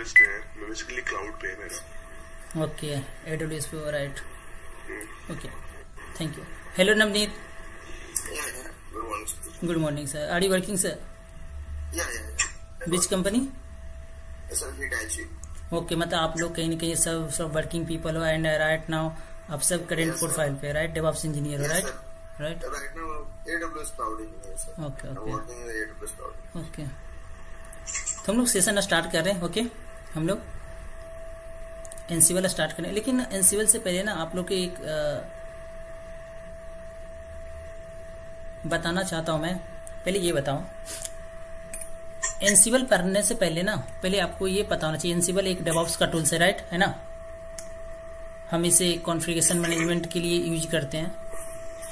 AWS पे है, मैं बेसिकली क्लाउड पे है मेरा। ओके, AWS पे, right. Okay, thank you. Hello Navneet, good morning sir. Are you working sir? Which company? Okay, मतलब आप लोग कहीं ना कहीं सब वर्किंग पीपल हो एंड राइट नाउ आप सब करेंट प्रोफाइल पे, राइट, डेवऑप्स इंजीनियर हो, राइट नाउ। ओके ओके, तो हम लोग सेशन स्टार्ट कर रहे हैं। ओके, हम लोग एनसीवल स्टार्ट करें, लेकिन एनसीवल से पहले ना आप लोग के एक बताना चाहता हूं मैं। पहले ये बताऊं, एनसीवल करने से पहले ना पहले आपको ये पता होना चाहिए एनसीवल एक डेवऑप्स का टूल्स है, राइट, है ना। हम इसे कॉन्फ़िगरेशन मैनेजमेंट के लिए यूज करते हैं,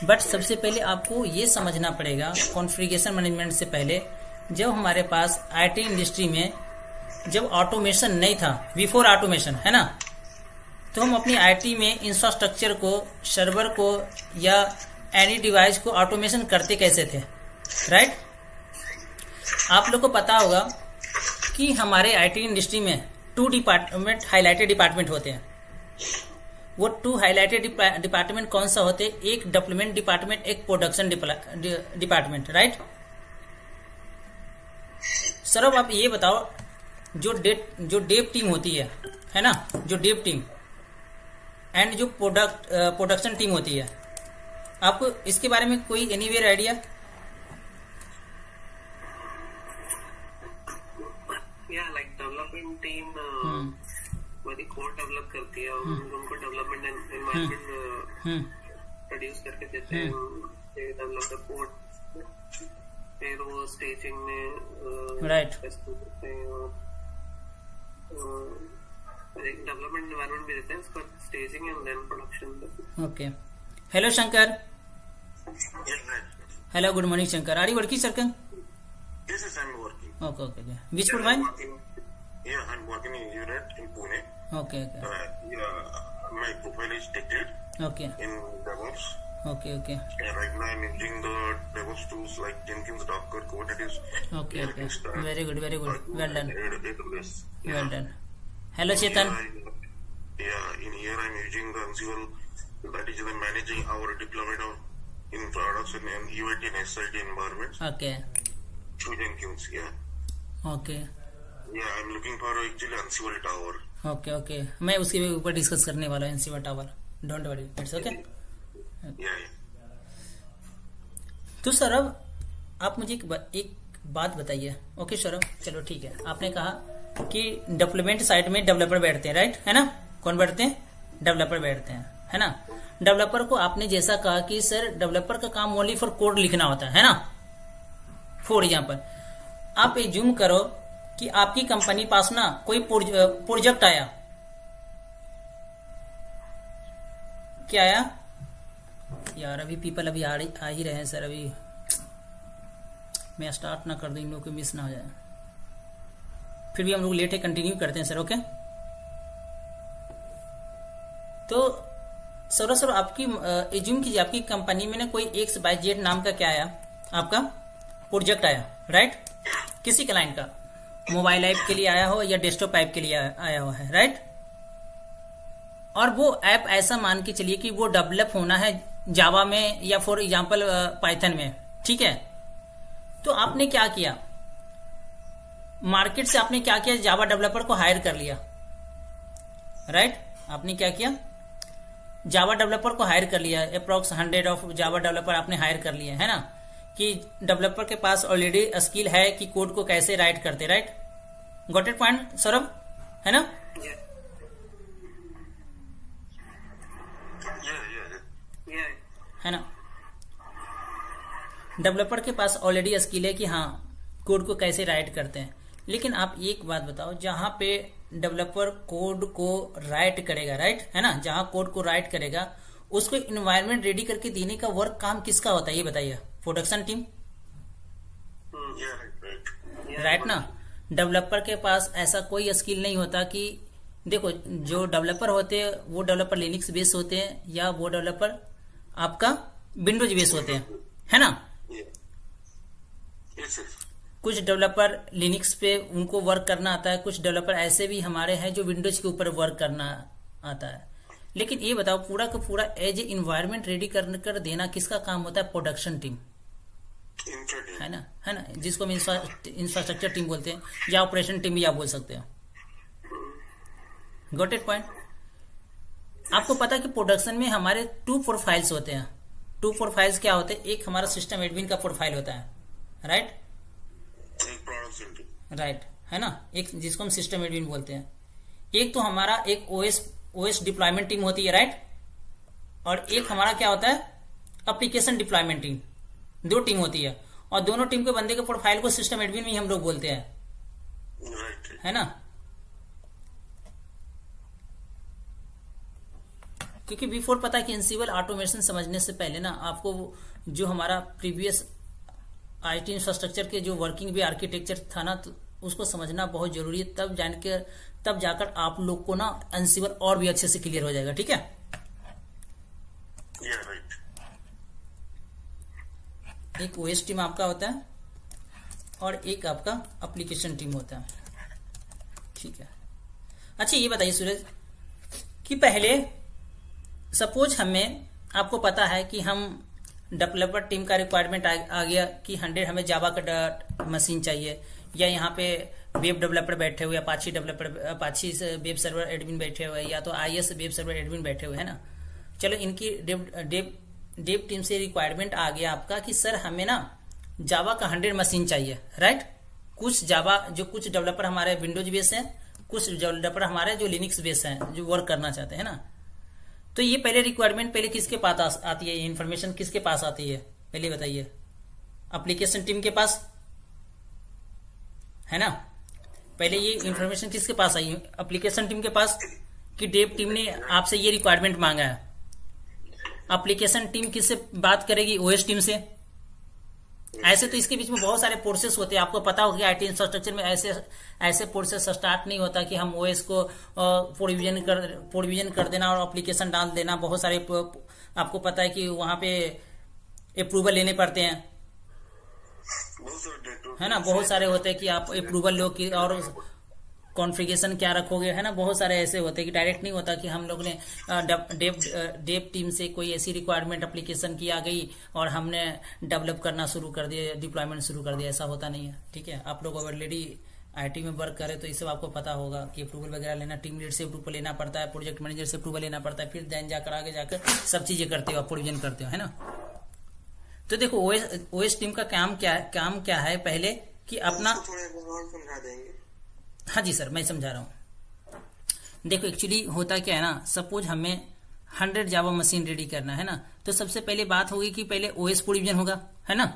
बट सबसे पहले आपको ये समझना पड़ेगा कॉन्फ़िगरेशन मैनेजमेंट से पहले, जब हमारे पास आईटी इंडस्ट्री में जब ऑटोमेशन नहीं था, बिफोर ऑटोमेशन, है ना, तो हम अपनी आईटी में इंफ्रास्ट्रक्चर को, सर्वर को या एनी डिवाइस को ऑटोमेशन करते कैसे थे, राइट। आप लोग को पता होगा कि हमारे आईटी इंडस्ट्री में 2 डिपार्टमेंट हाईलाइटेड डिपार्टमेंट होते हैं। वो 2 हाईलाइटेड डिपार्टमेंट कौन सा होते हैं? एक डेवलपमेंट डिपार्टमेंट, एक प्रोडक्शन डिपार्टमेंट, राइट। सर अब आप ये बताओ, जो डेव टीम होती है ना, जो डेव टीम एंड जो प्रोडक्शन टीम होती है, आपको इसके बारे में कोई anywhere idea? Like development team वही कोड डेवलप करती है और उनको डेवलपमेंट एनवायरनमेंट प्रोड्यूस करके देते हैं, डेवलपर कोड, फिर वो स्टेजिंग में राइट करते हैं और एक डेवलपमेंट एनवायरनमेंट भी देते हैं, उसका staging and then production. Okay, hello Shankar. Hello, good morning Shankar. Are you working Shankar? Yes, yes, I'm working. Okay, okay, okay. Which provide? Yeah, I'm working in unit in Pune. Okay, okay. My profile is technical. Okay. In DevOps. Okay, okay. And right now I'm using the DevOps tools like Jenkins, Docker, Kubernetes. Okay, okay. Very good, very good. Well done. AWS. Yeah. Well done. Hello, Chetan. Yeah, in here I'm using the Ansible. That is the managing our deployment of in production and UAT and SIT environments. Okay. Jenkins, yeah. Okay. Yeah, I'm looking for actually Ansible Tower. Okay, okay. मैं उसके ऊपर discuss करने वाला हूँ, Ansible Tower. Don't worry, it's okay. Yeah, yeah. तो सौरभ, आप मुझे एक बात बताइए। ओके सौरभ, चलो ठीक है। आपने कहा कि डेवलपमेंट साइड में डेवलपर बैठते हैं, राइट, है ना। कौन बैठते हैं? डेवलपर बैठते हैं, है ना। डेवलपर को आपने जैसा कहा कि सर डेवलपर का काम ओनली फॉर कोड लिखना होता है ना। फोर यहाँ पर आप एज्यूम करो कि आपकी कंपनी पास ना कोई प्रोजेक्ट आया, क्या आया यार, अभी पीपल अभी आ ही रहे हैं सर, अभी मैं स्टार्ट ना कर दूं, इन लोगों को मिस ना हो जाए, फिर भी हम लोग लेट है, कंटिन्यू करते हैं सर। ओके, तो सर आपकी एज्यूम कीजिए आपकी कंपनी में ना कोई XYZ नाम का क्या आया, आपका प्रोजेक्ट आया, राइट, किसी क्लाइंट का, मोबाइल ऐप के लिए आया हो या डेस्कटॉप ऐप के लिए आया हुआ है, राइट। और वो ऐप ऐसा मान के चलिए कि वो डेवलप होना है जावा में या फॉर एग्जांपल पाइथन में, ठीक है। तो आपने क्या किया, मार्केट से आपने क्या किया, जावा डेवलपर को हायर कर लिया, राइट। आपने क्या किया, जावा डेवलपर को हायर कर लिया, अप्रॉक्स 100 ऑफ जावा डेवलपर आपने हायर कर लिए, है ना, कि डेवलपर के पास ऑलरेडी स्किल है कि कोड को कैसे राइट करते, right. Got it point Saurabh, है ना। है ना, डेवलपर के पास ऑलरेडी स्किल है कि हाँ कोड को कैसे राइट करते हैं, लेकिन आप एक बात बताओ, जहां पे डेवलपर कोड को राइट करेगा, राइट, है ना, जहां कोड को राइट करेगा उसको इन्वायरमेंट रेडी करके देने का वर्क काम किसका होता है, ये बताइए। प्रोडक्शन टीम, राइट ना। डेवलपर के पास ऐसा कोई स्किल नहीं होता कि देखो, जो डेवलपर होते हैं वो डेवलपर लिनक्स बेस्ड होते हैं या वो डेवलपर आपका विंडोज बेस्ड होते हैं, है ना। कुछ डेवलपर लिनक्स पे उनको वर्क करना आता है, कुछ डेवलपर ऐसे भी हमारे हैं जो विंडोज के ऊपर वर्क करना आता है। लेकिन ये बताओ पूरा का पूरा एज ए इन्वायरमेंट रेडी कर देना किसका काम होता है? प्रोडक्शन टीम, है ना, जिसको हम इंफ्रास्ट्रक्चर टीम बोलते हैं या ऑपरेशन टीम भी आप बोल सकते हो। Got it point? आपको पता है कि प्रोडक्शन में हमारे 2 प्रोफाइल्स होते हैं। 2 प्रोफाइल्स क्या होते हैं? एक हमारा सिस्टम एडमिन का प्रोफाइल होता है, राइट राइट, है ना, एक जिसको हम सिस्टम एडमिन बोलते हैं। एक तो हमारा एक ओएस डिप्लॉयमेंट टीम होती है, राइट, और एक हमारा क्या होता है एप्लीकेशन डिप्लॉयमेंट टीम। 2 टीम होती है और दोनों टीम के बंदे के प्रोफाइल को सिस्टम एडमिन भी हम लोग बोलते हैं, है ना, क्योंकि बिफोर पता है कि Ansible ऑटोमेशन समझने से पहले ना आपको जो हमारा प्रीवियस आईटी इंफ्रास्ट्रक्चर के जो वर्किंग भी आर्किटेक्चर था ना, तो उसको समझना बहुत जरूरी है। तब जाकर आप लोग को ना Ansible और भी अच्छे से क्लियर हो जाएगा। ठीक है, एक ओएस टीम आपका होता है और एक आपका एप्लीकेशन टीम होता है। ठीक है, अच्छा ये बताइए सूरज कि पहले सपोज हमें, आपको पता है कि हम डेवलपर टीम का रिक्वायरमेंट आ गया कि 100 हमें जावा का मशीन चाहिए, या यहाँ पे वेब डेवलपर बैठे हुए, Apache developer, Apache web server admin बैठे हुए, या तो IIS वेब सर्वर एडमिन बैठे हुए, है ना। चलो इनकी डेव टीम से रिक्वायरमेंट आ गया आपका कि सर हमें ना जावा का 100 मशीन चाहिए, राइट। कुछ जावा जो कुछ डेवलपर हमारे विंडोज बेस हैं, कुछ डेवलपर हमारे जो लिनक्स बेस हैं जो वर्क करना चाहते हैं ना। तो ये पहले रिक्वायरमेंट पहले किसके पास आती है? इन्फॉर्मेशन किसके पास आती है पहले बताइए? एप्लीकेशन टीम के पास, है ना। पहले ये इन्फॉर्मेशन किसके पास आई? एप्लीकेशन टीम के पास, कि डेव टीम ने आपसे ये रिक्वायरमेंट मांगा है। एप्लीकेशन टीम किससे बात करेगी? ओएस टीम से। ऐसे तो इसके बीच में बहुत सारे प्रोसेस होते हैं, आपको पता होगा आईटी इंफ्रास्ट्रक्चर में ऐसे प्रोसेस स्टार्ट नहीं होता कि हम ओएस को प्रोविजन कर देना और एप्लीकेशन डाल देना। बहुत सारे आपको पता है कि वहां पे अप्रूवल लेने पड़ते हैं, है ना, बहुत सारे होते हैं कि आप अप्रूवल लो कि और कॉन्फ़िगरेशन क्या रखोगे, है ना। बहुत सारे ऐसे होते हैं कि डायरेक्ट नहीं होता कि हम लोग ने डेव टीम से कोई ऐसी रिक्वायरमेंट एप्लीकेशन की आ गई और हमने डेवलप करना शुरू कर दिया, डिप्लॉयमेंट शुरू कर दिया, ऐसा होता नहीं है। ठीक है, आप लोग ऑलरेडी आईटी में वर्क करें तो ये सब आपको पता होगा कि अप्रूवल वगैरह लेना, टीम लीड से अप्रूवल लेना पड़ता है, प्रोजेक्ट मैनेजर से अप्रूवल लेना पड़ता है, फिर दैन जाकर आगे जाकर सब चीजें करते हो, प्रोविजन करते हो, है ना। तो देखो ओएस टीम का काम क्या है पहले कि अपना, हाँ जी सर मैं समझा रहा हूँ। देखो एक्चुअली होता क्या है ना, सपोज हमें 100 जावा मशीन रेडी करना है ना, तो सबसे पहले बात होगी कि पहले ओएस प्रोविजन होगा, है ना।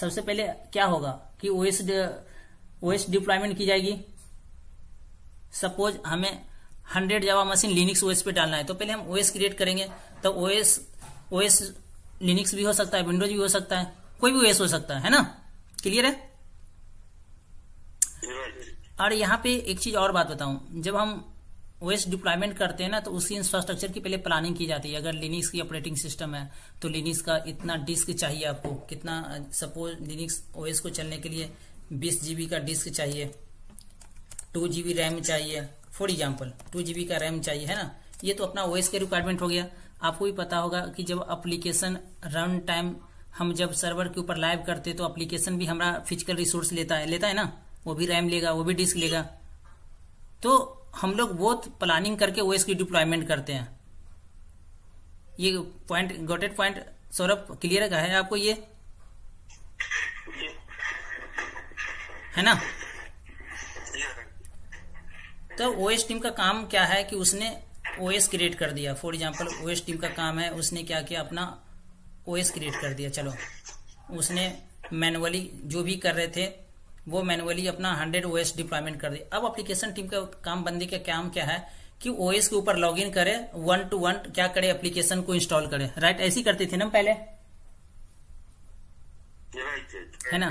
सबसे पहले क्या होगा कि ओएस डिप्लॉयमेंट की जाएगी। सपोज हमें 100 जावा मशीन लिनक्स ओएस पे डालना है, तो पहले हम ओएस क्रिएट करेंगे। तो ओएस लिनक्स भी हो सकता है, विंडोज भी हो सकता है, कोई भी ओएस हो सकता है ना। क्लियर है? और यहाँ पे एक चीज और बात बताऊं, जब हम ओएस डिप्लॉयमेंट करते हैं ना तो उसी इंफ्रास्ट्रक्चर की पहले प्लानिंग की जाती है। अगर लिनक्स की ऑपरेटिंग सिस्टम है तो लिनक्स का इतना डिस्क चाहिए आपको, कितना, सपोज लिनक्स ओएस को चलने के लिए 20 GB का डिस्क चाहिए, 2 GB रैम चाहिए, फॉर एग्जाम्पल 2 GB का रैम चाहिए, है ना। ये तो अपना ओएस का रिक्वायरमेंट हो गया। आपको भी पता होगा कि जब एप्लीकेशन रन टाइम हम जब सर्वर के ऊपर लाइव करते तो एप्लीकेशन भी हमारा फिजिकल रिसोर्स लेता है ना, वो भी रैम लेगा, वो भी डिस्क लेगा। तो हम लोग बहुत प्लानिंग करके ओएस की डिप्लॉयमेंट करते हैं। ये point, got it point Saurabh, clear है आपको ये, है ना। तो ओएस टीम का काम क्या है कि उसने ओएस क्रिएट कर दिया। फॉर एग्जाम्पल ओएस टीम का काम है, उसने क्या किया, अपना ओएस क्रिएट कर दिया। चलो उसने मैनुअली जो भी कर रहे थे वो मैनुअली अपना 100 ओएस डिप्लॉयमेंट कर दे। अब एप्लीकेशन टीम का काम क्या है कि ओएस के ऊपर लॉगिन करे, 1 to 1 क्या करे, एप्लीकेशन को इंस्टॉल करे, राइट। ऐसी करते थे ना पहले, है ना।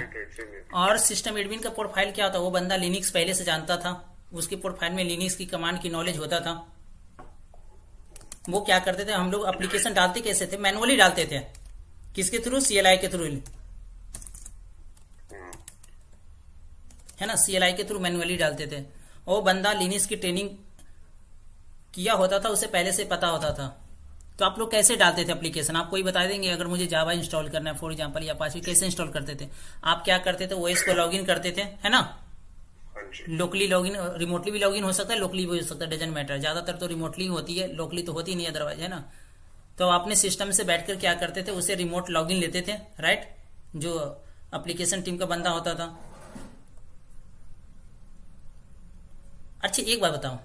और सिस्टम एडमिन का प्रोफाइल क्या होता, वो बंदा लिनक्स पहले से जानता था, उसके प्रोफाइल में लिनक्स की कमांड की नॉलेज होता था। वो क्या करते थे, हम लोग एप्लीकेशन डालते कैसे थे, मैनुअली डालते थे, किसके थ्रू, CLI के थ्रू, है ना, CLI के थ्रू मैनुअली डालते थे। वो बंदा लिनक्स की ट्रेनिंग किया होता था, उसे पहले से पता होता था। तो आप लोग कैसे डालते थे एप्लीकेशन, आपको ही बता देंगे। अगर मुझे जावा इंस्टॉल करना है फॉर एग्जांपल या पास, कैसे इंस्टॉल करते थे? आप क्या करते थे, ओएस को लॉगिन करते थे, है ना, लोकली लॉगिन, रिमोटली भी लॉगिन हो सकता है, लोकली भी हो सकता है, डजंट मैटर। ज्यादातर तो रिमोटली होती है, लोकली तो होती नहीं अदरवाइज, है ना। तो आपने सिस्टम से बैठकर क्या करते थे, उसे रिमोट लॉगिन लेते थे, राइट, जो एप्लीकेशन टीम का बंदा होता था। अच्छा एक बार बताओ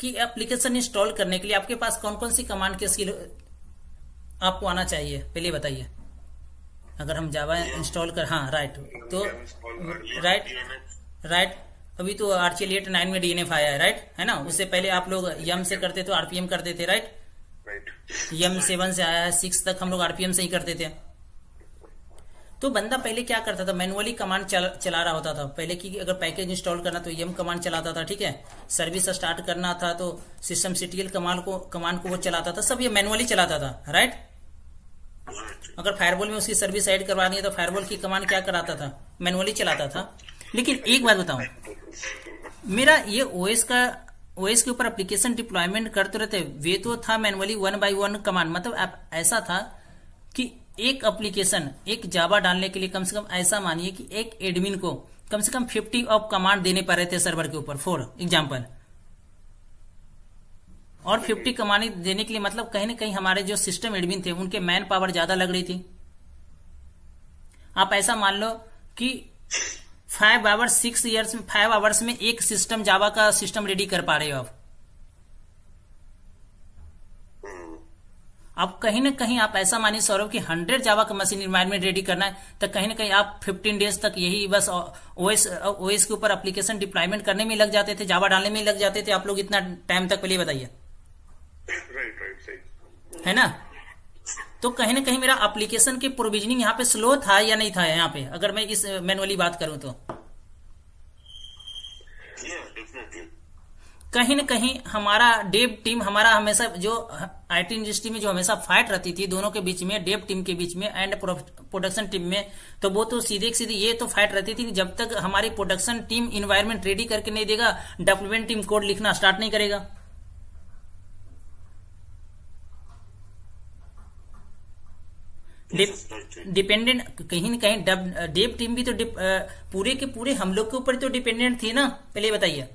कि एप्लीकेशन इंस्टॉल करने के लिए आपके पास कौन कौन सी कमांड की स्किल आपको आना चाहिए, पहले बताइए। अगर हम जावा इंस्टॉल कर, हाँ राइट, तो राइट अभी तो RCL 8 9 में DNF आया है, राइट, है ना। उससे पहले आप लोग यम से करते तो RPM करते थे, राइट, यम 7 से आया है, 6 तक हम लोग RPM से ही करते थे। तो बंदा पहले क्या करता था, मैनुअली कमांड चला रहा होता था पहले की। अगर पैकेज इंस्टॉल करना तो यम कमांड चलाता था, ठीक है। सर्विस स्टार्ट करना था तो सिस्टम सीटीएल कमांड को वो चलाता था, सब ये मैनुअली चलाता था, राइट। अगर फायरवॉल में उसकी सर्विस ऐड करवानी है तो फायरवॉल की कमांड क्या कराता था, मैनुअली चलाता था। लेकिन एक बात बताऊं, मेरा ये ओएस के ऊपर एप्लीकेशन डिप्लॉयमेंट करते रहते, वे तो था मैनुअली 1 बाय 1 कमांड। मतलब ऐसा था कि एक एप्लीकेशन, एक जावा डालने के लिए कम से कम ऐसा मानिए कि एक एडमिन को कम से कम 50 ऑफ कमांड देने पा रहे थे सर्वर के ऊपर फॉर एग्जांपल। और 50 कमांड देने के लिए मतलब कहीं ना कहीं हमारे जो सिस्टम एडमिन थे उनके मैन पावर ज्यादा लग रही थी। आप ऐसा मान लो कि 5 आवर्स में एक सिस्टम जावा का सिस्टम रेडी कर पा रहे हो आप। आप कहीं ना कहीं आप ऐसा मानिए सौरभ कि 100 जावा का मशीन एनवायरमेंट रेडी करना है तो कहीं ना कहीं आप 15 डेज तक यही बस ओएस के ऊपर एप्लीकेशन डिप्लॉयमेंट करने में लग जाते थे, जावा डालने में लग जाते थे आप लोग इतना टाइम तक। पहले बताइए, राइट, है ना। तो कहीं ना कहीं मेरा एप्लीकेशन के प्रोविजनिंग यहाँ पे स्लो था या नहीं था यहाँ पे, अगर मैं इस मैनुअली बात करूं तो कहीं न कहीं हमारा डेव टीम, हमारा हमेशा जो आईटी इंडस्ट्री में जो हमेशा फाइट रहती थी दोनों के बीच में, डेव टीम के बीच में एंड प्रोडक्शन टीम में, तो वो तो सीधे ये तो फाइट रहती थी कि जब तक हमारी प्रोडक्शन टीम इन्वायरमेंट रेडी करके नहीं देगा, डेवलपमेंट टीम कोड लिखना स्टार्ट नहीं करेगा। डिपेंडेंट कहीं न कहीं डेव टीम भी तो पूरे के पूरे हम लोग के ऊपर तो डिपेंडेंट थी ना, पहले बताइए।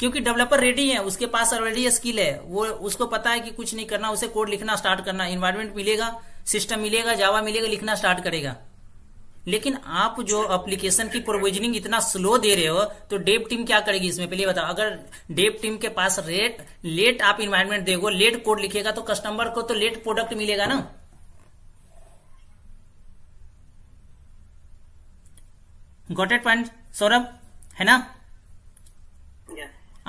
क्योंकि डेवलपर रेडी है, उसके पास ऑलरेडी स्किल है, वो उसको पता है कि कुछ नहीं करना, उसे कोड लिखना स्टार्ट करना, एनवायरमेंट मिलेगा, सिस्टम मिलेगा, जावा मिलेगा, लिखना स्टार्ट करेगा। लेकिन आप जो एप्लीकेशन की प्रोविजनिंग इतना स्लो दे रहे हो तो डेव टीम क्या करेगी इसमें, पहले बताओ। अगर डेव टीम के पास लेट आप एनवायरमेंट देगो, लेट कोड लिखेगा तो कस्टमर को तो लेट प्रोडक्ट मिलेगा ना। गॉट इट पॉइंट सौरभ, है ना।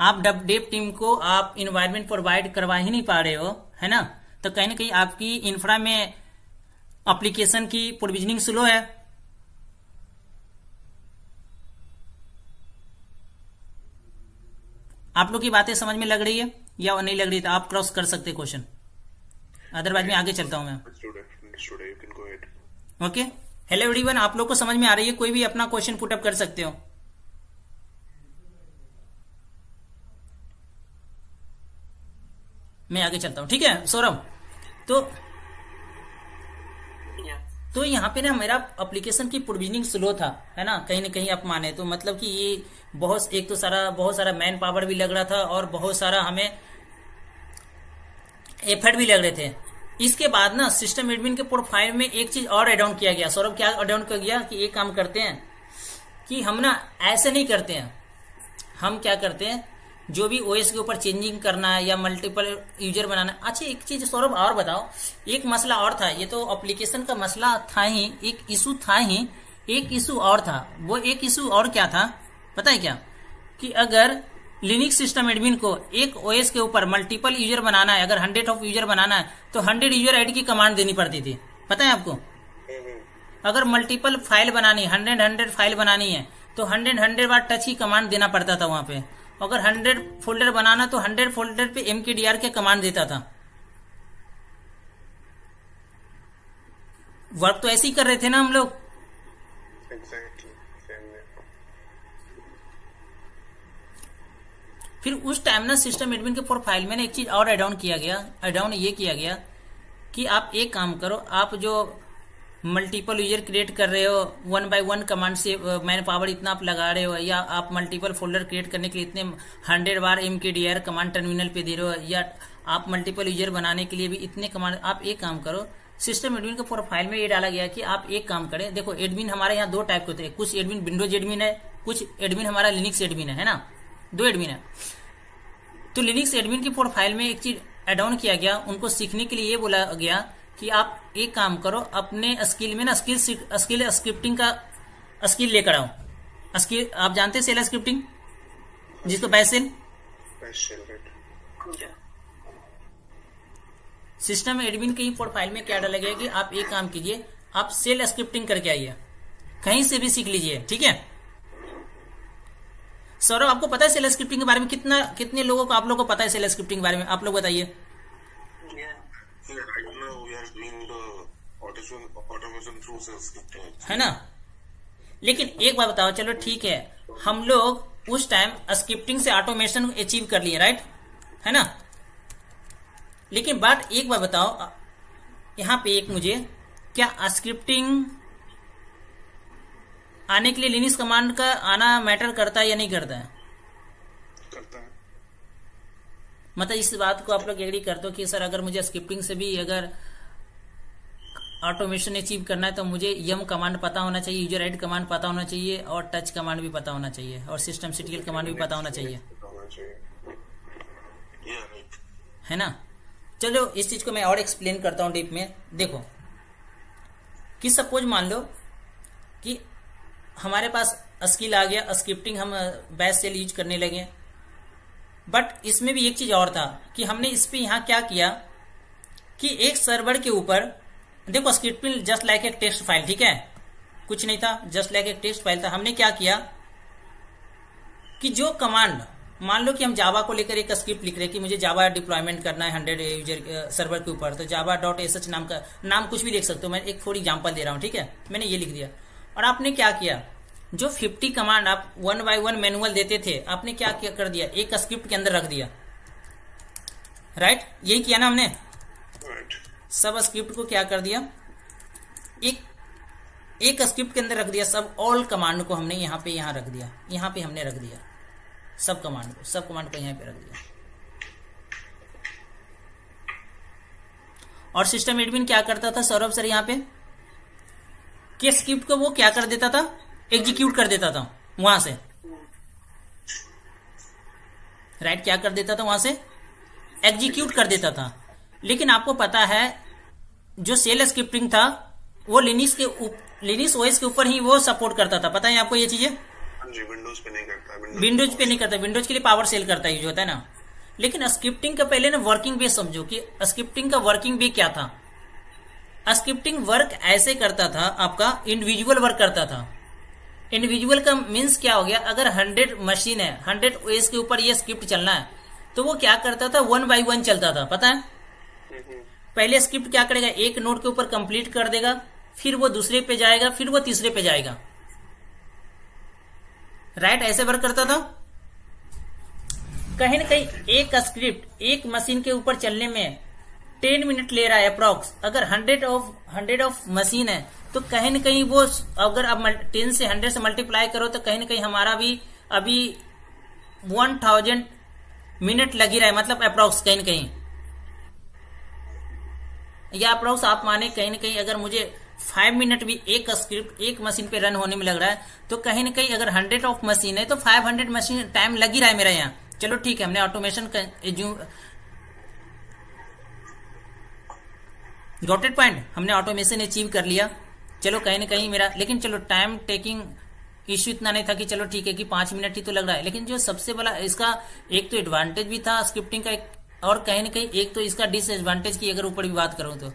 आप डेव टीम को आप इन्वायरमेंट प्रोवाइड करवा ही नहीं पा रहे हो, है ना। तो कहीं ना कहीं आपकी इंफ्रा में एप्लीकेशन की प्रोविजनिंग स्लो है। आप लोग की बातें समझ में लग रही है या नहीं लग रही, तो आप क्रॉस कर सकते क्वेश्चन, अदरवाइज मैं आगे चलता हूं मैं। ओके, हेलो एवरीवन, आप लोग को समझ में आ रही है? कोई भी अपना क्वेश्चन पुटअप कर सकते हो। मैं आगे चलता हूं, ठीक है सौरभ। तो यहाँ पे ना मेरा एप्लीकेशन की प्रोविजनिंग स्लो था, है ना कहीं आप माने तो। मतलब कि ये बहुत सारा मैन पावर भी लग रहा था और बहुत सारा हमें एफर्ट भी लग रहे थे। इसके बाद ना सिस्टम एडमिन के प्रोफाइल में एक चीज और एड ऑन किया गया। सौरभ क्या एड ऑन किया गया कि एक काम करते हैं कि हम ना ऐसे नहीं करते हैं, हम क्या करते हैं जो भी ओएस के ऊपर चेंजिंग करना है या मल्टीपल यूजर बनाना। अच्छा एक चीज सौरभ और बताओ, एक मसला और था, ये तो एप्लीकेशन का मसला था ही, एक इशू था ही, एक इशू और था। वो एक इशू और क्या था पता है क्या, कि अगर लिनक्स सिस्टम एडमिन को एक ओएस के ऊपर मल्टीपल यूजर बनाना है, अगर 100 ऑफ यूजर बनाना है तो 100 यूजर ऐड की कमांड देनी पड़ती थी, पता है आपको। अगर मल्टीपल फाइल बनानी, 100 फाइल बनानी है तो 100 बार टच की कमांड देना पड़ता था वहां पे। अगर 100 फोल्डर बनाना तो 100 फोल्डर पे mkdir के कमांड देता था। वर्क तो ऐसे ही कर रहे थे ना हम लोग। exactly same है। फिर उस टाइम ना सिस्टम एडमिन के प्रोफाइल में ना एक चीज और एड ऑन ये किया गया कि आप एक काम करो, आप जो मल्टीपल यूजर क्रिएट कर रहे हो 1 by 1 कमांड से मैन पावर इतना आप लगा रहे हो, या आप मल्टीपल फोल्डर क्रिएट करने के लिए इतने 100 बार mkdir कमांड टर्मिनल पे दे रहे हो, या आप मल्टीपल यूजर बनाने के लिए भी इतने कमांड, आप एक काम करो, सिस्टम एडमिन के प्रोफाइल में ये डाला गया कि आप एक काम करें। देखो एडमिन हमारे यहाँ दो टाइप के होते हैं, कुछ एडमिन विंडोज एडमिन है, कुछ एडमिन हमारा लिनक्स एडमिन है ना, दो एडमिन है। तो लिनक्स एडमिन की प्रोफाइल में एक चीज एड ऑन किया गया, उनको सीखने के लिए ये बोला गया कि आप एक काम करो, अपने स्किल में ना स्किल स्क्रिप्टिंग का स्किल लेकर आओ। स्किल आप जानते हैं सेल स्क्रिप्टिंग जिसको बैशेल, सिस्टम एडमिन की प्रोफाइल में क्या डाला गया कि आप एक काम कीजिए, आप सेल स्क्रिप्टिंग करके आइए, कहीं से भी सीख लीजिए। ठीक है सौरभ, आपको पता है सेल स्क्रिप्टिंग के बारे में? कितने लोगों को, आप लोगों को पता है सेल स्क्रिप्टिंग के बारे में? आप लोग बताइए। है ना, लेकिन एक बात बताओ, चलो ठीक है, हम लोग उस टाइम स्क्रिप्टिंग से ऑटोमेशन अचीव कर लिए, राइट, है ना। लेकिन बात एक बात बताओ, यहां पे एक मुझे, क्या स्क्रिप्टिंग आने के लिए लिनक्स कमांड का आना मैटर करता है या नहीं करता है? करता है। मतलब इस बात को आप लोग एग्री करते हो कि सर अगर मुझे स्क्रिप्टिंग से भी अगर ऑटोमेशन अचीव करना है तो मुझे यम कमांड पता होना चाहिए, यूजर ऐड कमांड पता होना चाहिए, और टच कमांड भी पता होना चाहिए, और सिस्टम सीटीएल कमांड भी पता होना चाहिए, है ना। चलो इस चीज को मैं और एक्सप्लेन करता हूँ डीप में। देखो कि सपोज मान लो कि हमारे पास स्किल आ गया, स्क्रिप्टिंग हम बैश सेल यूज करने लगे, बट इसमें भी एक चीज और था कि हमने इस पर यहाँ क्या किया कि एक सर्वर के ऊपर, देखो स्क्रिप्टिंग जस्ट लाइक एक टेक्स्ट फाइल, ठीक है, कुछ नहीं था, जस्ट लाइक एक टेक्स्ट फाइल था। हमने क्या किया कि जो कमांड, मान लो कि हम जावा को लेकर एक स्क्रिप्ट लिख रहे हैं कि मुझे जावा डिप्लॉयमेंट करना है 100 यूजर सर्वर के ऊपर, तो java.sh नाम का नाम कुछ भी लिख सकते हो, मैं एक फॉर एग्जाम्पल दे रहा हूँ, ठीक है, मैंने ये लिख दिया। और आपने क्या किया, जो 50 कमांड आप 1 by 1 मैनुअल देते थे, आपने क्या कर दिया, एक स्क्रिप्ट के अंदर रख दिया, राइट, यही किया ना हमने, right। सब स्क्रिप्ट को क्या कर दिया, एक स्क्रिप्ट के अंदर रख दिया, सब ऑल कमांड को हमने यहाँ पे रख दिया, यहाँ पे हमने रख दिया सब कमांड को यहाँ पे रख दिया। और सिस्टम एडमिन क्या करता था सौरभ सर, यहाँ पे कि स्क्रिप्ट को वो क्या कर देता था, एग्जीक्यूट कर देता था वहां से, राइट, क्या कर देता था वहां से, एग्जीक्यूट कर देता था। लेकिन आपको पता है जो सेल स्क्रिप्टिंग था वो लिनक्स ओएस के ऊपर ही वो सपोर्ट करता था, पता है आपको ये चीजें, विंडोज पे नहीं करता, विंडोज के लिए पावर सेल करता यूज होता है ना। लेकिन स्क्रिप्टिंग का पहले ना वर्किंग वे समझो कि स्क्रिप्टिंग का वर्किंग वे क्या था। स्क्रिप्टिंग वर्क ऐसे करता था, आपका इंडिविजुअल वर्क करता था। इंडिविजुअल का मीन्स क्या हो गया, अगर 100 मशीन है, 100 ओएस के ऊपर ये स्क्रिप्ट चलना है, तो वो क्या करता था, 1 by 1 चलता था, पता है। पहले स्क्रिप्ट क्या करेगा, एक नोड के ऊपर कंप्लीट कर देगा, फिर वो दूसरे पे जाएगा, फिर वो तीसरे पे जाएगा, राइट, ऐसे वर्क करता था। कहीं ना कहीं एक स्क्रिप्ट एक मशीन के ऊपर चलने में 10 मिनट ले रहा है अप्रॉक्स, अगर 100 ऑफ मशीन है तो कहीं ना कहीं वो, अगर आप 10 से 100 से मल्टीप्लाई करो तो कहीं ना कहीं हमारा भी अभी 1000 मिनट लगी रहा है, मतलब अप्रॉक्स कहीं ना कहीं, या अप्रॉक्स आप माने कहीं ना कहीं अगर मुझे 5 मिनट भी एक स्क्रिप्ट एक मशीन पे रन होने में लग रहा है, तो कहीं ना कहीं अगर 100 ऑफ मशीन है तो 500 मशीन टाइम लग ही रहा है मेरा यहाँ। चलो ठीक है, हमने ऑटोमेशन, गॉट इट पॉइंट, हमने ऑटोमेशन अचीव कर लिया, चलो कहीं ना कहीं मेरा, लेकिन चलो टाइम टेकिंग इश्यू इतना नहीं था कि चलो ठीक है कि 5 मिनट ही तो लग रहा है। लेकिन जो सबसे बड़ा इसका एक तो एडवांटेज भी था स्क्रिप्टिंग का, और कहीं ना कहीं एक तो इसका डिसएडवांटेज की अगर ऊपर भी बात करूं तो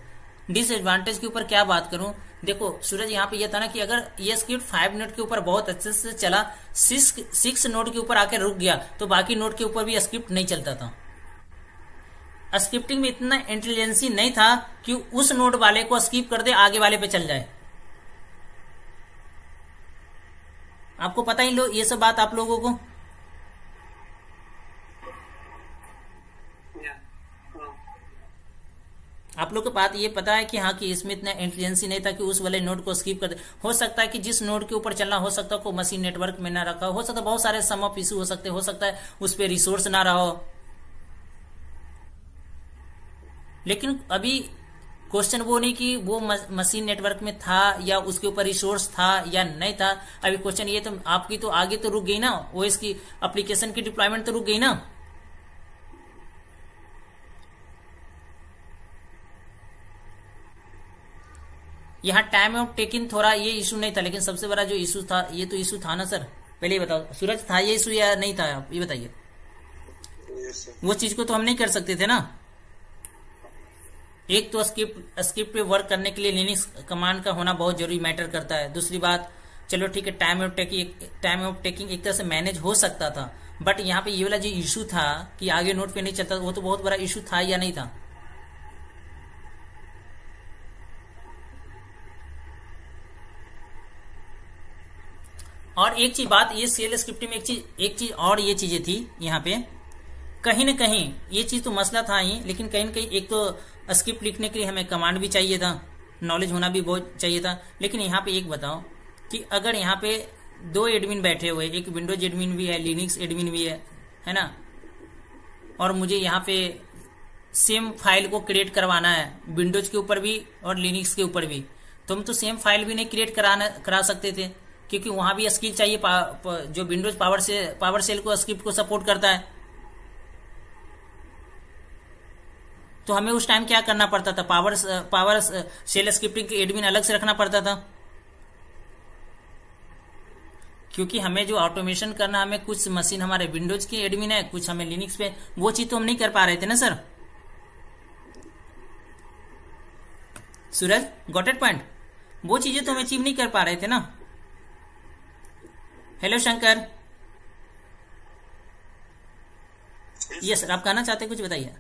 डिसएडवांटेज के ऊपर क्या बात करूं, देखो सूरज यहाँ पे यह था ना कि अगर ये स्क्रिप्ट 5 मिनट के ऊपर बहुत अच्छे से चला, 6 नोड के ऊपर आकर रुक गया, तो बाकी नोड के ऊपर भी स्क्रिप्ट नहीं चलता था। स्क्रिप्टिंग में इतना इंटेलिजेंसी नहीं था कि उस नोड वाले को स्किप कर दे, आगे वाले पे चल जाए, आपको पता ही लो ये सब बात आप लोगों को। आप लोग के बात ये पता है कि हाँ कि इसमें इतना इंटेलिजेंस नहीं था कि उस वाले नोड को स्किप कर दे। हो सकता है कि जिस नोड के ऊपर चलना हो सकता है को मशीन नेटवर्क में ना रखा हो सकता है, बहुत सारे सम ऑफ इशू हो सकते, हो सकता है उस पर रिसोर्स ना रहा हो। लेकिन अभी क्वेश्चन वो नहीं कि वो मशीन नेटवर्क में था या उसके ऊपर रिसोर्स था या नहीं था। अभी क्वेश्चन ये तो आपकी तो आगे तो रुक गई ना, ओएस की एप्लीकेशन की डिप्लॉयमेंट तो रुक गई ना। यहाँ टाइम ऑफ टेकिंग थोड़ा ये इशू नहीं था, लेकिन सबसे बड़ा जो इशू था ये तो इशू था ना सर। पहले ये बताओ सूरज, था ये इशू या नहीं था, आप ये बताइए। वो चीज को तो हम नहीं कर सकते थे ना। एक तो स्क्रिप्ट पे वर्क करने के लिए लिनक्स कमांड का होना बहुत जरूरी मैटर करता है। दूसरी बात, चलो ठीक है टाइम ऑफ टेकिंग एक तरह से मैनेज हो सकता था, बट यहाँ पे ये वाला जो इशू था कि आगे नोट पे नहीं चलता, वो तो बहुत बड़ा इशू था या नहीं था। और एक चीज बात, ये सीएल स्क्रिप्टिंग में एक चीज और ये चीजें थी यहाँ पे, कहीं न कहीं ये चीज तो मसला था ही, लेकिन कहीं न कहीं एक तो स्क्रिप्ट लिखने के लिए हमें कमांड भी चाहिए था, नॉलेज होना भी बहुत चाहिए था। लेकिन यहाँ पे एक बताओ कि अगर यहाँ पे दो एडमिन बैठे हुए, एक विंडोज एडमिन भी है, लिनक्स एडमिन भी है ना, और मुझे यहाँ पे सेम फाइल को क्रिएट करवाना है विंडोज के ऊपर भी और लिनक्स के ऊपर भी, तो हम तो सेम फाइल भी नहीं क्रिएट करा सकते थे, क्योंकि वहां भी स्किल चाहिए जो विंडोज पावर सेल को स्क्रिप्ट को सपोर्ट करता है। तो हमें उस टाइम क्या करना पड़ता था, पावर सेल स्क्रिप्टिंग के एडमिन अलग से रखना पड़ता था, क्योंकि हमें जो ऑटोमेशन करना, हमें कुछ मशीन हमारे विंडोज के एडमिन है, कुछ हमें लिनक्स पे, वो चीज तो हम नहीं कर पा रहे थे ना sir. Suraj got it point, वो चीजें तो हम अचीव नहीं कर पा रहे थे ना। हेलो शंकर, यस सर, आप कहना चाहते हैं कुछ, बताइए।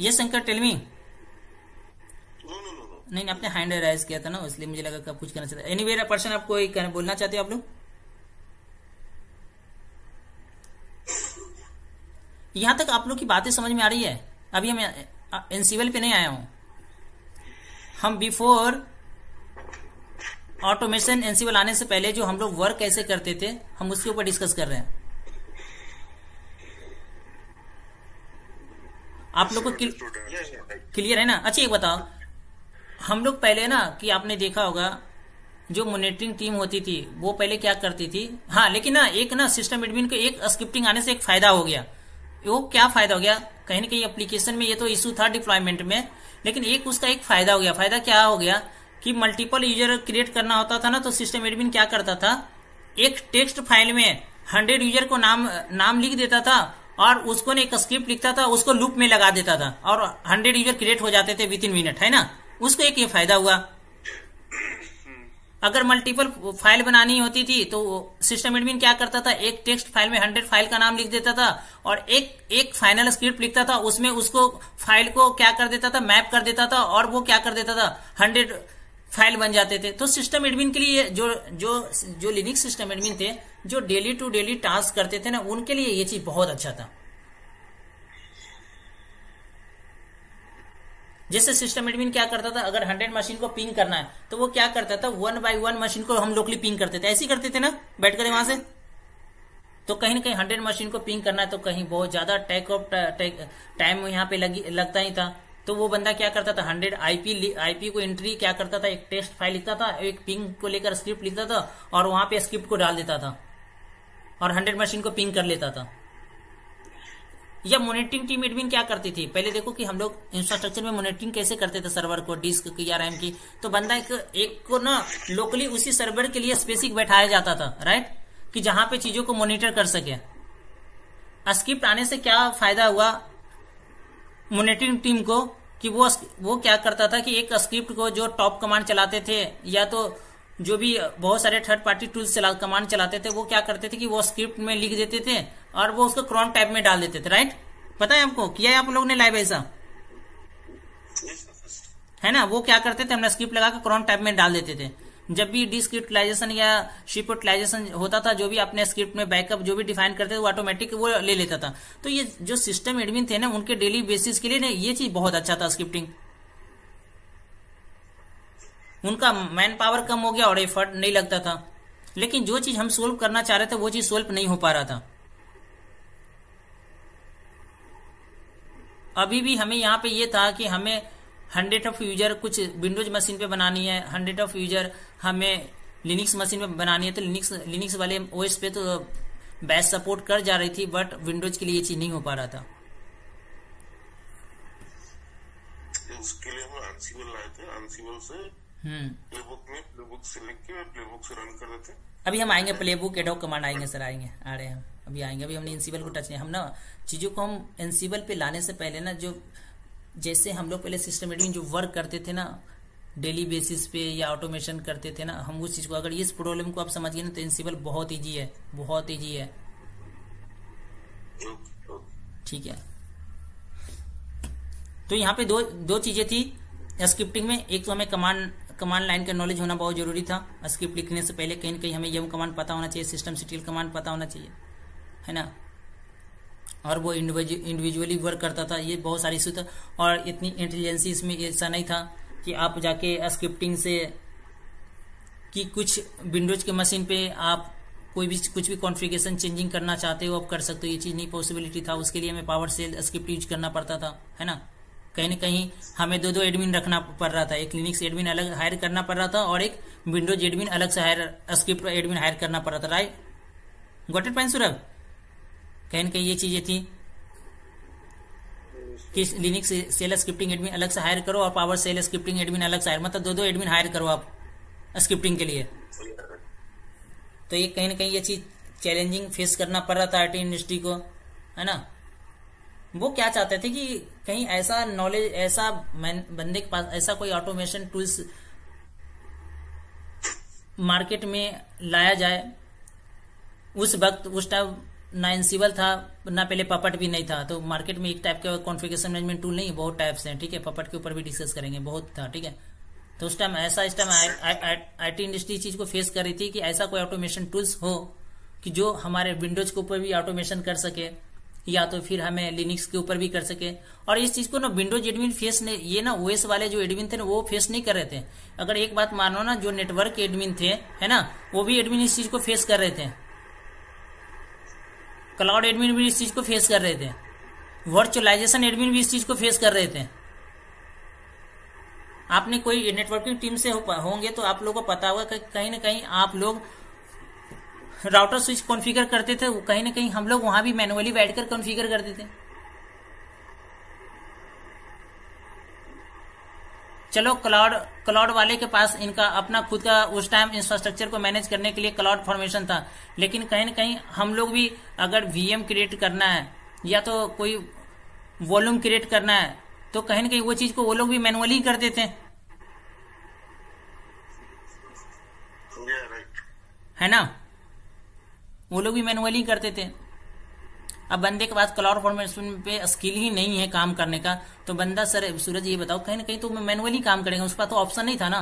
Yes Shankar, tell me. No. नहीं, आपने हैंड राइज किया था ना, इसलिए मुझे लगा कि आप कुछ कहना चाहते हैं। एनीवे अ पर्सन, आप कोई बोलना चाहते हो आप लोग? यहां तक आप लोग की बातें समझ में आ रही है? अभी हम एनसीवल पे नहीं आया हूं, हम बिफोर ऑटोमेशन एनसीवल आने से पहले जो हम लोग वर्क कैसे करते थे, हम उसके ऊपर डिस्कस कर रहे हैं। आप लोग को क्लियर है ना? अच्छा एक बताओ, हम लोग पहले ना कि आपने देखा होगा जो मॉनिटरिंग टीम होती थी वो पहले क्या करती थी, हाँ, लेकिन ना एक ना सिस्टम एडमिन को एक स्क्रिप्टिंग आने से एक फायदा हो गया। वो क्या फायदा हो गया, कहीं ना कहीं एप्लीकेशन में ये तो इशू था डिप्लॉयमेंट में, लेकिन एक उसका एक फायदा हो गया। फायदा क्या हो गया कि मल्टीपल यूजर क्रिएट करना होता था ना, तो सिस्टम एडमिन क्या करता था, एक टेक्स्ट फाइल में 100 यूजर को नाम लिख देता था, और उसको एक स्क्रिप्ट लिखता था, उसको लूप में लगा देता था, और 100 यूजर क्रिएट हो जाते थे विद इन मिनट, है ना। उसको एक ये फायदा हुआ। अगर मल्टीपल फाइल बनानी होती थी तो सिस्टम एडमिन क्या करता था, एक टेक्स्ट फाइल में 100 फाइल का नाम लिख देता था, और एक फाइनल स्क्रिप्ट लिखता था, उसमें उसको फाइल को क्या कर देता था, मैप कर देता था, और वो क्या कर देता था, 100 फाइल बन जाते थे। तो सिस्टम एडमिन के लिए जो जो जो लिनक्स सिस्टम एडमिन थे, जो डेली टू डेली टास्क करते थे ना, उनके लिए ये चीज बहुत अच्छा था। जैसे सिस्टम एडमिन क्या करता था, अगर 100 मशीन को पिंग करना है तो वो क्या करता था, 1 by 1 मशीन को हम लोकली पिंग करते थे, ऐसे करते थे ना बैठकर वहां से। तो कहीं ना कहीं 100 मशीन को पिंग करना है तो कहीं बहुत ज्यादा टाइम यहाँ पे लगता ही था। तो वो बंदा क्या करता था, 100 आईपी को एंट्री क्या करता था, एक टेक्स्ट फाइल लिखता था, एक पिंग को लेकर स्क्रिप्ट लिखता था, और वहां पे स्क्रिप्ट को डाल देता था, और 100 मशीन को पिंग कर लेता था। या मॉनिटरिंग टीम एडमिन क्या करती थी, पहले देखो कि हम लोग इंफ्रास्ट्रक्चर में मॉनिटरिंग कैसे करते थे, सर्वर को, डिस्क की या रैम की। तो बंदा एक को ना लोकली उसी सर्वर के लिए स्पेसिफिक बैठाया जाता था, राइट, कि जहां पे चीजों को मॉनिटर कर सके। स्क्रिप्ट आने से क्या फायदा हुआ मॉनिटरिंग टीम को, कि वो क्या करता था कि एक स्क्रिप्ट को जो टॉप कमांड चलाते थे, या तो जो भी बहुत सारे थर्ड पार्टी टूल्स कमांड चलाते थे, वो क्या करते थे कि वो स्क्रिप्ट में लिख देते थे और वो उसको क्रॉन टाइप में डाल देते थे, राइट। पता है आपको, किया है आप लोगों ने लाइव ऐसा, है ना, वो क्या करते थे, हमने स्क्रिप्ट लगाकर क्रोन टैब में डाल देते थे। जब भी डिस्क्रिप्टलाइजेशन या शिफ्टलाइजेशन होता था, जो भी अपने स्क्रिप्ट में बैकअप जो भी डिफाइन करते थे वो ऑटोमेटिक वो ले लेता था। तो ये जो सिस्टम एडमिन थे ना, उनके डेली बेसिस के लिए ना ये चीज बहुत अच्छा था स्क्रिप्टिंग। उनका मैन पावर कम हो गया और एफर्ट नहीं लगता था, लेकिन जो चीज हम सोल्व करना चाह रहे थे वो चीज सोल्व नहीं हो पा रहा था। अभी भी हमें यहाँ पे ये था कि हमें 100 ऑफ यूजर कुछ विंडोज मशीन पे बनानी है, 100 ऑफ यूजर हमें लिनक्स मशीन पे बनानी है, तो लिनक्स वाले ओएस पे तो बैश सपोर्ट कर जा रही थी, बट विंडोज के लिए ये चीज नहीं हो पा रहा था। उसके लिए हम अनसीबल लाए थे, अनसीबल से प्लेबुक में प्लेबुक सिलेक्ट किया, प्लेबुक से रन कर रहे थे। अभी हम आएंगे प्लेबुक एडॉक कमांड आएंगे सर, आ रहे हैं अभी आएंगे। अभी हमने एनसीबल को टच नहीं, हम ना चीजों को हम एनसीबल पे लाने से पहले ना जो जैसे हम लोग पहले सिस्टम एडमिन जो वर्क करते थे ना डेली बेसिस पे या ऑटोमेशन करते थे ना, हम उस चीज को अगर इस प्रॉब्लम को आप समझ गए ना तो एनसीबल बहुत इजी है, बहुत इजी है। ठीक है, तो यहाँ पे दो चीजें थी स्क्रिप्टिंग में। एक तो हमें कमांड लाइन का नॉलेज होना बहुत जरूरी था, स्क्रिप्ट लिखने से पहले कहीं न कहीं हमें यम कमांड पता होना चाहिए, सिस्टम सीटीएल कमांड पता होना चाहिए, है ना, और वो इंडिविजुअली वर्क करता था। ये बहुत सारी इशू था, और इतनी इंटेलिजेंसी इसमें ऐसा नहीं था कि आप जाके स्क्रिप्टिंग से कि कुछ विंडोज के मशीन पे आप कुछ भी कॉन्फ़िगरेशन चेंजिंग करना चाहते हो आप कर सकते हो, ये चीज़ नहीं पॉसिबिलिटी था। उसके लिए हमें पावर सेल स्क्रिप्ट यूज करना पड़ता था, है ना कहीं हमें दो एडमिन रखना पड़ रहा था, एक लिनक्स एडमिन अलग हायर करना पड़ रहा था और एक विंडोज एडमिन अलग से हायर स्क्रिप्ट एडमिन हायर करना पड़ रहा था। Right, got it point Saurabh? कहीं न कहीं ये चीजें थी कि लिनक्स सेल स्क्रिप्टिंग एडमिन अलग से हायर करो और पावर सेल स्क्रिप्टिंग एडमिन अलग से हायर, मतलब दो एडमिन हायर करो आप स्क्रिप्टिंग के लिए। तो ये कहीं न कहीं ये चीज चैलेंजिंग फेस करना पड़ रहा था आईटी इंडस्ट्री को, है ना। वो क्या चाहते थे कि कहीं ऐसा नॉलेज, ऐसा बंदे के पास ऐसा कोई ऑटोमेशन टूल्स मार्केट में लाया जाए। उस वक्त उस टाइम ना एनसीबल था, ना पहले पपट भी नहीं था, तो मार्केट में एक टाइप के कॉन्फ़िगरेशन मैनेजमेंट टूल नहीं, बहुत टाइप्स हैं। ठीक है, पपट के ऊपर भी डिस्कस करेंगे, बहुत था। ठीक है, तो उस टाइम ऐसा इस टाइम आईटी इंडस्ट्री चीज को फेस कर रही थी कि ऐसा कोई ऑटोमेशन टूल्स हो कि जो हमारे विंडोज के ऊपर भी ऑटोमेशन कर सके या तो फिर हमें लिनक्स के ऊपर भी कर सके। और इस चीज को ना विंडोज एडमिन फेस ने, ये ना ओएस वाले जो एडमिन थे ना वो फेस नहीं कर रहे थे। अगर एक बात मानो ना, जो नेटवर्क एडमिन थे, है ना, वो भी एडमिन इस चीज को फेस कर रहे थे, क्लाउड एडमिन भी इस चीज को फेस कर रहे थे, वर्चुअलाइजेशन एडमिन भी इस चीज को फेस कर रहे थे। आपने कोई नेटवर्किंग टीम से होंगे तो आप लोगों को पता होगा कि कहीं ना कहीं आप लोग राउटर स्विच कॉन्फ़िगर करते थे, कहीं ना कहीं हम लोग वहां भी मैनुअली बैठकर कॉन्फ़िगर करते थे। चलो क्लाउड वाले के पास इनका अपना खुद का उस टाइम इंफ्रास्ट्रक्चर को मैनेज करने के लिए क्लाउड फॉर्मेशन था, लेकिन कहीं ना कहीं हम लोग भी अगर वीएम क्रिएट करना है या तो कोई वॉल्यूम क्रिएट करना है तो कहीं ना कहीं वो चीज को वो लोग भी मैनुअली कर देते हैं, है ना, वो लोग भी मैनुअली करते थे। अब बंदे के पास क्लाउड फॉर्मेशन पे स्किल ही नहीं है काम करने का, तो बंदा सर सूरज ये बताओ कहीं ना कहीं तो मैनुअली काम करेगा, उसका तो ऑप्शन नहीं था ना।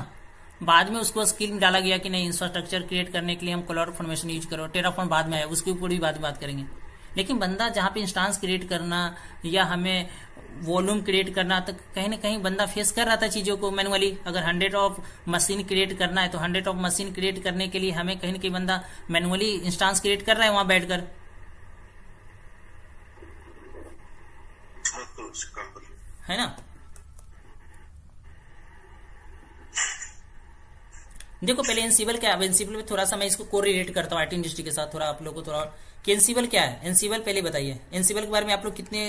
बाद में उसको स्किल डाला गया कि नहीं, इंफ्रास्ट्रक्चर क्रिएट करने के लिए हम क्लाउड फॉर्मेशन यूज करो, टेराफॉर्म बाद में आया, उसके ऊपर भी बाद में बात करेंगे। लेकिन बंदा जहाँ पे इंस्टांस क्रिएट करना या हमें वॉल्यूम क्रिएट करना, तो कहीं ना कहीं बंदा फेस कर रहा था चीजों को मैनुअली। अगर 100 ऑफ मशीन क्रिएट करना है तो 100 ऑफ मशीन क्रिएट करने के लिए हमें कहीं ना कहीं बंदा मैनुअली इंस्टांस क्रिएट कर रहा है वहां बैठकर। है ना, देखो पहले एनसीबल क्या है, एनसीबल में थोड़ा सा मैं इसको कोरिलेट करता हूँ आईटी इंडस्ट्री के साथ, थोड़ा आप लोगों को थोड़ा कि एनसीबल क्या है। एनसीबल पहले बताइए, एनसीबल के बारे में आप लोग कितने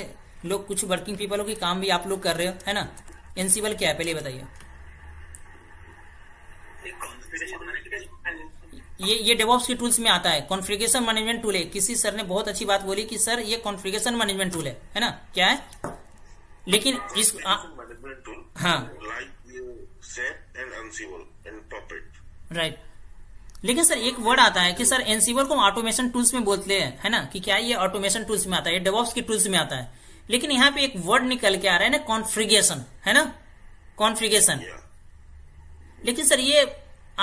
लोग कुछ वर्किंग पीपल हो कि काम भी आप लोग कर रहे हो, है ना। एनसीबल क्या है पहले बताइए। ये डेवऑप्स के टूल्स में आता है, कॉन्फ़िगरेशन मैनेजमेंट टूल है। किसी सर ने बहुत अच्छी बात बोली कि सर ये कॉन्फ़िगरेशन मैनेजमेंट टूल है ना, क्या है, लेकिन इस राइट, लेकिन सर एक वर्ड आता है कि सर एनसीबल को ऑटोमेशन टूल्स में बोलते हैं, है ना, कि क्या ये ऑटोमेशन टूल्स में आता है, ये डेवऑप्स के टूल्स में आता है, लेकिन यहाँ पे एक वर्ड निकल के आ रहा है ना, कॉन्फ़िगरेशन, है ना। कॉन्फ़िगरेशन। लेकिन सर ये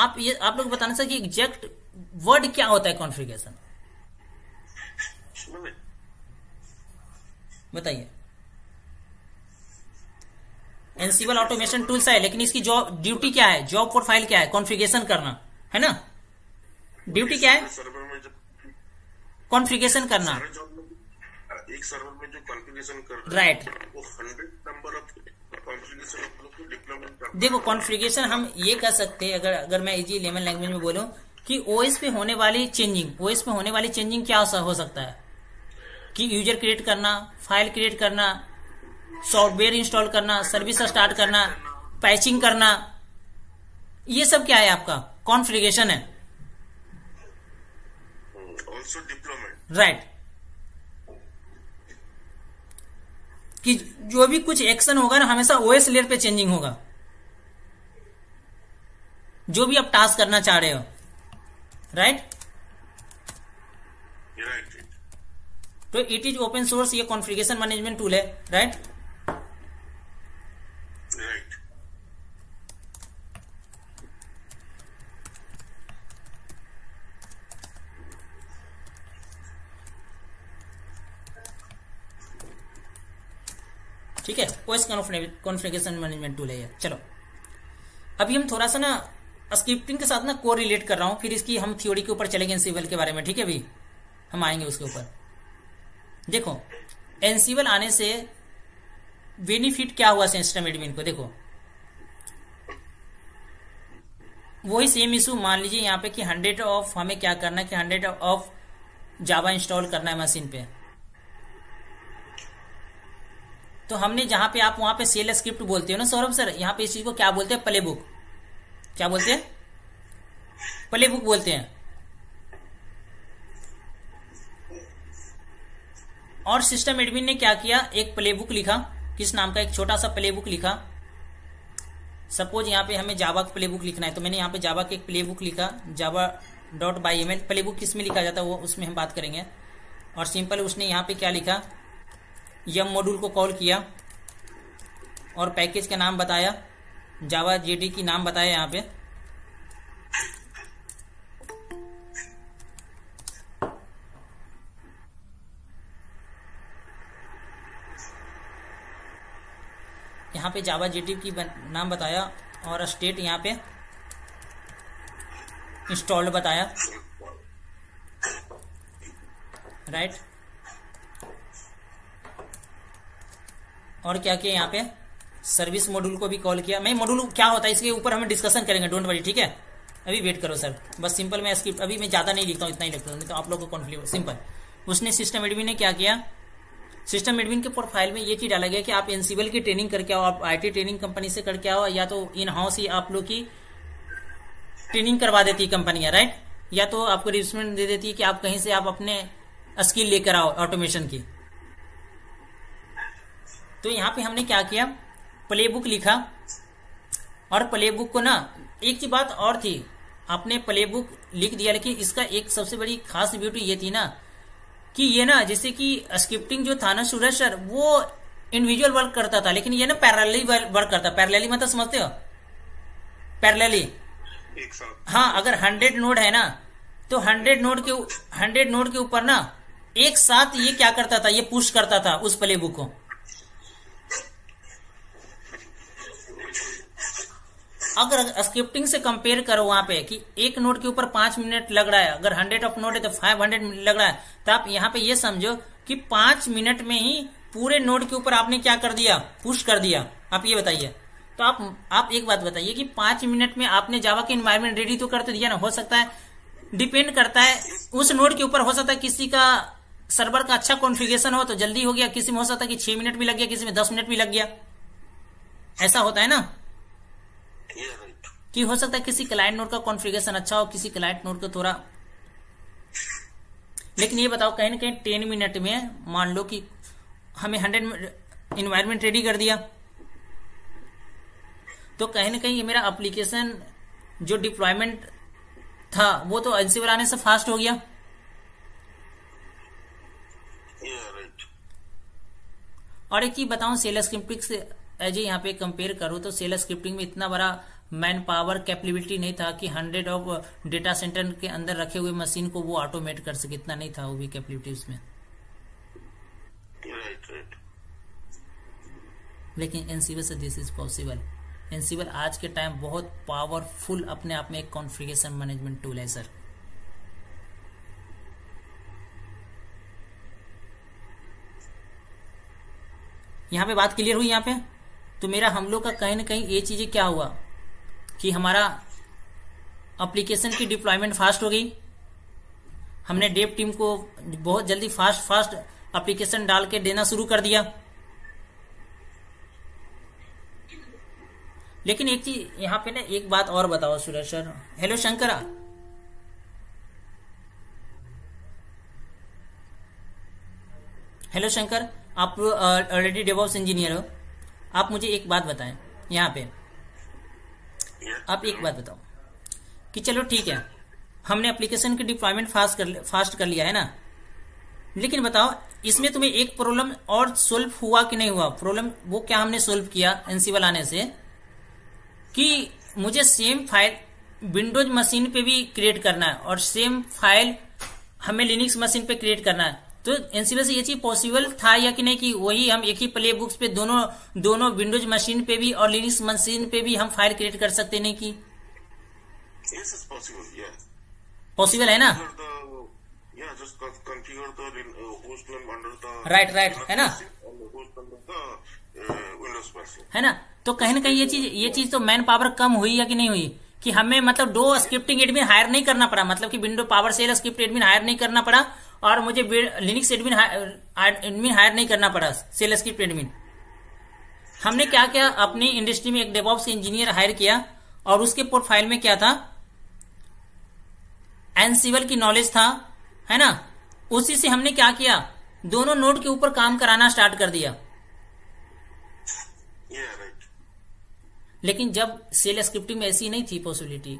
आप लोग बताना सर कि एग्जैक्ट वर्ड क्या होता है कॉन्फ़िगरेशन, बताइए। एनसीबल ऑटोमेशन टूल्स है, लेकिन इसकी जॉब ड्यूटी क्या है, जॉब प्रोफाइल क्या है, कॉन्फ़िगरेशन करना है ना, ड्यूटी क्या है कॉन्फ़िगरेशन करना, एक सर्वर में जो कॉन्फ़िगरेशन करना राइट, वो 100 नंबर ऑफ कॉन्फ़िगरेशन। देखो कॉन्फ़िगरेशन हम ये कह सकते हैं, अगर मैं इजी लेमन लैंग्वेज में बोलूं कि ओएस पे होने वाली चेंजिंग, ओएस पे होने वाली चेंजिंग क्या हो सकता है कि यूजर क्रिएट करना, फाइल क्रिएट करना, सॉफ्टवेयर इंस्टॉल करना, सर्विस स्टार्ट करना, पैचिंग करना, ये सब क्या है आपका कॉन्फ़िगरेशन है। ऑल्सो डिप्लॉयमेंट राइट, कि जो भी कुछ एक्शन होगा ना हमेशा ओएस लेयर पे चेंजिंग होगा, जो भी आप टास्क करना चाह रहे हो राइट। तो इट इज ओपन सोर्स, ये कॉन्फ़िगरेशन मैनेजमेंट टूल है राइट। ठीक है, ओएस कॉन्फ़िगरेशन मैनेजमेंट टूल है ये। चलो अभी हम थोड़ा सा ना स्क्रिप्टिंग के साथ ना को रिलेट कर रहा हूं, फिर इसकी हम थ्योरी के ऊपर चलेंगे एनसीबल के बारे में, ठीक है। अभी हम आएंगे उसके ऊपर। देखो एनसीबल आने से बेनिफिट क्या हुआ सिस्टम एडमिन को, देखो वही सेम इशू। मान लीजिए यहाँ पे कि 100 ऑफ हमें क्या करना है कि 100 ऑफ जावा इंस्टॉल करना है मशीन पे, तो हमने जहां पे आप वहां पे सेल स्क्रिप्ट बोलते हो ना सौरभ सर, यहाँ पे इस चीज को क्या बोलते हैं, प्ले बुक। क्या बोलते हैं, प्ले बुक बोलते हैं। और सिस्टम एडमिन ने क्या किया, एक प्ले बुक लिखा, किस नाम का एक छोटा सा प्ले बुक लिखा। सपोज यहाँ पे हमें जावा का प्ले बुक लिखना है, तो मैंने यहाँ पे जावा के एक प्ले बुक लिखा, java.yml। प्ले बुक किस में लिखा जाता है वो उसमें हम बात करेंगे। और सिंपल उसने यहाँ पे क्या लिखा, यम मॉड्यूल को कॉल किया और पैकेज का नाम बताया, जावा जेडी की नाम बताया यहाँ पे। यहाँ पे जावा जेडी की नाम बताया और स्टेट यहाँ पे इंस्टॉल्ड बताया राइट। और क्या किया यहाँ पे, सर्विस मॉड्यूल को भी कॉल किया। मैं मॉड्यूल क्या होता है इसके ऊपर हम डिस्कशन करेंगे, डोंट वरी, ठीक है। अभी वेट करो सर, बस सिंपल मैं स्क्रिप्ट अभी मैं ज़्यादा नहीं लिखता हूँ, इतना ही लिखता हूँ तो आप लोगों को कॉन्फ्यूज। सिंपल उसने सिस्टम एडमिन ने क्या किया, सिस्टम एडमिन के प्रोफाइल में ये चीज़ डाला गया कि आप एनसीबल की ट्रेनिंग करके आओ, आप IT ट्रेनिंग कंपनी से करके आओ, या तो इन हाउस ही आप लोग की ट्रेनिंग करवा देती है कंपनियाँ राइट, या तो आपको रिक्रूटमेंट दे देती है कि आप कहीं से आप अपने स्किल लेकर आओ ऑटोमेशन की। तो यहाँ पे हमने क्या किया, प्लेबुक लिखा। और प्लेबुक को ना एक ही बात और थी, आपने प्लेबुक लिख दिया, लेकिन इसका एक सबसे बड़ी खास ब्यूटी ये थी ना कि ये ना जैसे कि स्क्रिप्टिंग जो था ना सूरज सर, वो इंडिविजुअल वर्क करता था, लेकिन ये ना पैरेलली वर्क करता। पैरेलली मतलब समझते हो, पैरेलली एक साथ। हाँ, अगर 100 नोड है ना तो 100 नोड के ऊपर ना एक साथ ये क्या करता था, ये पुश करता था उस प्लेबुक को। अगर स्क्रिप्टिंग से कंपेयर करो वहां पे कि एक नोड के ऊपर 5 मिनट लग रहा है, अगर 100 ऑफ नोड है तो 500 लग रहा है, तो आप यहाँ पे ये समझो कि 5 मिनट में ही पूरे नोड के ऊपर आपने क्या कर दिया, पुश कर दिया। आप ये बताइए, तो आप एक बात बताइए कि 5 मिनट में आपने जावा के एनवायरमेंट रेडी तो कर तो दिया ना। हो सकता है डिपेंड करता है उस नोड के ऊपर, हो सकता है किसी का सर्वर का अच्छा कॉन्फ़िगरेशन हो तो जल्दी हो गया, किसी में हो सकता है कि 6 मिनट भी लग गया, किसी में 10 मिनट भी लग गया, ऐसा होता है ना। कि हो सकता है किसी क्लाइंट नोड का कॉन्फ़िगरेशन अच्छा हो, किसी क्लाइंट नोड का थोड़ा। लेकिन ये बताओ कहीं ना कहीं 10 मिनट में मान लो कि हमें 100 एनवायरमेंट रेडी कर दिया, तो कहीं ना कहीं ये मेरा एप्लीकेशन जो डिप्लॉयमेंट था वो तो एनसीबल आने से फास्ट हो गया। और एक चीज बताऊं सेल स्क्रिप्टिंग से जी यहाँ पे कंपेयर करूँ तो सेलर स्क्रिप्टिंग में इतना बड़ा मैन पावर कैपेबिलिटी नहीं था कि 100 ऑफ डेटा सेंटर के अंदर रखे हुए मशीन को वो ऑटोमेट कर सके, इतना नहीं था वो भी कैपेबिलिटी उसमें। right. लेकिन एनसीबल से दिस इज पॉसिबल। एनसीबल आज के टाइम बहुत पावरफुल अपने आप में एक कॉन्फ़िगरेशन मैनेजमेंट टूल है सर। यहाँ पे बात क्लियर हुई। यहाँ पे तो मेरा हम लोग का कहीं ना कहीं ये चीजें क्या हुआ कि हमारा एप्लीकेशन की डिप्लॉयमेंट फास्ट हो गई। हमने डेव टीम को बहुत जल्दी फास्ट एप्लीकेशन डाल के देना शुरू कर दिया। लेकिन एक चीज यहाँ पे ना एक बात और बताओ Suraj sir. Hello Shankara, hello Shankar, आप ऑलरेडी डेवऑप्स इंजीनियर हो, आप मुझे एक बात बताएं। यहाँ पे आप एक बात बताओ कि चलो ठीक है हमने एप्लीकेशन की डिप्लॉयमेंट फास्ट कर लिया है ना, लेकिन बताओ इसमें तुम्हें एक प्रॉब्लम और सोल्व हुआ कि नहीं हुआ? प्रॉब्लम वो क्या हमने सोल्व किया एनसीबल आने से कि मुझे सेम फाइल विंडोज मशीन पे भी क्रिएट करना है और सेम फाइल हमें लिनक्स मशीन पे क्रिएट करना है। तो एनसीबल से ये चीज पॉसिबल था या कि नहीं कि वही हम एक ही प्ले बुक्स पे दोनों विंडोज मशीन पे भी और लिनक्स मशीन पे भी हम फाइल क्रिएट कर सकते नहीं कि पॉसिबल है ना? राइट है ना, है ना? तो कहीं ना कहीं ये चीज तो मैन पावर कम हुई या कि नहीं हुई कि हमें मतलब दो स्क्रिप्टिंग एडमिन हायर नहीं करना पड़ा, मतलब कि window power shell script admin hire नहीं करना पड़ा और मुझे लिनक्स एडमिन हायर नहीं करना पड़ा सेल स्क्रिप्ट एडमिन। हमने क्या क्या अपनी इंडस्ट्री में एक डेवऑप्स इंजीनियर हायर किया और उसके प्रोफाइल में क्या था? एनसीबल की नॉलेज था, है ना? उसी से हमने क्या किया, दोनों नोड के ऊपर काम कराना स्टार्ट कर दिया। लेकिन जब सेल स्क्रिप्टिंग में ऐसी नहीं थी पॉसिबिलिटी।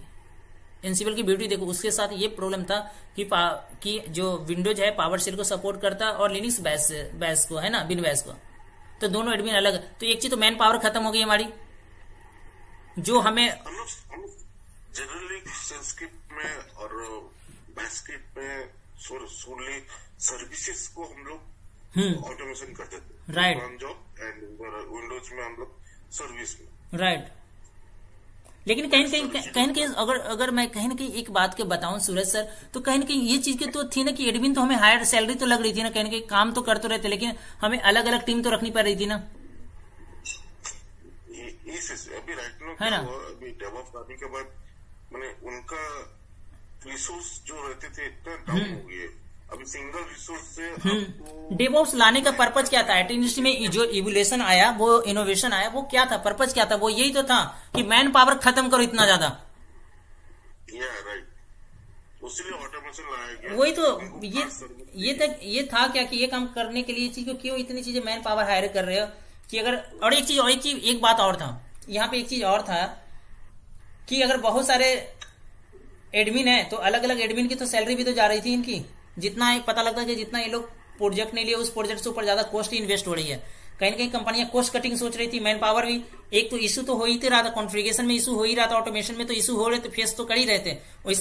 एनसीबल की ब्यूटी देखो, उसके साथ ये प्रॉब्लम था कि जो विंडोज है पावर सेल को सपोर्ट करता और लिनक्स बैश को, है ना, बिन बैश को, तो दोनों एडमिन अलग। तो एक चीज तो मैन पावर खत्म हो गई हमारी जो हमें जनरली सेल स्क्रिप्ट में और बैश स्क्रिप्ट में सोली सर्विसेज को हम लोग ऑटोमेशन करते थे। राइट, विंडोज में हम लोग सर्विस में। राइट, लेकिन कहीं ना कहीं अगर मैं कहीं ना कहीं एक बात के बताऊं सूरज सर, तो कहीं ना कहीं ये चीज की तो थी ना कि एडमिन तो हमें हायर सैलरी तो लग रही थी ना, कहीं ना कहीं काम तो करते रहते लेकिन हमें अलग अलग टीम तो रखनी पड़ रही थी ना, अभी है ना? अभी डेवलप करने के बाद मैंने उनका रिसोर्स जो रहते थे इतना डाउन हो गए। अभी सिंगल रिसोर्स से डेवऑप्स लाने का पर्पज क्या था? IT इंडस्ट्री में जो इवोल्यूशन आया, वो इनोवेशन आया, वो क्या था, पर्पज क्या था? वो यही तो था कि मैन पावर खत्म करो इतना ज्यादा। राइट, उसके लिए ऑटोमेशन लाया गया। वही तो ये था क्या कि ये काम करने के लिए चीज को क्यों इतनी चीजें मैन पावर हायर कर रहे हो कि अगर और एक बात और था यहाँ पे, एक चीज और था कि अगर बहुत सारे एडमिन है तो अलग अलग एडमिन की तो सैलरी भी तो जा रही थी इनकी। जितना पता लगता है कि जितना ये लोग प्रोजेक्ट नहीं लिए उस प्रोजेक्ट से ऊपर ज्यादा कॉस्ट इन्वेस्ट हो रही है। कहीं ना कहीं कंपनियां कॉस्ट कटिंग सोच रही थी, मैन पावर भी। एक तो इशू तो हो ही रहा था, कॉन्फ़िगरेशन में इशू हो ही रहा था, ऑटोमेशन में तो इशू हो रहे थे, फेस तो कर ही रहे थे, और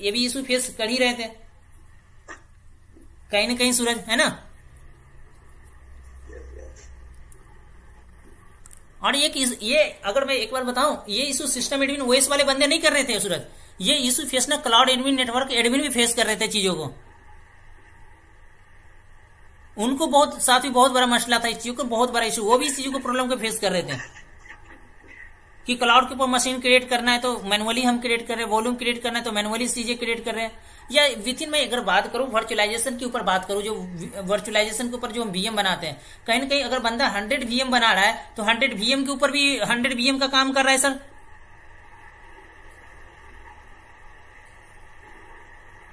ये भी इशू फेस कर ही रहे थे कहीं ना कहीं सूरज, है ना? और ये अगर मैं एक बार बताऊं, ये इशू सिस्टम एडमिन ओएस वाले बंदे नहीं कर रहे थे सूरज, ये इशू फेस ना क्लाउड एडमिन, नेटवर्क एडमिन भी फेस कर रहे थे चीजों को। उनको बहुत बड़ा मसला था इस चीज को, बहुत बड़ा इशू, वो भी इस चीज को प्रॉब्लम को फेस कर रहे थे कि क्लाउड के ऊपर मशीन क्रिएट करना है तो मैनुअली हम क्रिएट कर रहे हैं, वॉल्यूम क्रिएट करना है तो मैनुअली चीजें क्रिएट कर रहे हैं। या विथिन में अगर बात करूं वर्चुअलाइजेशन के ऊपर, बात करूं जो वर्चुअलाइजेशन के ऊपर जो हम वीएम बनाते हैं, कहीं ना कहीं अगर बंदा 100 वीएम बना रहा है तो 100 वीएम के ऊपर भी 100 वीएम का काम कर रहा है सर।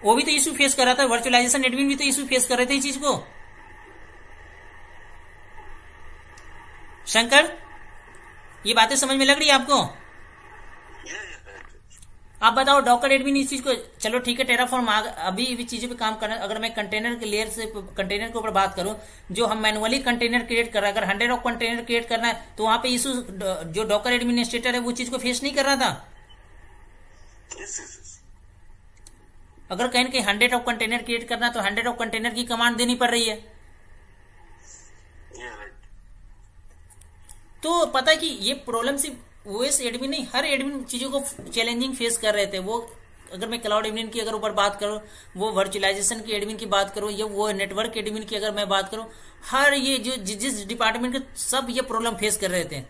वो भी तो इश्यू फेस कर रहा था, वर्चुअलाइजेशन एडमिन भी तो इश्यू फेस कर रहे थे इस चीज को। शंकर, ये बातें समझ में लग रही है आपको? आप बताओ डॉकर एडमिन इस चीज को, चलो ठीक है टेराफॉर्म अभी भी चीजों पे काम करना। अगर मैं कंटेनर के लेयर से कंटेनर के ऊपर बात करूं, जो हम मैनुअली कंटेनर क्रिएट कर रहे हैं, अगर 100 ऑफ कंटेनर क्रिएट करना है तो वहां पे इशू जो डॉकर एडमिनिस्ट्रेटर है वो चीज को फेस नहीं कर रहा था। अगर कहें कि 100 ऑफ कंटेनर क्रिएट करना है तो 100 ऑफ कंटेनर की कमांड देनी पड़ रही है। तो पता है कि ये प्रॉब्लम सिर्फ ओएस एडमिन नहीं, हर एडमिन चीजों को चैलेंजिंग फेस कर रहे थे। वो अगर मैं क्लाउड एडमिन की अगर ऊपर बात करूं, वो वर्चुअलाइजेशन की एडमिन की बात करूं, या वो नेटवर्क एडमिन की अगर मैं बात करूं, हर ये जो जिस डिपार्टमेंट के सब ये प्रॉब्लम फेस कर रहे थे।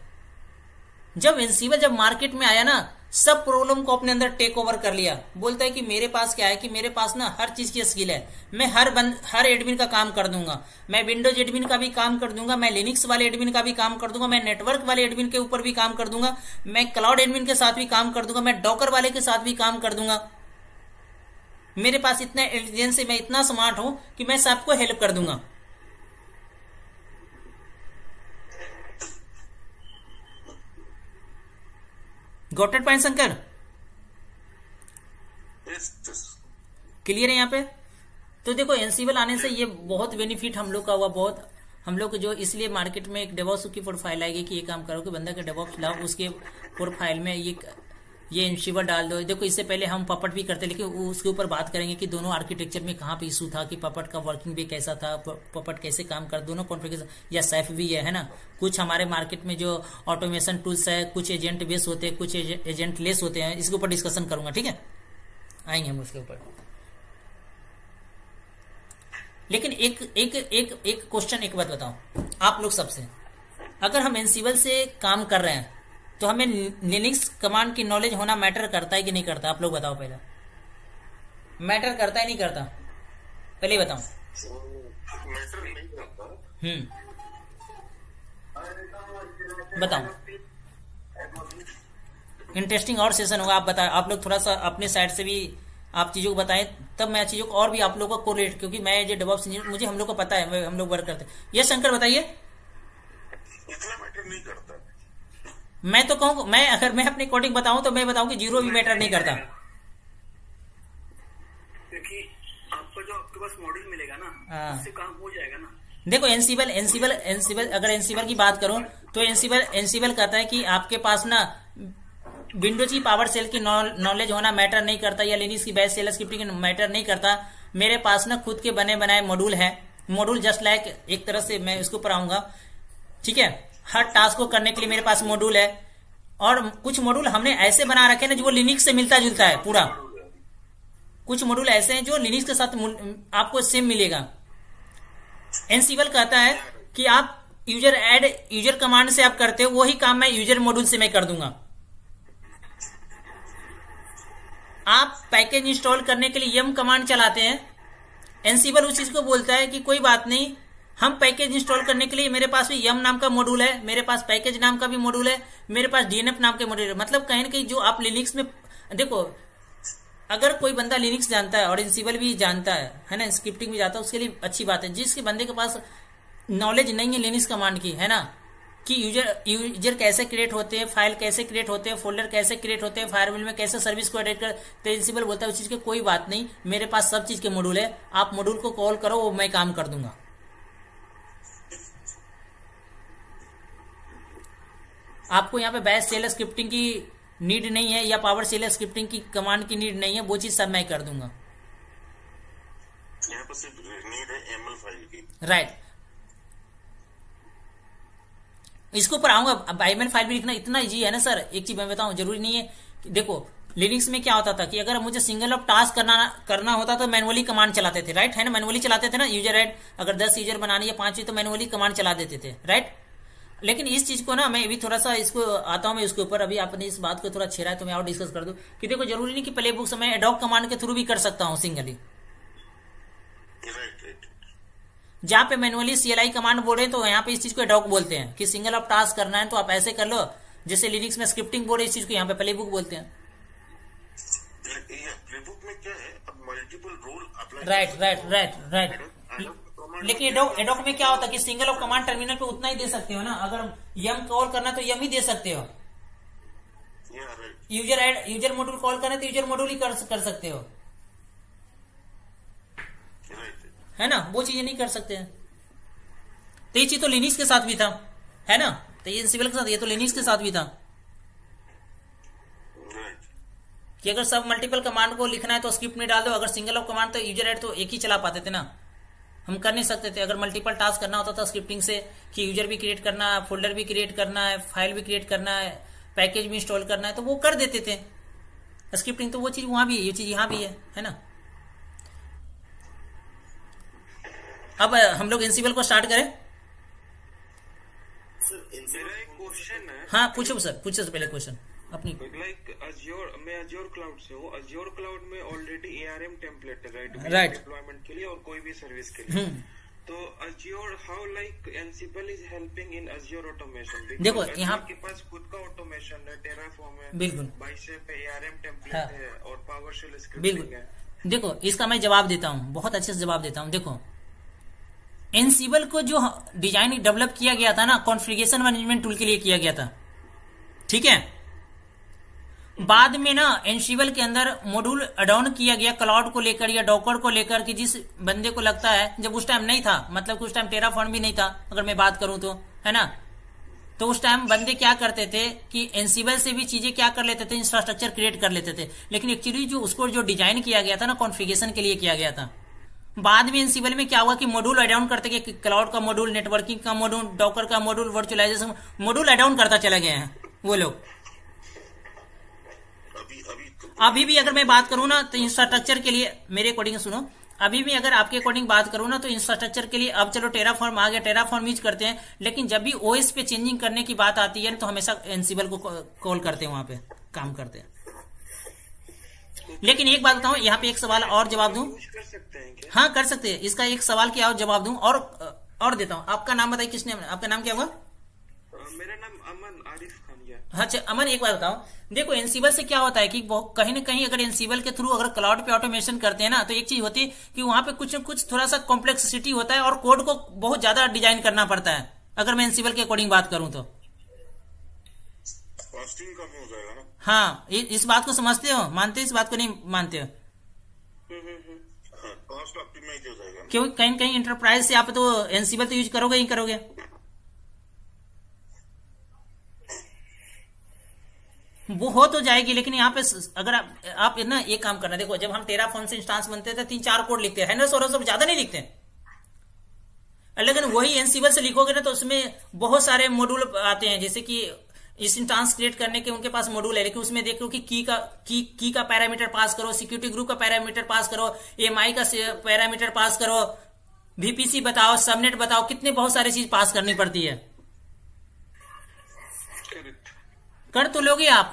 जब एनसीवर जब मार्केट में आया ना, सब प्रॉब्लम को अपने अंदर टेक ओवर कर लिया। बोलता है कि मेरे पास क्या है कि मेरे पास ना हर चीज की स्किल है, मैं हर एडमिन का काम कर दूंगा, मैं विंडोज एडमिन का भी काम कर दूंगा, मैं लिनक्स वाले एडमिन का भी काम कर दूंगा, मैं नेटवर्क वाले एडमिन के ऊपर भी काम कर दूंगा, मैं क्लाउड एडमिन के साथ भी काम कर दूंगा, मैं डॉकर वाले के साथ भी काम कर दूंगा। मेरे पास इतना इंटेलिजेंस है, मैं इतना स्मार्ट हूं कि मैं सबको हेल्प कर दूंगा। Got it point Shankar? Clear है यहाँ पे? तो देखो एनसीवल आने से ये बहुत बेनिफिट हम लोग का हुआ, बहुत हम लोग जो इसलिए मार्केट में एक डेवॉप्स की प्रोफाइल आएगी कि ये काम करो कि बंदा के डेवॉप्स लाओ, उसके प्रोफाइल में ये एनसीवल डाल दो। देखो इससे पहले हम पपट भी करते, लेकिन उसके ऊपर बात करेंगे कि दोनों आर्किटेक्चर में कहाँ पे इशू था, कि पपट का वर्किंग भी कैसा था, पपट कैसे काम कर, दोनों कॉन्फ़िगरेशन या सैफ भी है ना। कुछ हमारे मार्केट में जो ऑटोमेशन टूल्स है, कुछ एजेंट बेस होते हैं, कुछ एजेंट लेस होते हैं, इसके ऊपर डिस्कशन करूंगा, ठीक है? आएंगे हम उसके ऊपर। लेकिन एक क्वेश्चन, एक बात बताओ आप लोग सबसे, अगर हम एनसीवल से काम कर रहे हैं तो हमें लिनक्स कमांड की नॉलेज होना मैटर करता है कि नहीं करता? आप लोग बताओ, पहले मैटर करता है नहीं करता? पहले बताओ। मैटर नहीं करता। बताओ, इंटरेस्टिंग और सेशन होगा। आप बताओ, आप लोग थोड़ा सा अपने साइड से भी आप चीजों को बताएं, तब मैं चीजों को और भी आप लोगों को कोरिलेट, क्योंकि मैं जो डेवऑप्स इंजीनियर मुझे हम लोग को पता है, हम लोग वर्क करते हैं। ये शंकर बताइए। मैटर नहीं करता, मैं तो कहूँ, मैं अगर मैं अपने कोडिंग बताऊं तो मैं बताऊं कि जीरो भी मैटर नहीं करता, क्योंकि आपको जो आपके पास मॉड्यूल मिलेगा ना उससे काम हो जाएगा ना। देखो एनसीवल अगर एनसीवल की बात करूं तो एनसीवल कहता है कि आपके पास ना विंडोज की पावर सेल की नॉलेज होना मैटर नहीं करता, या लिनक्स की बैश शेल स्क्रिप्टिंग मैटर नहीं करता। मेरे पास ना खुद के बने बनाए मॉड्यूल है, मॉड्यूल जस्ट लाइक एक तरह से मैं उसके ऊपर आऊंगा, ठीक है? हर टास्क को करने के लिए मेरे पास मॉड्यूल है, और कुछ मॉड्यूल हमने ऐसे बना रखे हैं जो वो लिनक्स से मिलता जुलता है पूरा। कुछ मॉड्यूल ऐसे हैं जो लिनक्स के साथ आपको सेम मिलेगा। एनसीवल कहता है कि आप यूजर ऐड यूजर कमांड से आप करते हो, वही काम मैं यूजर मॉड्यूल से मैं कर दूंगा। आप पैकेज इंस्टॉल करने के लिए यम कमांड चलाते हैं, एनसीवल उस चीज को बोलता है कि कोई बात नहीं, हम पैकेज इंस्टॉल करने के लिए मेरे पास भी यम नाम का मॉड्यूल है, मेरे पास पैकेज नाम का भी मॉड्यूल है, मेरे पास डीएनएफ नाम के मॉड्यूल है। मतलब कहीं ना कहीं जो आप लिनक्स में देखो, अगर कोई बंदा लिनक्स जानता है और एनसीवल भी जानता है ना, स्क्रिप्टिंग भी जाता है, उसके लिए अच्छी बात है। जिसके बंदे के पास नॉलेज नहीं है लिनक्स कमांड की, है ना, कि यूजर कैसे क्रिएट होते हैं, फाइल कैसे क्रिएट होते हैं, फोल्डर कैसे क्रिएट होते हैं, फायरवॉल में कैसे सर्विस को एडिट कर, तो एनसीवल बोलता है उस चीज की कोई बात नहीं, मेरे पास सब चीज के मॉड्यूल है, आप मॉड्यूल को कॉल करो, वो मैं काम कर दूंगा। आपको यहाँ पे बैश शेल स्क्रिप्टिंग की नीड नहीं है, या पावर शेल स्क्रिप्टिंग की कमांड की नीड नहीं है, वो चीज सब मैं कर दूंगा। यहाँ पर सिर्फ नीड है एमएल फाइल की, राइट? इसके ऊपर आऊंगा। अब एमएल फाइल भी लिखना इतना इजी है ना सर, एक चीज मैं बताऊं, जरूरी नहीं है। देखो लिनक्स में क्या होता था कि अगर मुझे सिंगल ऑफ टास्क करना होता तो मैनुअली कमांड चलाते थे, राइट? है ना, मैनुअली चलाते थे ना। यूजर ऐड अगर 10 यूजर बनाने या 5 तो मैनुअली कमांड चला देते थे, राइट? लेकिन इस चीज को ना मैं अभी थोड़ा सा इसको आता हूं, मैं इसके ऊपर अभी आपने इस बात को थोड़ा छेड़ा है तो मैं और डिस्कस कर दूं कि देखो जरूरी नहीं कि प्ले बुक से मैं एडॉक कमांड के थ्रू भी कर सकता हूं सिंगली। जहां पे मैनुअली सीएलआई कमांड बोल रहे हैं तो यहाँ पे इस चीज को एडॉक बोलते हैं कि सिंगल ऑफ टास्क करना है तो आप ऐसे कर लो, जैसे लिनक्स में स्क्रिप्टिंग बोल रहे इस चीज को यहाँ पे प्ले बुक बोलते हैं। प्ले बुक में क्या है, अब multiple role apply, right right right right. लेकिन एडॉक में क्या होता है कि सिंगल ऑफ कमांड टर्मिनल पे उतना ही दे सकते हो ना, अगर यम कॉल करना तो यम ही दे सकते हो। यूजर मॉड्यूल कॉल करें तो यूजर मॉड्यूल ही कर सकते हो, है ना। वो चीजें नहीं कर सकते हैं। तो ये चीज तो लिनक्स के साथ भी था, है ना। तो ये सिविल के साथ, ये तो लिनक्स के साथ भी था कि अगर सब मल्टीपल कमांड को लिखना है तो स्क्रिप्ट में डाल दो। अगर सिंगल ऑफ कमांड तो यूजर ऐड तो एक ही चला पाते थे ना, हम कर नहीं सकते थे। अगर मल्टीपल टास्क करना होता था स्क्रिप्टिंग से कि यूजर भी क्रिएट करना है, फोल्डर भी क्रिएट करना है, फाइल भी क्रिएट करना है, पैकेज भी इंस्टॉल करना है, तो वो कर देते थे स्क्रिप्टिंग। तो वो चीज वहां भी है, ये चीज यहां भी है ना। अब हम लोग एनसीबल को स्टार्ट करें। क्वेश्चन है, हाँ पूछो सर, पूछो सर पहले क्वेश्चन अपनी। लाइक अज़्योर, मैं अज़्योर क्लाउड से हूँ। अज़्योर क्लाउड में ऑलरेडी एआरएम टेम्पलेट है, राइट, डिप्लॉयमेंट के लिए और कोई भी सर्विस के लिए। तो Azure how like Ansible is helping in Azure automation. देखो यहाँ के पास खुद का ऑटोमेशन है, टेराफॉर्म है, बिल्कुल, बाइसेप है, एआरएम टेम्पलेट है और पावरशेल स्क्रिप्टिंग है। देखो इसका मैं जवाब देता हूँ, बहुत अच्छे से जवाब देता हूँ। देखो एनसीबल को जो डिजाइन डेवलप किया गया था ना, कॉन्फ़िगरेशन मैनेजमेंट टूल के लिए किया गया था, ठीक है। बाद में ना एनसीबल के अंदर मॉड्यूल अडॉन किया गया क्लाउड को लेकर या डॉकर को लेकर, कि जिस बंदे को लगता है, जब उस टाइम नहीं था, मतलब उस टाइम टेराफॉर्म भी नहीं था अगर मैं बात करूं तो, है ना। तो उस टाइम बंदे क्या करते थे कि एनसीबल से भी चीजें क्या कर लेते थे, इंफ्रास्ट्रक्चर क्रिएट कर लेते थे। लेकिन एक्चुअली जो उसको जो डिजाइन किया गया था ना, कॉन्फ़िगरेशन के लिए किया गया था। बाद में एनसीबल में क्या हुआ कि मॉड्यूल एडाउन करते गए, क्लाउड का मॉड्यूल, नेटवर्किंग का मॉड्यूल, डॉकर का मॉड्यूल, वर्चुअलाइजेशन मॉड्यूल एडाउन करता चले गए हैं वो लोग। अभी भी अगर मैं बात करूं ना तो इंफ्रास्ट्रक्चर के लिए, मेरे अकॉर्डिंग सुनो, अभी भी अगर आपके अकॉर्डिंग बात करूं ना तो इंफ्रास्ट्रक्चर के लिए, अब चलो टेराफॉर्म आ गया, टेराफॉर्म यूज करते हैं, लेकिन जब भी ओएस पे चेंजिंग करने की बात आती है तो हमेशा एनसीबल को कॉल करते हैं, वहां पे काम करते हैं। लेकिन एक बात बताऊं, यहाँ पे एक सवाल और जवाब दूं, हाँ कर सकते हैं, इसका एक सवाल क्या और जवाब दूं और देता हूँ। आपका नाम बताइए, किसने, आपका नाम क्या हुआ? मेरा नाम अमन आरिफ खान। अच्छा अमन, एक बात बताओ, देखो एनसीबल से क्या होता है कि कहीं ना कहीं अगर एनसीबल के थ्रू अगर क्लाउड पे ऑटोमेशन करते हैं ना, तो एक चीज होती है कि वहां पे कुछ न कुछ थोड़ा सा कॉम्प्लेक्सिटी होता है और कोड को बहुत ज्यादा डिजाइन करना पड़ता है। अगर मैं एनसीबल के अकॉर्डिंग बात करूँ तो हाँ, इस बात को समझते हो, मानते हो इस बात को, नहीं मानते हो? कॉस्ट ऑप्टिमाइज हो जाएगा, क्योंकि कहीं कहीं इंटरप्राइज से आप तो एनसीबल तो यूज करोगे ही करोगे। वो हो तो जाएगी, लेकिन यहाँ पे अगर आप ना एक काम करना, देखो जब हम टेराफॉर्म से इंस्टांस बनते थे 3-4 कोड लिखते हैं ना, सब ज्यादा नहीं लिखते, लेकिन वही एनसीबल से लिखोगे ना तो उसमें बहुत सारे मॉड्यूल आते हैं। जैसे कि इस इंस्टांस क्रिएट करने के उनके पास मॉड्यूल है, लेकिन उसमें देख लो कि की का पैरामीटर पास करो, सिक्योरिटी ग्रुप का पैरामीटर पास करो, एमआई का पैरामीटर पास करो, बीपीसी बताओ, सबनेट बताओ, कितने बहुत सारी चीज पास करनी पड़ती है। कर तो लोगे आप,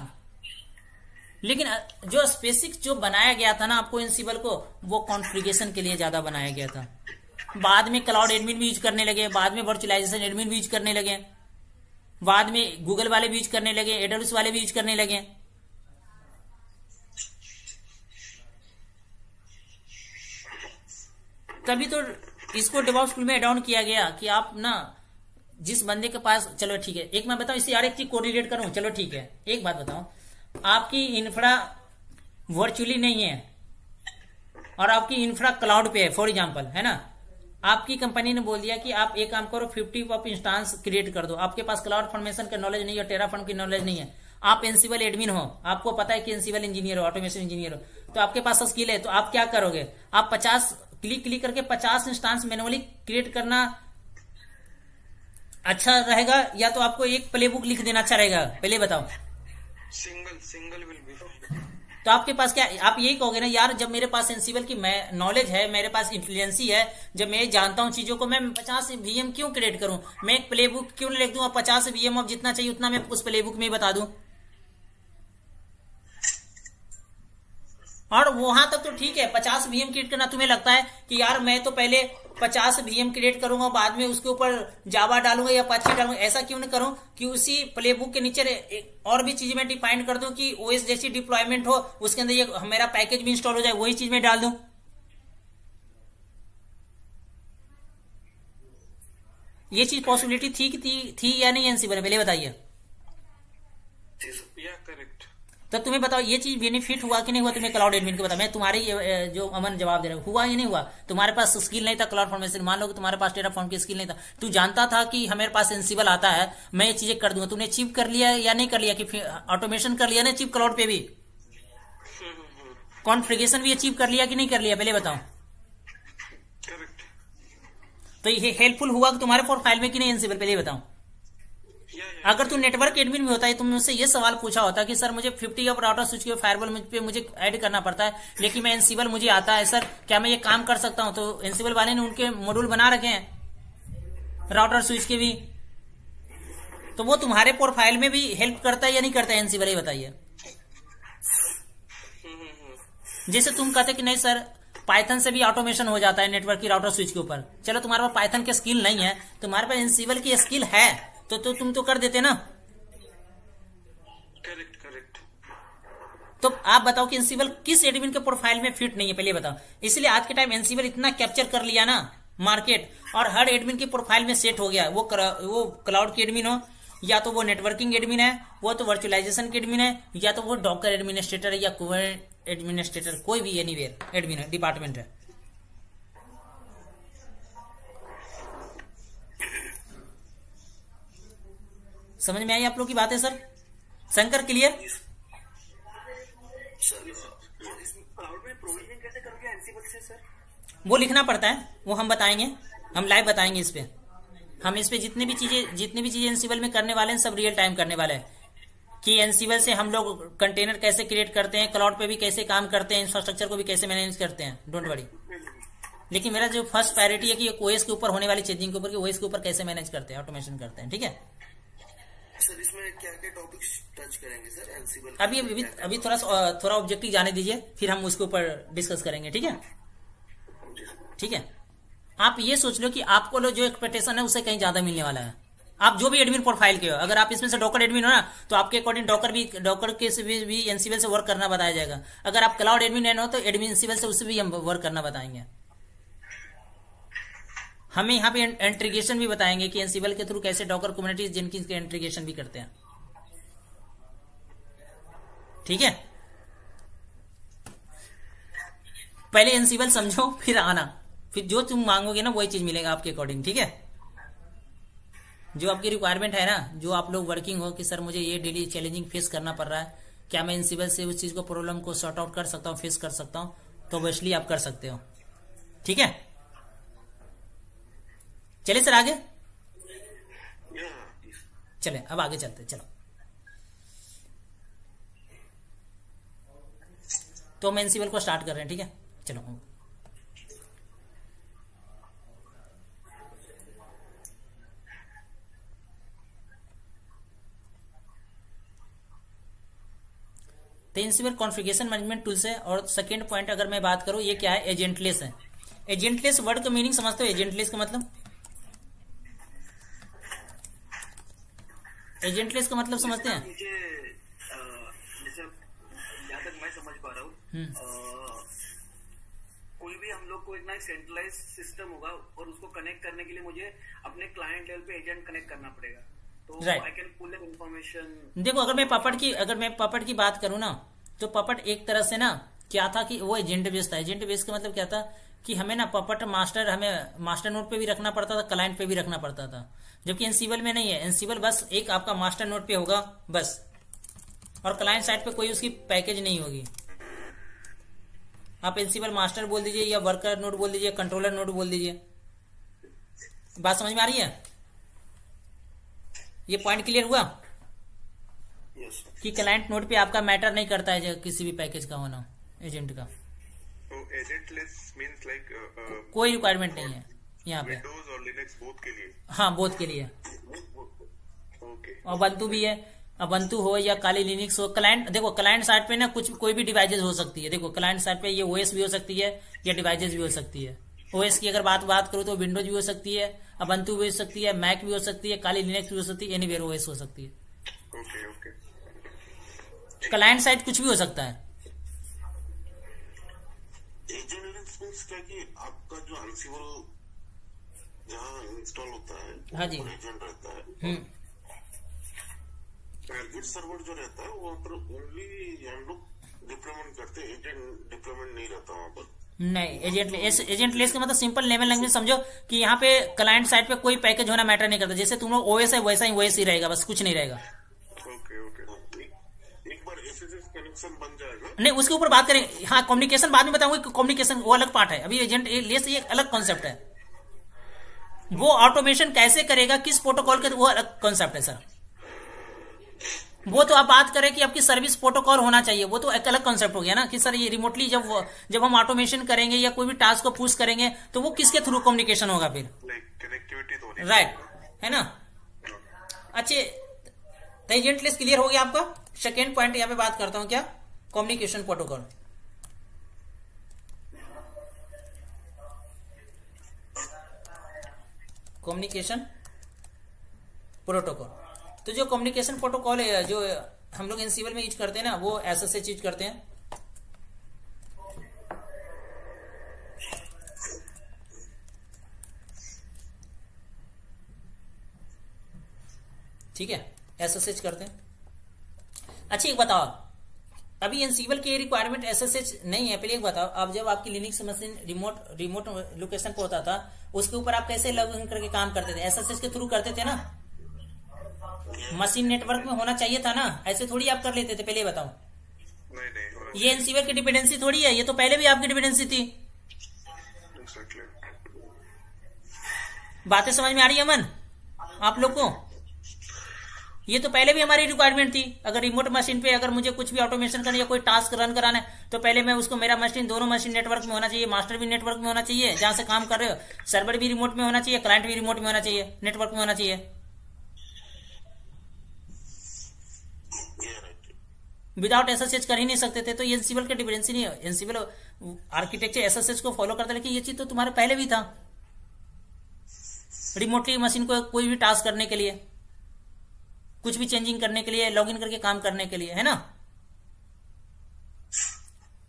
लेकिन जो स्पेसिफिक जो बनाया गया था ना आपको एनसीबल को, वो कॉन्फ़िगरेशन के लिए ज्यादा बनाया गया था। बाद में क्लाउड एडमिन भी यूज करने लगे, बाद में वर्चुअलाइजेशन एडमिन भी यूज करने लगे, बाद में गूगल वाले भी यूज करने लगे, एडल्स वाले भी यूज करने लगे। तभी तो इसको डेवऑप्स टूल में एडाउन किया गया कि आप ना जिस बंदे के पास, चलो ठीक है, एक मैं बताऊं, इसे यार एक चीज कोरिलेट करूं, चलो ठीक है, एक बात बताऊं, आपकी इंफ्रा वर्चुअली नहीं है और आपकी इंफ्रा क्लाउड पे है, फॉर एग्जाम्पल, है ना। आपकी कंपनी ने बोल दिया कि आप एक काम करो, 50 ऑफ इंस्टांस क्रिएट कर दो। आपके पास क्लाउड फॉर्मेशन का नॉलेज नहीं है, टेराफॉर्म की नॉलेज नहीं है, आप एनसीबल एडमिन हो, आपको पता है कि एनसीबल इंजीनियर हो, ऑटोमेशन इंजीनियर हो, तो आपके पास स्किल है, तो आप क्या करोगे, आप 50 क्लिक करके 50 इंस्टांस मैनुअली क्रिएट करना अच्छा रहेगा, या तो आपको एक प्लेबुक लिख देना अच्छा रहेगा, पहले बताओ। सिंगल विल बी, तो आपके पास क्या, आप यही कहोगे ना यार, जब मेरे पास एनसीबल की नॉलेज है, मेरे पास इन्फ्लुएंसी है, जब मैं जानता हूं चीजों को, मैं 50 वीएम क्यों क्रिएट करूं, मैं एक प्लेबुक क्यों लिख दूं और 50 वीएम अब जितना चाहिए उतना मैं उस प्लेबुक में बता दूं, और वहां तक तो ठीक है। 50 वीएम क्रिएट करना, तुम्हें लगता है कि यार मैं तो पहले 50 वीएम क्रिएट करूंगा, बाद में उसके ऊपर जावा डालूंगा या अपाचे डालूंगा, ऐसा क्यों नहीं करूं कि उसी प्लेबुक के नीचे और भी चीजें मैं डिफाइन कर दूं कि ओएस जैसी डिप्लॉयमेंट हो, उसके अंदर ये मेरा पैकेज भी इंस्टॉल हो जाए, वही चीज मैं डाल दूं। ये चीज पॉसिबिलिटी थी या नहीं एनसीबल, पहले बताइए। तो तुम्हें बताओ ये चीज बेनिफिट हुआ कि नहीं हुआ तुम्हें क्लाउड एडमिन को बताओ। मैं तुम्हारे जो अमन जवाब दे रहा हूँ, हुआ या नहीं हुआ? तुम्हारे पास स्किल नहीं था क्लाउड फॉर्मेशन, मान लो कि तुम्हारे पास टेराफॉर्म की स्किल नहीं था, तू जानता था कि हमारे पास सेंसिबल आता है, मैं ये चीजें कर दूंगा, तुमने चिप कर लिया या नहीं कर लिया, कि ऑटोमेशन कर लिया ना चिप क्लाउड पे भी, कॉन्फ़िगरेशन भी अचीव कर लिया कि नहीं कर लिया, पहले बताओ। तो ये हेल्पफुल हुआ तुम्हारे प्रोफाइल में कि नहीं एनसीबल, पहले बताओ। अगर तुम नेटवर्क एडमिन में होता है, तुम मुझसे ये सवाल पूछा होता कि सर मुझे 50 ऑफ राउटर स्विच के फायरवॉल पे मुझे ऐड करना पड़ता है, लेकिन मैं एनसीबल मुझे आता है सर, क्या मैं ये काम कर सकता हूं? तो एनसीबल वाले ने उनके मॉड्यूल बना रखे हैं राउटर स्विच के भी, तो वो तुम्हारे प्रोफाइल में भी हेल्प करता है या नहीं करता है एनसीबल, ये बताइए। जैसे तुम कहते कि नहीं सर पाइथन से भी ऑटोमेशन हो जाता है नेटवर्क की राउटर स्विच के ऊपर, चलो तुम्हारे पास पाइथन की स्किल नहीं है, तुम्हारे पास एनसीबल की स्किल है, तो तुम तो कर देते ना। Correct correct. तो आप बताओ कि एनसीबल किस एडमिन के प्रोफाइल में फिट नहीं है, पहले बताओ। इसलिए आज के टाइम एनसीबल इतना कैप्चर कर लिया ना मार्केट, और हर एडमिन के प्रोफाइल में सेट हो गया, वो क्लाउड की एडमिन हो, या तो वो नेटवर्किंग एडमिन है, वो तो वर्चुअलाइजेशन की एडमिन है, या तो वो डॉकर एडमिनिस्ट्रेटर है, या कुबर एडमिनिस्ट्रेटर, कोई भी एनीवेयर एडमिन है, डिपार्टमेंट है। समझ में आई आप लोग की बात है सर? शंकर क्लियर? वो लिखना पड़ता है, वो हम बताएंगे, हम लाइव बताएंगे इस पे, हम इस पे जितनी भी चीजें एनसीबल में करने वाले हैं सब रियल टाइम करने वाले हैं, कि एनसीबल से हम लोग कंटेनर कैसे क्रिएट करते हैं, क्लाउड पे भी कैसे काम करते हैं, इंफ्रास्ट्रक्चर को भी कैसे मैनेज करते हैं, डोंट वरी। लेकिन मेरा जो फर्स्ट प्रायोरिटी है कि ओएस के ऊपर होने वाली चेंजिंग के ऊपर, कि ओएस के ऊपर कैसे मैनेज करते हैं, ऑटोमेशन करते हैं, ठीक है सर। इसमें क्या-क्या टॉपिक्स टच करेंगे सर एनसीबल? अभी थोड़ा ऑब्जेक्टिव जाने दीजिए, फिर हम उसके ऊपर डिस्कस करेंगे, ठीक है ठीक है। आप ये सोच लो कि आपको जो एक्सपेक्टेशन है उसे कहीं ज्यादा मिलने वाला है, आप जो भी एडमिन प्रोफाइल के हो। अगर आप इसमें से डॉकर एडमिन हो ना, तो आपके अकॉर्डिंग डॉकर के भी एनसीबल से वर्क करना बताया जाएगा। अगर आप क्लाउड एडमिन हो तो एडमिन एनसीबल से उसे भी हम वर्क करना बताएंगे। हमें यहाँ पे इंटीग्रेशन भी बताएंगे कि एनसीबल के थ्रू कैसे डॉकर कम्युनिटीज जिनकी इंटीग्रेशन भी करते हैं, ठीक है। पहले एनसीबल समझो, फिर आना, फिर जो तुम मांगोगे ना वही चीज मिलेगा आपके अकॉर्डिंग, ठीक है। जो आपकी रिक्वायरमेंट है ना, जो आप लोग वर्किंग हो कि सर मुझे ये डेली चैलेंजिंग फेस करना पड़ रहा है, क्या मैं एनसीबल से उस चीज को प्रॉब्लम को सॉर्ट आउट कर सकता हूँ, फेस कर सकता हूँ, तो ऑब्वियसली आप कर सकते हो, ठीक है। चले सर आगे, चले अब आगे चलते, चलो। तो हम एनसीबल को स्टार्ट कर रहे हैं, ठीक है चलो। तो एनसीबल कॉन्फ़िगरेशन मैनेजमेंट टूल्स है, और सेकेंड पॉइंट अगर मैं बात करूं ये क्या है, एजेंटलेस है। एजेंटलेस वर्ड का मीनिंग समझते हो? एजेंटलेस का मतलब समझते हैं जहाँ तक मैं समझ पा रहा हूँ, कोई भी हम लोग को इतना सेंट्रलाइज सिस्टम होगा और उसको कनेक्ट करने के लिए मुझे अपने क्लाइंट लेवल पे एजेंट कनेक्ट करना पड़ेगा, तो I can pull the information. देखो अगर मैं पपड़ की बात करूं ना, तो पपड़ एक तरह से ना क्या था कि वो एजेंट बेस्ड था। एजेंट बेस्ड का मतलब क्या था कि हमें ना पपड़ मास्टर, हमें मास्टर नोड पे भी रखना पड़ता था, क्लाइंट पे भी रखना पड़ता था, जबकि एनसीबल में नहीं है। एनसीबल बस एक आपका मास्टर नोड पे होगा बस, और क्लाइंट साइड पे कोई उसकी पैकेज नहीं होगी। आप एनसीबल मास्टर बोल दीजिए, या वर्कर नोड बोल दीजिए, कंट्रोलर नोड बोल दीजिए, बात समझ में आ रही है? ये पॉइंट क्लियर हुआ कि क्लाइंट नोड पे आपका मैटर नहीं करता है किसी भी पैकेज का होना एजेंट का। एजेंटलेस मींस लाइक कोई रिक्वायरमेंट नहीं है यहाँ पे, विंडोज और लिनक्स बोथ के लिए। हाँ बोथ के लिए, और बंटू भी है, बंटू हो या काली लिनक्स हो। क्लाइंट देखो, क्लाइंट साइड पे ना कोई भी डिवाइसेज हो सकती है। देखो क्लाइंट साइड पे ये ओएस भी हो सकती है, या डिवाइसेज भी हो सकती है। ओएस की अगर बात करूं तो विंडोज भी हो सकती है, अबंटू भी हो सकती है, मैक भी हो सकती है, काली लिनक्स भी हो सकती है, एनीवेयर ओएस हो सकती है। Okay okay. क्लाइंट साइड कुछ भी हो सकता है। एजेंटलेस मींस क्या कि आपका जो एनसीबल जहां इंस्टॉल होता है, हाँ जी, एजेंट रहता है। टारगेट सर्वर जो रहता है वहाँ पर ओनली हम लोग डिप्लॉयमेंट करते हैं, एजेंट डिप्लॉयमेंट नहीं रहता वहाँ पर। नहीं, एजेंट लेस का मतलब सिंपल लेवल लैंग्वेज समझो कि यहाँ पे क्लाइंट साइड पे कोई पैकेज होना मैटर नहीं करता, जैसे तुम लोग ओएस है वैसा ही ओएस ही रहेगा, बस कुछ नहीं रहेगा। नहीं, उसके ऊपर बात करेंगे। हाँ, कम्युनिकेशन बाद में बताऊंगा, कम्युनिकेशन वो अलग पार्ट है, अभी एजेंट लेस एक अलग कॉन्सेप्ट है, वो ऑटोमेशन कैसे करेगा किस प्रोटोकॉल के, वो अलग कॉन्सेप्ट है सर। वो तो आप बात करें कि आपकी सर्विस प्रोटोकॉल होना चाहिए, वो तो एक अलग कॉन्सेप्ट हो गया ना कि सर ये रिमोटली जब हम ऑटोमेशन करेंगे या कोई भी टास्क को पुश करेंगे तो वो किसके थ्रू कम्युनिकेशन होगा फिर, कनेक्टिविटी तो होनी राइट है ना। अच्छे, तो एजेंट लिस्ट क्लियर हो गया आपका। सेकेंड पॉइंट यहाँ पे बात करता हूँ क्या, कम्युनिकेशन प्रोटोकॉल। कम्युनिकेशन प्रोटोकॉल, तो जो कम्युनिकेशन प्रोटोकॉल है जो हम लोग एनसीबल में यूज करते हैं ना, वो एसएसएच यूज करते हैं। ठीक है, एसएसएच करते हैं। अच्छा एक बताओ, अभी एनसीबल की रिक्वायरमेंट एसएसएच नहीं है, पहले एक बताओ आप जब आपकी लिनक्स मशीन रिमोट लोकेशन पर होता था उसके ऊपर आप कैसे लॉग इन करके काम करते थे? एसएसएच के थ्रू करते थे ना, मशीन नेटवर्क में होना चाहिए था ना, ऐसे थोड़ी आप कर लेते थे, पहले बताओ। नहीं, ये एनसीबल की डिपेंडेंसी थोड़ी है, ये तो पहले भी आपकी डिपेंडेंसी थी। बातें समझ में आ रही है अमन आप लोग को? ये तो पहले भी हमारी रिक्वायरमेंट थी, अगर रिमोट मशीन पे अगर मुझे कुछ भी ऑटोमेशन करना या कोई टास्क रन कराना है तो पहले मैं उसको, मेरा मशीन दोनों मशीन नेटवर्क में होना चाहिए, मास्टर भी नेटवर्क में होना चाहिए जहां से काम कर रहे हो, सर्वर भी रिमोट में होना चाहिए, क्लाइंट भी रिमोट में होना चाहिए, नेटवर्क में होना चाहिए। विदाउट एसएसएच कर ही नहीं सकते थे, तो ये एनसीबल का डिपेंडेंसी नहीं है। एनसीबल आर्किटेक्चर एसएसएच को फॉलो करता है, लेकिन ये चीज तो तुम्हारे पहले भी था, रिमोटली मशीन को कोई भी टास्क करने के लिए, कुछ भी चेंजिंग करने के लिए, लॉगिन करके काम करने के लिए, है ना।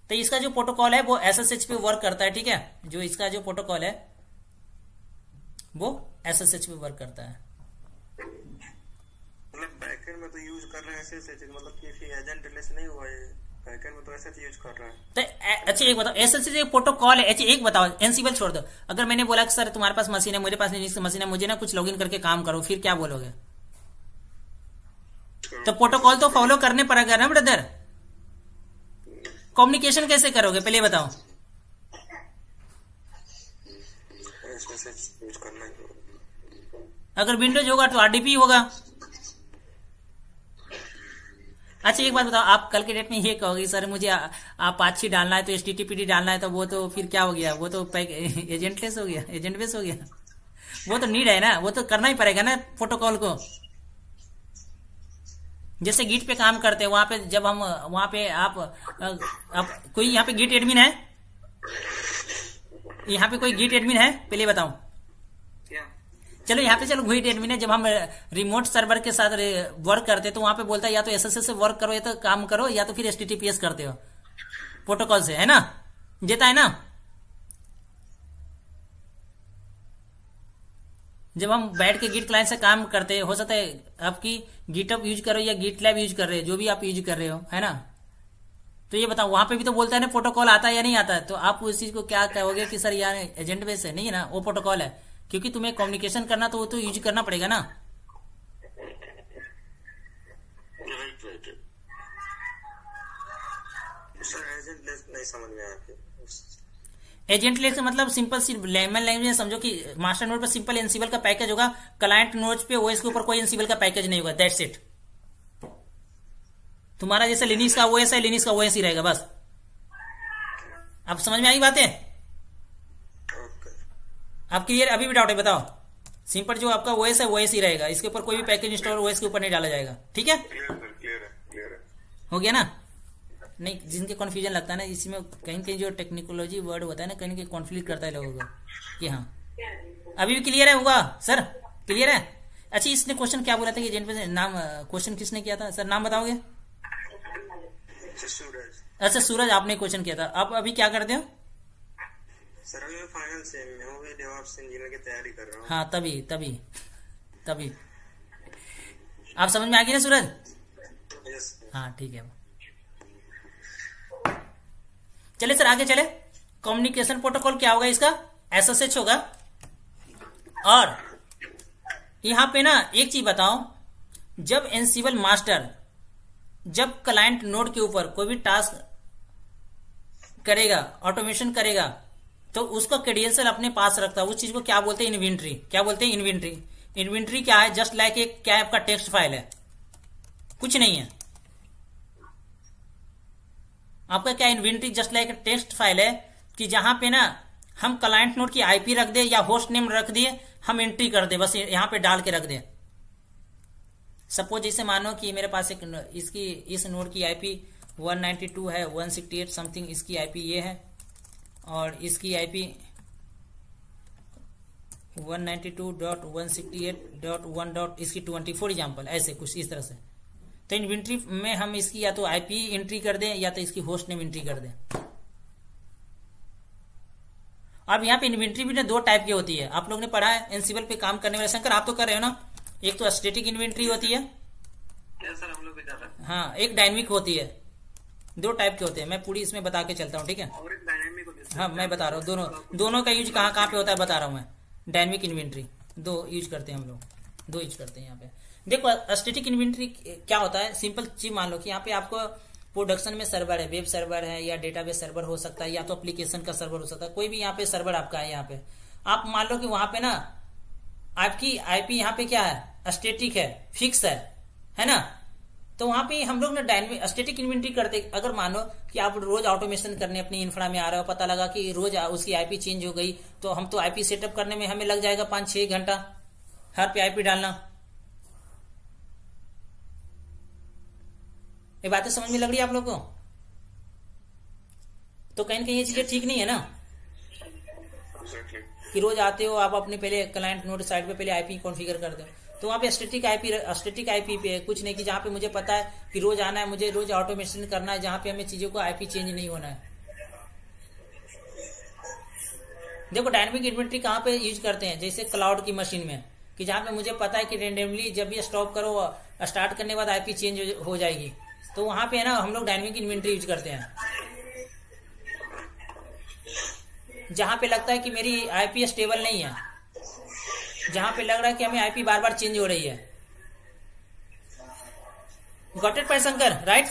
तो इसका जो प्रोटोकॉल है वो एसएसएच पे वर्क करता है, ठीक है, जो इसका जो प्रोटोकॉल है वो एसएसएच पे वर्क करता है। बैकेंड में तो यूज कर रहे हैं एसएसएच, मतलब कि एजेंट रिलेशन नहीं हुआ है, बैकेंड में तो एसएसएच यूज कर रहा है। तो अच्छा एक बताओ, एसएसएच एक प्रोटोकॉल है। अच्छा एक बताओ, एनसीबल छोड़ दो, अगर मैंने बोला कि सर तुम्हारे पास मशीन है, मेरे पास लिनक्स मशीन है, मुझे ना कुछ लॉगिन करके काम करो, फिर क्या बोलोगे? तो प्रोटोकॉल तो फॉलो करने पड़ेगा ना ब्रदर, कम्युनिकेशन कैसे करोगे पहले बताओ? अगर विंडोज होगा तो आरडीपी होगा। अच्छा एक बात बताओ, आप कल के डेट में ये कहोगे सर मुझे Apache डालना है तो HTTPD डालना है, तो वो तो फिर क्या हो गया, वो तो एजेंटलेस हो गया, एजेंट बेस हो गया, वो तो नीड है ना, वो तो करना ही पड़ेगा ना प्रोटोकॉल को। जैसे गिट पे काम करते हैं, वहां पे जब हम वहां पे आप कोई यहाँ पे गिट एडमिन है, यहाँ पे कोई गिट एडमिन है पहले बताओ? चलो यहाँ पे चलो गिट एडमिन है, जब हम रिमोट सर्वर के साथ वर्क करते तो वहां पे बोलता है या तो एसएसएच से वर्क करो या तो काम करो या तो फिर एचटीटीपीएस करते हो प्रोटोकॉल से, है ना, देता है ना। जब हम बैठ के गिट क्लाइंट से काम करते, हो सकता है आपकी गिटहब यूज करो या गिटलैब यूज कर रहे हो, जो भी आप यूज कर रहे हो, है ना। तो ये बताओ वहां पे भी तो बोलता है ना प्रोटोकॉल आता है या नहीं आता है, तो आप उस चीज को क्या कहोगे कि सर यार एजेंट बेस है? नहीं है ना, वो प्रोटोकॉल है, क्योंकि तुम्हें कम्युनिकेशन करना तो वो तो यूज करना पड़ेगा ना। नहीं समझ में आया। एजेंट लेस मतलब सिंपल सिर्फ लेमन लैंग्वेज समझो कि मास्टर नोड पर सिंपल एनसीबल का पैकेज होगा, क्लाइंट नोड पे ओएस के ऊपर कोई एनसीबल का पैकेज नहीं होगा, दैट्स इट। तुम्हारा जैसे लिनक्स का ओएस है, लिनक्स का ओएस ही रहेगा, बस। अब समझ में आई बातें? आप क्लियर? अभी भी डाउट है बताओ? सिंपल जो आपका ओएस है ओएस ही रहेगा, इसके ऊपर कोई भी पैकेज इंस्टॉल ओएस के ऊपर नहीं डाला जाएगा, ठीक है? क्लियर है। हो गया ना? नहीं, जिनके कंफ्यूजन लगता है ना इसी में, कहीं कहीं जो टेक्निकोलॉजी वर्ड होता है ना, कहीं कहीं कॉन्फ्लिक्ट करता है लोगों को कि हाँ। अभी भी क्लियर है होगा सर? क्लियर है। अच्छा इसने क्वेश्चन क्या बोला था कि एजेंट पे नाम, क्वेश्चन किसने किया था सर, नाम बताओगे? अच्छा सूरज, आपने क्वेश्चन किया था। आप अभी क्या करते हो सर? मैं फाइनल सेम में हूँ, डेवऑप्स इंजीनियर की तैयारी कर रहा हूँ। हाँ तभी तभी तभी आप समझ में आ गई ना सूरज? हाँ ठीक है, चले सर आगे चले। कम्युनिकेशन प्रोटोकॉल क्या होगा इसका, SSH होगा। और यहां पे ना एक चीज बताओ, जब एनसीबल मास्टर जब क्लाइंट नोड के ऊपर कोई भी टास्क करेगा, ऑटोमेशन करेगा, तो उसका क्रेडेंशियल अपने पास रखता है। उस चीज को क्या बोलते हैं, इन्वेंट्री। क्या बोलते हैं, इन्वेंट्री। इन्वेंट्री क्या है, जस्ट लाइक एक क्या आपका टेक्स्ट फाइल है, कुछ नहीं है आपका। क्या inventory just like text file है कि जहां पे ना हम क्लाइंट नोड की आईपी रख दे या होस्ट नेम रख दिए, हम एंट्री कर दे, बस यहां पे डाल के रख दे। सपोज इसे मानो कि मेरे पास एक इसकी इस नोड की आईपी 192 है, 168 समथिंग इसकी आईपी ये है, और इसकी आईपी 192.168.1. इसकी 24 एग्जाम्पल, ऐसे कुछ इस तरह से। तो इन्वेंट्री में हम इसकी या तो आईपी एंट्री कर दें या तो इसकी होस्ट नेम एंट्री कर दें। अब यहाँ पे इन्वेंट्री भी ना दो टाइप की होती है, आप लोग ने पढ़ा है एनसीबल पे काम करने वाले। शंकर आप तो कर रहे हो ना, एक तो स्टैटिक इन्वेंट्री होती है सर, हम लोग भी कर रहे हैं। हाँ, एक डायनेमिक होती है। दो टाइप के होते हैं, मैं पूरी इसमें बता के चलता हूँ, ठीक है। और हाँ मैं बता रहा हूँ, दोनों का यूज कहाँ कहाँ पे होता है बता रहा हूँ मैं। डायनेमिक इन्वेंट्री दो यूज करते हैं हम लोग, दो यूज करते हैं यहाँ पे। देखो स्टैटिक इन्वेंट्री क्या होता है, सिंपल चीज मान लो कि यहाँ पे आपको प्रोडक्शन में सर्वर है, वेब सर्वर है या डेटाबेस सर्वर हो सकता है या तो एप्लीकेशन का सर्वर हो सकता है, कोई भी यहाँ पे सर्वर आपका है। यहाँ पे आप मान लो कि वहां पे ना आपकी आईपी यहाँ पे क्या है, स्टैटिक है, फिक्स है ना। तो वहां पे हम लोग ना डायनेमिक स्टैटिक इन्वेंट्री करते। अगर मानो कि आप रोज ऑटोमेशन करने अपनी इंफ्रा में आ रहे हो, पता लगा कि रोज उसकी आईपी चेंज हो गई, तो हम तो आईपी सेटअप करने में हमें लग जाएगा 5-6 घंटा, हर पे आईपी डालना। ये बातें समझ में लग रही है आप लोगों को? तो कहीं ना कहीं ये चीजें ठीक नहीं है ना, कि रोज आते हो आप अपने पहले क्लाइंट नोड साइड पे पहले आईपी कॉन्फिगर कर दो, तो वहां पे स्टैटिक आईपी पे कुछ नहीं, कि जहां पे मुझे पता है कि रोज आना है, मुझे रोज ऑटोमेशन करना है, जहां पे हमें चीजों को आईपी चेंज नहीं होना है। देखो डायनेमिक इन्वेंट्री कहाँ पे यूज करते हैं, जैसे क्लाउड की मशीन में, कि जहां पे मुझे पता है कि रेंडमली जब भी स्टॉप करो, स्टार्ट करने के बाद आईपी चेंज हो जाएगी, तो वहां पे है ना हम लोग डायनेमिक इन्वेंट्री यूज करते हैं। जहां पे लगता है कि मेरी आईपी स्टेबल नहीं है, जहां पे लग रहा है कि हमें आईपी बार बार चेंज हो रही है। Got it Shankar, right?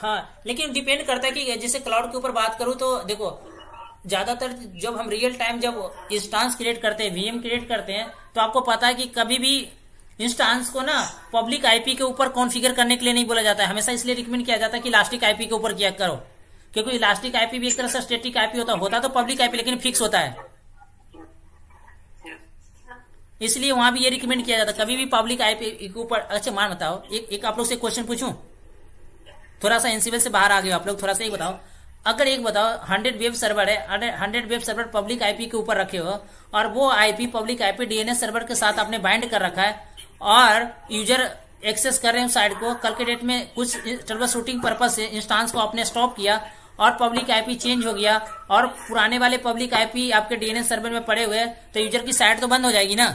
हाँ, लेकिन डिपेंड करता है कि जैसे क्लाउड के ऊपर बात करूं तो देखो ज्यादातर जब हम रियल टाइम जब इंस्टांस क्रिएट करते हैं, वीएम क्रिएट करते हैं, तो आपको पता है कि कभी भी इंस्टांस को ना पब्लिक आईपी के ऊपर कॉन्फिगर करने के लिए नहीं बोला जाता है। हमेशा इसलिए रिकमेंड किया जाता है कि इलास्टिक आईपी के ऊपर किया करो, क्योंकि इलास्टिक आईपी भी एक तरह से स्टैटिक आईपी होता तो पब्लिक आईपी, लेकिन फिक्स होता है। इसलिए वहां भी ये रिकमेंड किया जाता है कभी भी पब्लिक आईपी के ऊपर। अच्छा मान बताओ, एक आप लोग से क्वेश्चन पूछूं, थोड़ा सा एनसीबल से बाहर आ गए आप लोग, थोड़ा सा ये बताओ, अगर एक बताओ 100 वेब सर्वर है, 100 वेब सर्वर पब्लिक आईपी के ऊपर रखे हो, और वो IP public IP DNS server के साथ आपने बाइंड कर रखा है, और यूजर एक्सेस कर रहे हैं साइट को, कल के डेट में कुछ ट्रबल शूटिंग पर्पज से इंस्टांस को आपने स्टॉप किया और पब्लिक आईपी चेंज हो गया, और पुराने वाले पब्लिक आईपी आपके DNS सर्वर में पड़े हुए, तो यूजर की साइट तो बंद हो जाएगी ना।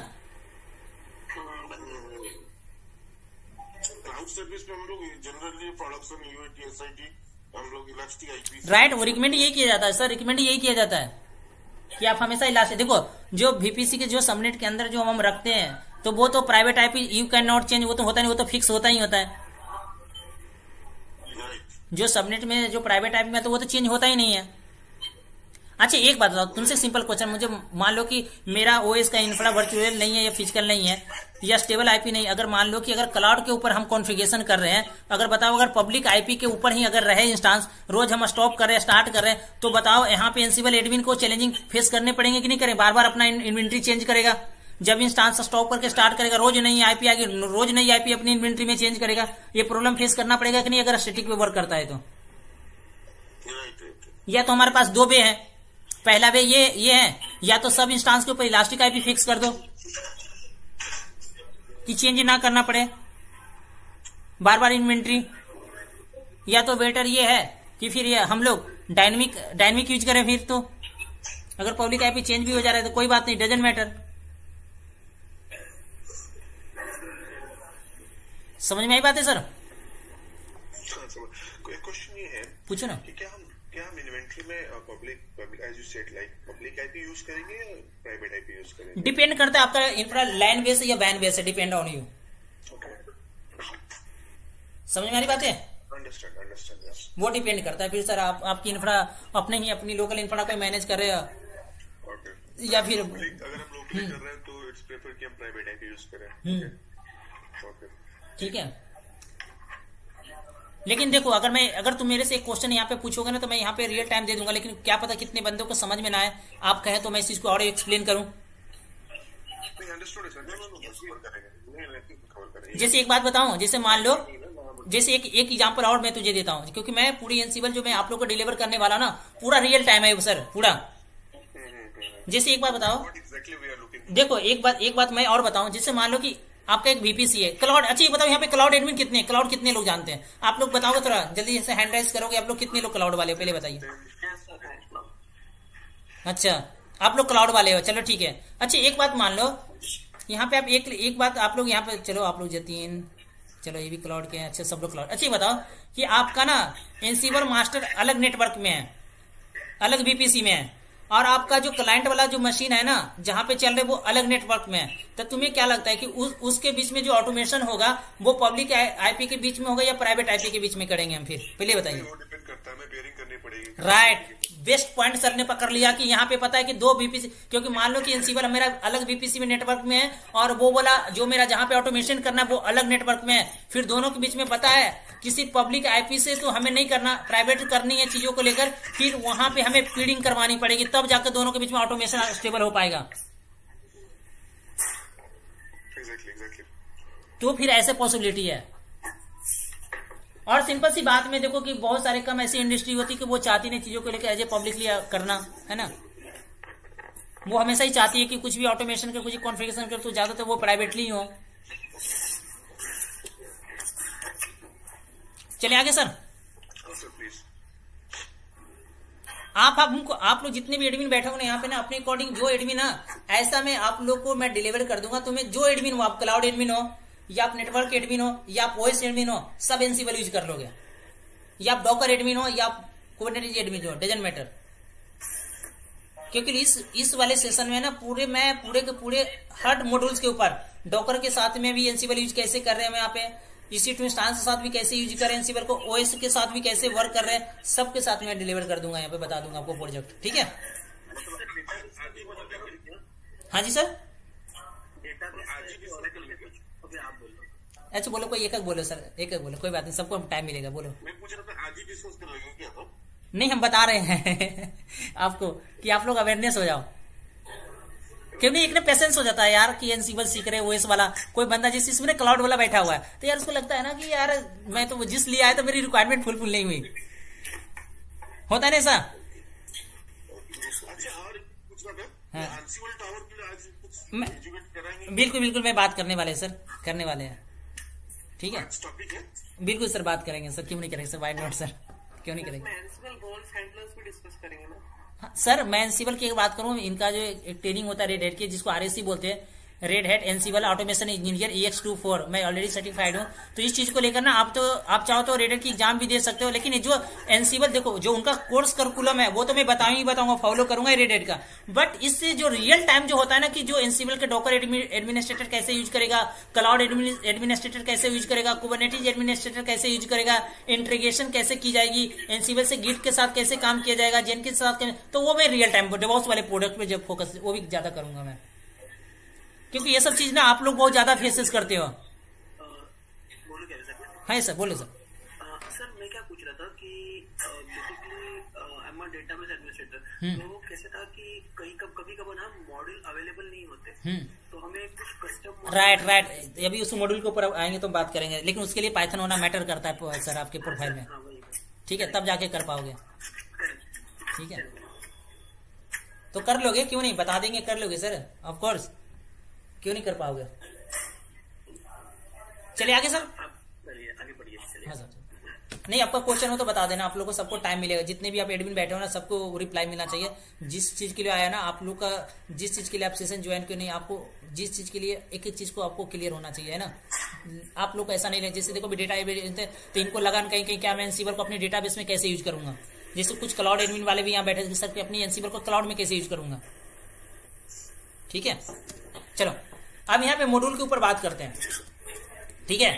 क्लाउड सर्विस में हम लोग जनरली प्रोडक्शन यूएटी एसआईटी हम लोग इलास्टिक आईपी, राइट, वो रिकमेंड यही किया जाता है सर, रिकमेंड यही किया जाता है कि आप हमेशा इलास्टिक। देखो जो VPC के जो सबनेट के अंदर जो हम रखते हैं, तो वो तो private IP you can not change, वो तो होता नहीं, वो तो फिक्स होता ही होता है। जो सबनेट में जो प्राइवेट आईपी में तो वो तो चेंज होता ही नहीं है। अच्छा एक बात बताओ, तुमसे सिंपल क्वेश्चन, मुझे मान लो कि मेरा OS का इंफ्रा वर्चुअल नहीं है या फिजिकल नहीं है या स्टेबल आईपी नहीं, अगर मान लो कि अगर क्लाउड के ऊपर हम कॉन्फ़िगरेशन कर रहे हैं, अगर बताओ अगर पब्लिक आईपी के ऊपर ही अगर रहे इंस्टांस, रोज हम स्टॉप कर रहे हैं, स्टार्ट कर रहे हैं, तो बताओ यहाँ पे एनसीबल एडमिन को चैलेंजिंग फेस करने पड़ेंगे कि नहीं करें? बार बार अपना इन्वेंट्री चेंज करेगा, जब इंस्टांस स्टॉप करके स्टार्ट करेगा, रोज नई आईपी आगे, रोज नई आईपी अपनी इन्वेंट्री में चेंज करेगा, ये प्रॉब्लम फेस करना पड़ेगा कि नहीं अगर स्टैटिक पे वर्क करता है तो? या तो हमारे पास दो वे है, पहला वे ये है, या तो सब इंस्टांस के ऊपर इलास्टिक आईपी फिक्स कर दो कि चेंज ना करना पड़े बार बार इन्वेंट्री, या तो बेटर ये है कि फिर ये हम लोग डायनेमिक यूज करें, फिर तो अगर पब्लिक आईपी चेंज भी हो जा रहा है तो कोई बात नहीं, डजंट मैटर। समझ में आई बात है सर? क्वेश्चन ये है, पूछो ना, क्या हम इन्वेंट्री में public as you said like public IP use करेंगे या प्राइवेट आईपी यूज करेंगे? डिपेंड करता है आपका इंफ्रा लैन बेस या वैन बेस है, डिपेंड ऑन यू। समझ में आ रही बात है? Understand, yes. वो डिपेंड करता है फिर सर आपकी इंफ्रा अपने ही अपनी लोकल इंफ्रा को मैनेज कर रहे हो okay. या फिर अगर हम लोकल कर रहे हैं तो इट्स प्रेफर कि हम प्राइवेट आईपी यूज करें ठीक है। लेकिन देखो अगर तुम मेरे से एक क्वेश्चन यहाँ पे पूछोगे ना तो मैं यहाँ पे रियल टाइम दे दूंगा, लेकिन क्या पता कितने बंदों को समझ में ना आए। आप कहें तो मैं इस चीज को और एक्सप्लेन करूँ। जैसे एक बात बताऊं, जैसे मान लो जैसे एक एग्जांपल और मैं तुझे देता हूं, क्योंकि मैं पूरी एनसीबल जो मैं आप लोगों को डिलीवर करने वाला ना पूरा रियल टाइम है सर पूरा। जैसे एक बात बताओ, देखो एक बात मैं और बताऊं, जैसे मान लो कि आपका एक बीपीसी है क्लाउड। अच्छा ये बताओ यहाँ पे क्लाउड एडमिन कितने हैं, क्लाउड कितने लोग जानते हैं? आप लोग बताओगे थोड़ा जल्दी, जैसे हैंड रेज करोगे आप लोग कितने लोग क्लाउड वाले हो पहले बताइए। अच्छा आप लोग क्लाउड वाले हो, चलो ठीक है। अच्छा एक बात मान लो यहाँ पे आप एक बात आप लोग यहाँ पे, चलो आप लोग जतीन, चलो ये भी क्लाउड के हैं, अच्छा सब लोग क्लाउड। अच्छा बताओ कि आपका ना एनसीवर मास्टर अलग नेटवर्क में है, अलग बीपीसी में है, और आपका जो क्लाइंट वाला जो मशीन है ना जहाँ पे चल रहे वो अलग नेटवर्क में है। तो तुम्हें क्या लगता है कि उसके बीच में जो ऑटोमेशन होगा वो पब्लिक आईपी के बीच में होगा या प्राइवेट आईपी के बीच में करेंगे हम? फिर पहले बताइए। राइट, बेस्ट पॉइंट सर ने पकड़ लिया कि यहाँ पे पता है कि दो बीपीसी, क्योंकि मान लो कि एनसीवर मेरा अलग बीपीसी में नेटवर्क में है और वो बोला जो मेरा जहाँ पे ऑटोमेशन करना है वो अलग नेटवर्क में है। फिर दोनों के बीच में पता है किसी पब्लिक आईपी से तो हमें नहीं करना, प्राइवेट करनी है चीजों को लेकर, फिर वहां पे हमें फीडिंग करवानी पड़ेगी, तब जाकर दोनों के बीच में ऑटोमेशन स्टेबल हो पाएगा। तो फिर ऐसे पॉसिबिलिटी है। और सिंपल सी बात में देखो कि बहुत सारे कम ऐसी इंडस्ट्री होती है कि वो चाहती नहीं चीजों को लेकर एज ए पब्लिकली करना, है ना। वो हमेशा ही चाहती है कि कुछ भी ऑटोमेशन कर, कुछ कॉन्फ़िगरेशन कर, तो ज्यादातर वो प्राइवेटली हो। चलिए आगे सर। आप लोग जितने भी एडमिन बैठे हो ना यहाँ पे ना अपने अकॉर्डिंग जो एडमिन है ऐसा मैं आप लोग को मैं डिलीवर कर दूंगा। तुम्हें जो एडमिन हो, आप क्लाउड एडमिन हो या आप नेटवर्क एडमिन हो या आप ओएस एडमिन हो, सब एनसीबल यूज कर लोगे, या आप डॉकर एडमिन हो या आप कुबरनेटिज एडमिन हो, डजेंट मैटर। क्योंकि इस वाले सेशन में ना पूरे के पूरे हर मॉड्यूल्स के ऊपर डॉकर के साथ में भी एनसीबल यूज कैसे कर रहे हैं, यहाँ पे इसी टू इंस्टांस के साथ भी कैसे यूज कर रहे हैं एनसीबल को, ओएस के साथ भी कैसे वर्क कर रहे हैं, सबके साथ में डिलीवर कर दूंगा, यहाँ पे बता दूंगा आपको प्रोजेक्ट, ठीक है। हाँ जी सर, अच्छा बोलो, कोई एक बोलो सर, एक बोलो, कोई बात नहीं, सबको हम टाइम मिलेगा, बोलो। मैं पूछ रहा था आज ही डिस्कस कर लोगे क्या? तो नहीं, हम बता रहे हैं आपको कि आप लोग अवेयरनेस हो जाओ, क्योंकि एक ना पेशेंस हो जाता है यार कि एनसीबल सीख रहे ओएस वाला, कोई बंदा जिस चीज में क्लाउड वाला बैठा हुआ है तो यार उसको लगता है ना कि यार मैं तो जिस लिए आया तो मेरी रिक्वायरमेंट फुलफिल नहीं हुई, होता नहीं सर। बिल्कुल बिल्कुल, मैं बात करने वाले सर, करने वाले हैं, ठीक है, बिल्कुल सर बात करेंगे सर, क्यों नहीं करेंगे सर, व्हाई नॉट सर, क्यों नहीं करेंगे सर। मैं एनसीबल की एक बात करूं, इनका जो एक ट्रेनिंग होता है रेड हैट की, जिसको आरएसी बोलते हैं, red hat Ansible automation engineer EX24, मैं ऑलरेडी सर्टिफाइड हूं। तो इस चीज को लेकर ना आप चाहो तो रेड हैट की एग्जाम भी दे सकते हो, लेकिन जो एनसीबल देखो जो उनका कोर्स करिकुलम है वो तो मैं बताऊंगा, फॉलो करूंगा रेड हैट का, बट इससे जो रियल टाइम जो होता है ना कि जो एनसीबल के डॉकर एडमिनिस्ट्रेटर कैसे यूज करेगा, क्लाउड एडमिनिस्ट्रेटर कैसे यूज करेगा, कुबरनेटिज एडमिनिस्ट्रेटर कैसे यूज करेगा, इंटीग्रेशन कैसे की जाएगी, एनसीबल से गिट के साथ कैसे काम किया जाएगा, जेनकिंस के साथ, तो वो मैं रियल टाइम डेवॉप्स वाले प्रोडक्ट में जब फोकस वो भी ज्यादा करूंगा मैं, क्योंकि ये सब चीज ना आप लोग बहुत ज्यादा फेसेस करते हो। हाँ सर बोलो सर। सर मैं क्या पूछ रहा था कि basically I am a database administrator, तो कैसे था कि कभी कभार ना मॉड्यूल अवेलेबल नहीं होते, तो हमें कुछ कस्टम राइट अभी उस मॉड्यूल के ऊपर आएंगे तो बात करेंगे, लेकिन उसके लिए पाइथन होना मैटर करता है सर आपके प्रोफाइल में, ठीक है, तब जाके कर पाओगे, ठीक है। तो कर लोगे, क्यों नहीं, बता देंगे, कर लोगे सर, ऑफ कोर्स, क्यों नहीं कर पाओगे। चलिए आगे सर। आगे बढ़िए। हाँ सर, नहीं आपका क्वेश्चन हो तो बता देना, आप लोगों को सबको टाइम मिलेगा, जितने भी आप एडमिन बैठे हो ना सबको रिप्लाई मिलना चाहिए, जिस चीज के लिए आया ना आप लोग का, जिस चीज के लिए आप सेशन ज्वाइन क्यों नहीं, आपको जिस चीज के लिए एक चीज को आपको क्लियर होना चाहिए, है ना। आप लोग ऐसा नहीं रहे। जैसे देखो डेटा तो इनको लगा कहीं कहीं क्या मैं एनसीवर को अपने डेटाबेस में कैसे यूज करूंगा। जैसे कुछ क्लाउड एडमिन वाले भी यहाँ बैठे सर अपनी एनसीवर को क्लाउड में कैसे यूज करूंगा। ठीक है, चलो अब यहाँ पे मॉड्यूल के ऊपर बात करते हैं। ठीक है,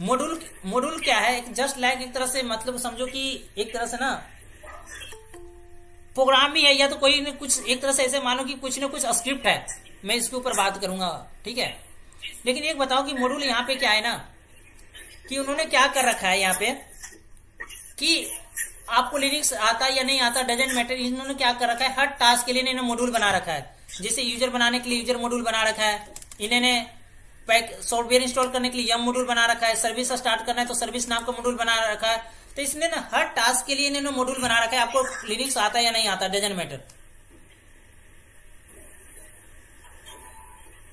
मॉड्यूल क्या है, जस्ट लाइक एक तरह से मतलब समझो कि एक तरह से ना प्रोग्राम ही है या तो कोई कुछ एक तरह से ऐसे मानो कि कुछ ना कुछ स्क्रिप्ट है। मैं इसके ऊपर बात करूंगा। ठीक है, लेकिन एक बताओ कि मॉड्यूल यहाँ पे क्या है ना कि उन्होंने क्या कर रखा है यहाँ पे कि आपको लिनक्स आता या नहीं आता डजेंट मैटर। इन्होंने क्या कर रखा है, हर टास्क के लिए इन्होंने मॉड्यूल बना रखा है। जैसे यूजर बनाने के लिए यूजर मॉड्यूल बना रखा है, इन्होंने सॉफ्टवेयर इंस्टॉल करने के लिए यम मॉड्यूल बना रखा है, सर्विस स्टार्ट करना है तो सर्विस नाम का मॉड्यूल बना रखा है। तो इसने ना हर टास्क के लिए इन्होंने मॉड्यूल बना रखा है। आपको लिनक्स आता या नहीं आता डजेंट मैटर,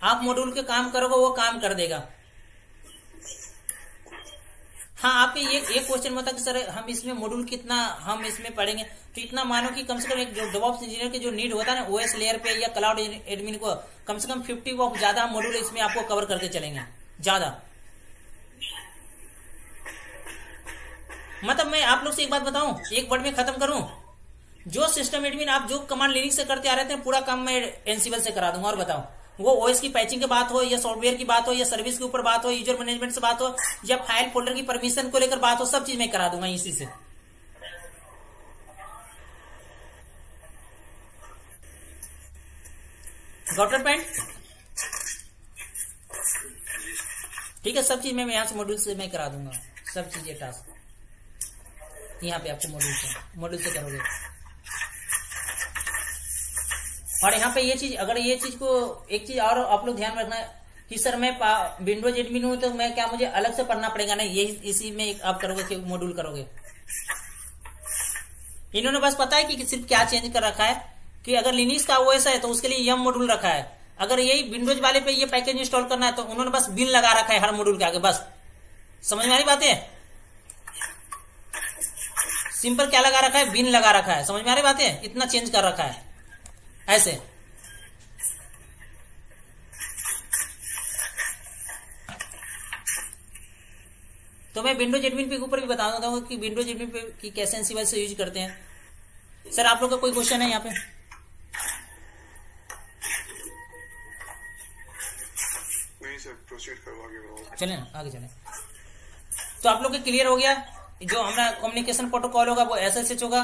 आप मॉड्यूल के काम करोगे वो काम कर देगा। हाँ, आपके ये क्वेश्चन बता कि सर हम इसमें मॉड्यूल कितना हम इसमें पढ़ेंगे, तो इतना मानो कि कम से कम एक जो डेवऑप्स इंजीनियर के जो नीड होता है ना ओएस लेयर पे या क्लाउड एडमिन को कम से कम 50 वो ज्यादा मॉड्यूल इसमें आपको कवर करके चलेंगे ज्यादा। मतलब मैं आप लोग से एक बात बताऊं, एक वर्ड में खत्म करूं, जो सिस्टम एडमिन आप जो कमांड लिनक्स से करते आ रहे थे पूरा काम मैं एनसीबल से करा दूंगा। और बताओ वो ओएस की पैचिंग की बात हो या सॉफ्टवेयर की बात हो या सर्विस के ऊपर बात हो, यूजर मैनेजमेंट से बात हो या फाइल फोल्डर की परमिशन को लेकर बात हो, सब चीज मैं करा दूंगा इसी से। गॉटर पॉइंट, ठीक है, सब चीज मैं यहां से मॉड्यूल से मैं करा दूंगा। सब चीजें टास्क यहाँ पे आपको मॉड्यूल से करोगे। और यहाँ पे ये चीज अगर ये चीज को एक चीज और आप लोग ध्यान रखना है कि सर मैं विंडोज एडमिन हूं तो मैं क्या मुझे अलग से पढ़ना पड़ेगा, नहीं ये इसी में एक आप करोगे मॉड्यूल करोगे। इन्होंने बस पता है कि सिर्फ क्या चेंज कर रखा है कि अगर लिनक्स का ओएस है तो उसके लिए यम मॉड्यूल रखा है, अगर यही विंडोज वाले पे ये पैकेज इंस्टॉल करना है तो उन्होंने बस बिन लगा रखा है हर मॉड्यूल के आगे। बस समझ में आ रही बात है, सिंपल क्या लगा रखा है, बिन लगा रखा है। समझ में आ रही बात है, इतना चेंज कर रखा है ऐसे। तो मैं विंडोज एडमिन पे ऊपर भी बता देता हूँ कि विंडोज एडमिन पे की कैसे एनसीबल से यूज करते हैं। सर आप लोग का कोई क्वेश्चन है यहाँ पे? नहीं सर, प्रोसीड करवा चले ना, आगे चले। तो आप लोग के क्लियर हो गया जो हमारा कम्युनिकेशन प्रोटोकॉल होगा वो एसएसएच होगा।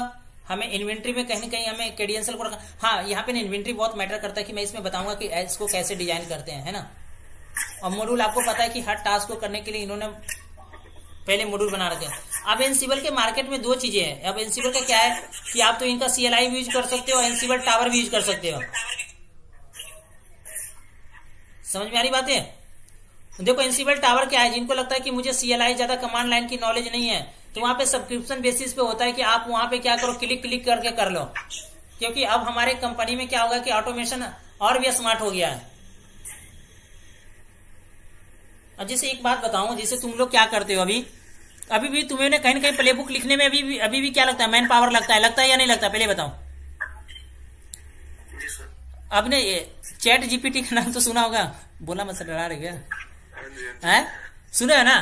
हमें इन्वेंट्री में कहीं कहीं हमें क्रेडेंशियल को रखना। हाँ, यहाँ पे इन्वेंट्री बहुत मैटर करता है कि मैं इसमें बताऊंगा कि इसको कैसे डिजाइन करते हैं, है ना। और मॉड्यूल आपको पता है कि हर टास्क को करने के लिए इन्होंने पहले मॉड्यूल बना रखे हैं। अब एनसीबल के मार्केट में दो चीजें हैं। अब एनसीबल का क्या है कि आप तो इनका सीएलआई भी यूज कर सकते हो, एनसीबल टावर भी यूज कर सकते हो। समझ में आ रही बातें? देखो एनसीबल टावर क्या है, जिनको लगता है कि मुझे सीएलआई ज्यादा कमांड लाइन की नॉलेज नहीं है तो वहां पे सब्सक्रिप्शन बेसिस पे होता है कि आप वहां पे क्या करो, क्लिक करके कर लो, क्योंकि अब हमारे कंपनी में क्या होगा कि ऑटोमेशन और भी स्मार्ट हो गया है। अब जैसे एक बात बताऊं, जैसे तुम लोग क्या करते हो, अभी भी तुम्हें कहीं कहीं प्लेबुक लिखने में अभी भी क्या लगता है, मैन पावर लगता है या नहीं लगता, पहले बताओ। आपने चैट जीपीटी का नाम तो सुना होगा, बोला मत डरा रहे क्या, है सुना है ना।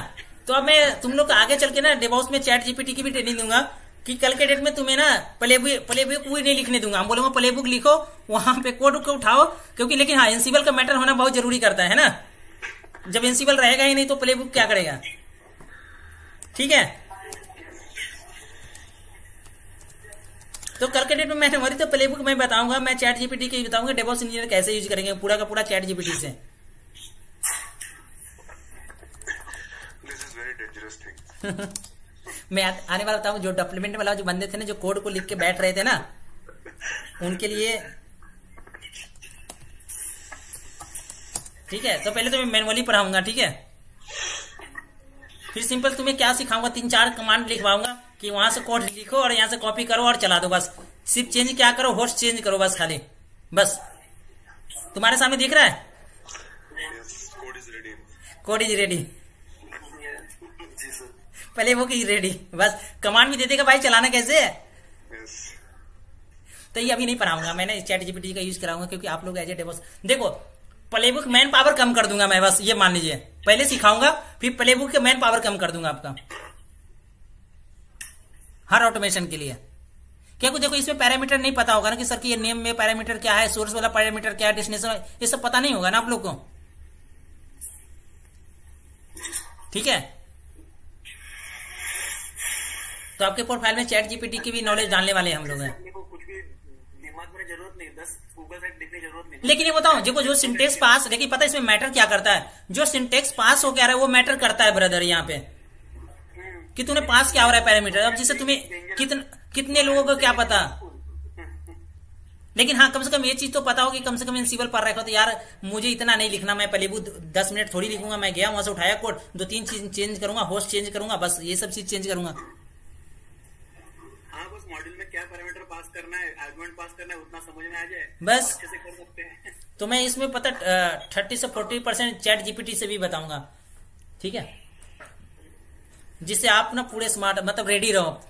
तो अब मैं तुम लोग आगे चल के ना डेवऑप्स में चैट जीपीटी की भी ट्रेनिंग दूंगा कि कल के डेट में तुम्हें ना प्लेबुक वो नहीं लिखने दूंगा। हम बोलेंगे प्लेबुक लिखो, वहां पे कोड को उठाओ, क्योंकि लेकिन हाँ एनसीबल का मैटर होना बहुत जरूरी करता है ना। जब एनसीबल रहेगा ही नहीं तो प्लेबुक क्या करेगा। ठीक है, तो कल के डेट में मैं हमारी तो प्लेबुक मैं बताऊंगा, मैं चैट जीपीटी की बताऊंगा डेवऑप्स इंजीनियर कैसे यूज करेंगे पूरा का पूरा चैट जीपीटी से। मैं आने वाला बताऊं, जो डेवलपमेंट वाला जो बंदे थे ना जो कोड को लिख के बैठ रहे थे ना, उनके लिए ठीक है। तो पहले तो मैं मैनुअली पढ़ाऊंगा, ठीक है, फिर सिंपल तुम्हें क्या सिखाऊंगा, 3-4 कमांड लिखवाऊंगा कि वहां से कोड लिखो और यहाँ से कॉपी करो और चला दो। बस सिर्फ चेंज क्या करो, होस्ट चेंज करो बस, खाली बस। तुम्हारे सामने दिख रहा है कोड इज रेडी, पहले वो की रेडी, बस कमांड भी दे देगा भाई चलाना कैसे है। yes. तो ये अभी नहीं पढ़ाऊंगा, मैंने चैट जीपीटी का यूज कराऊंगा क्योंकि आप लोग एज ए डेवऑप्स देखो प्लेबुक मैन पावर कम कर दूंगा मैं, बस ये मान लीजिए पहले सिखाऊंगा फिर प्लेबुक के मैन पावर कम कर दूंगा आपका हर ऑटोमेशन के लिए। क्या कुछ देखो इसमें पैरामीटर नहीं पता होगा ना कि सर कि ये नेम में पैरामीटर क्या है, सोर्स वाला पैरामीटर क्या है, डेस्टिनेशन, ये सब पता नहीं होगा ना आप लोग को। ठीक है, तो आपके प्रोफाइल में चैट जीपीटी की भी नॉलेज डालने वाले हम लोग हैं। जरूरत नहीं, बस गूगल साइट देखने जरूरत नहीं। लेकिन ये बताओ देखो जो सिंटेक्स पास, लेकिन पता है इसमें मैटर क्या करता है, जो सिंटेक्स पास हो क्या रहा है वो मैटर करता है ब्रदर यहाँ पे, कि तूने पास क्या हो रहा है पैरामीटर। अब जिससे तुम्हें कितने लोगों को क्या पता, लेकिन हाँ कम से कम ये चीज तो पता हो कि कम से कम इनसिबल पढ़ रखा हो। तो यार मुझे इतना नहीं लिखना, मैं पहले वो 10 मिनट थोड़ी लिखूंगा, मैं गया वहां से उठाया कोड, 2-3 चीज चेंज करूंगा, होस्ट चेंज करूंगा, बस ये सब चीज चेंज करूंगा। मॉडल में क्या पैरामीटर पास करना है, आर्गुमेंट पास करना है, उतना समझ में आ जाए बस अच्छे से कर सकते हैं। तो मैं इसमें पता 30 से 40% चैट जीपीटी से भी बताऊंगा, ठीक है, जिससे आप ना पूरे स्मार्ट मतलब रेडी रहो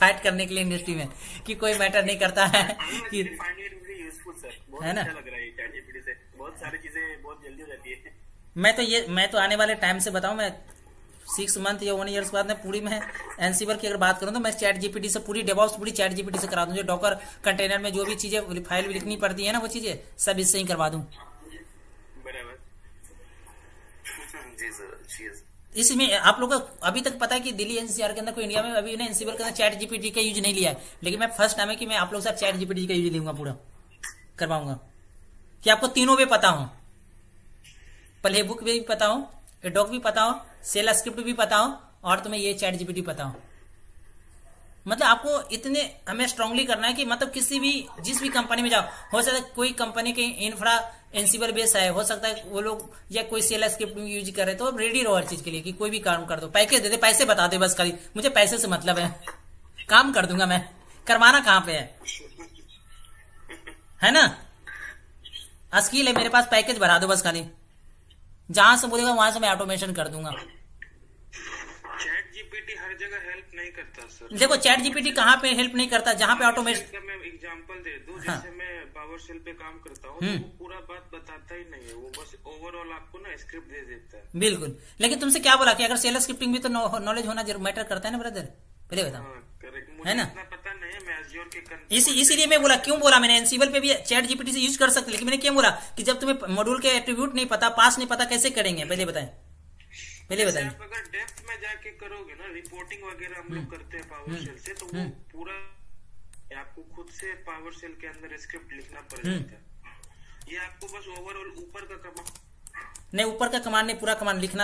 फाइट करने के लिए इंडस्ट्री में, कि कोई मैटर नहीं करता है कि यूजफुल सर, बहुत है ना, अच्छा लग रहा है चैट जीपीटी से, बहुत सारी चीजें बहुत जल्दी हो जाती है। मैं तो आने वाले टाइम से बताऊं, मैं 6 मंथ या 1 ईयर्स बाद में पूरी मैं एनसीबर की अगर बात करूं तो मैं चैट जीपीटी से पूरी डेवऑप्स पूरी चैट जीपीटी से करा दूं, जो डॉकर कंटेनर में जो भी चीजें फाइल लिखनी पड़ती है ना वो चीजें सब इससे ही करवा दूं। इसमें आप लोग अभी तक पता है कि दिल्ली एनसीआर के अंदर कोई इंडिया में अभी एनसीबर के अंदर चैट जीपीटी का यूज नहीं लिया है, लेकिन मैं फर्स्ट टाइम है कि मैं आप लोग साथ चैट जीपीटी का यूज लूंगा, पूरा करवाऊंगा कि आपको तीनों भी पता हो, प्ले बुक भी पता हो, डॉक भी पता हो, सेल स्क्रिप्ट भी पता हो, और तुम्हें ये चैट जीपीटी पता हो। मतलब आपको इतने हमें स्ट्रांगली करना है कि मतलब किसी भी जिस भी कंपनी में जाओ, हो सकता है कोई कंपनी के इंफ्रा एनसीबर बेस है, हो सकता है वो लोग या कोई सेल स्क्रिप्ट यूज कर रहे, तो आप रेडी रहो हर चीज के लिए कि कोई भी काम कर दो, पैकेज दे दे, पैसे बता दे बस, खाली मुझे पैसे से मतलब है, काम कर दूंगा मैं, करवाना कहाँ पे है ना, स्किल है मेरे पास, पैकेज भरा दो बस, खाली जहां से बोलेगा वहां से मैं ऑटोमेशन कर दूंगा। चैट जीपीटी हर जगह हेल्प नहीं करता सर। देखो चैट जीपीटी कहाँ पे हेल्प नहीं करता, जहाँ पे ऑटोमेशन, मैं एग्जांपल दे दूं, जैसे मैं पावर शेल पे काम करता हूँ तो पूरा बात बताता ही नहीं है वो, बस ओवरऑल आपको ना स्क्रिप्ट दे देता है। बिल्कुल, लेकिन तुमसे क्या बोला कि अगर सेल स्क्रिप्टिंग भी तो नॉलेज होना मैटर करता है ना ब्रदर, पहले बताओ है ना, पता नहीं है मैं अज़्योर के, इसीलिए मैं बोला, क्यों बोला मैंने एनसीबल पे भी चैट जीपीटी से यूज कर सकते, लेकिन मैंने क्या बोला कि जब तुम्हें मॉड्यूल के एट्रीब्यूट नहीं पता, पास नहीं पता, कैसे करेंगे पहले बताएं, पहले बताएं। आप अगर डेप्थ में जाके करोगे ना रिपोर्टिंग वगैरह हम लोग करते हैं पावर शेल से, तो वो पूरा आपको खुद से पावर शेल के अंदर स्क्रिप्ट लिखना पड़ जाता है, ये आपको बस ओवरऑल ऊपर का कमांड नहीं, ऊपर का कमांड नहीं, पूरा कमांड लिखना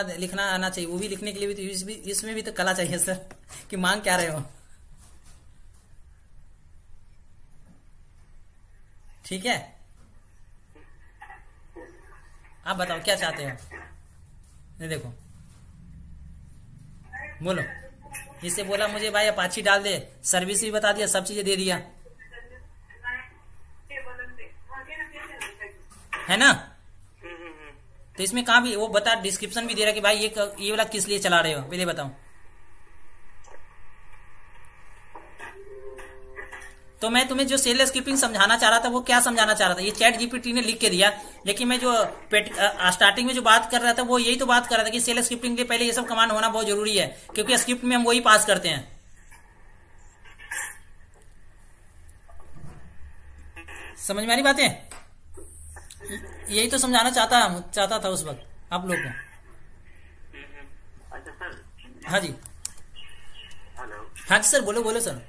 आना चाहिए, वो भी लिखने के लिए भी तो इसमें भी तो कला चाहिए सर, कि मांग क्या रहे हो। ठीक है, आप बताओ क्या चाहते हो। देखो बोलो, इससे बोला मुझे भाई अपाची डाल दे, सर्विस भी बता दिया, सब चीजें दे दिया है ना, तो इसमें कहाँ भी वो बता, डिस्क्रिप्शन भी दे रहा कि भाई ये वाला किस लिए चला रहे हो, पहले बताओ। तो मैं तुम्हें जो सेल स्क्रिप्टिंग समझाना चाह रहा था वो क्या समझाना चाह रहा था, ये चैट जीपीटी ने लिख के दिया, लेकिन मैं जो स्टार्टिंग में जो बात कर रहा था वो यही तो बात कर रहा था कि सेल स्क्रिप्टिंग के पहले ये सब कमांड होना बहुत जरूरी है, क्योंकि स्क्रिप्ट में हम वही पास करते हैं। समझ में आ रही बातें, यही तो समझाना चाहता था उस वक्त आप लोग को। अच्छा सर, हाँ जी, हेलो, हाँ जी सर, बोलो बोलो सर।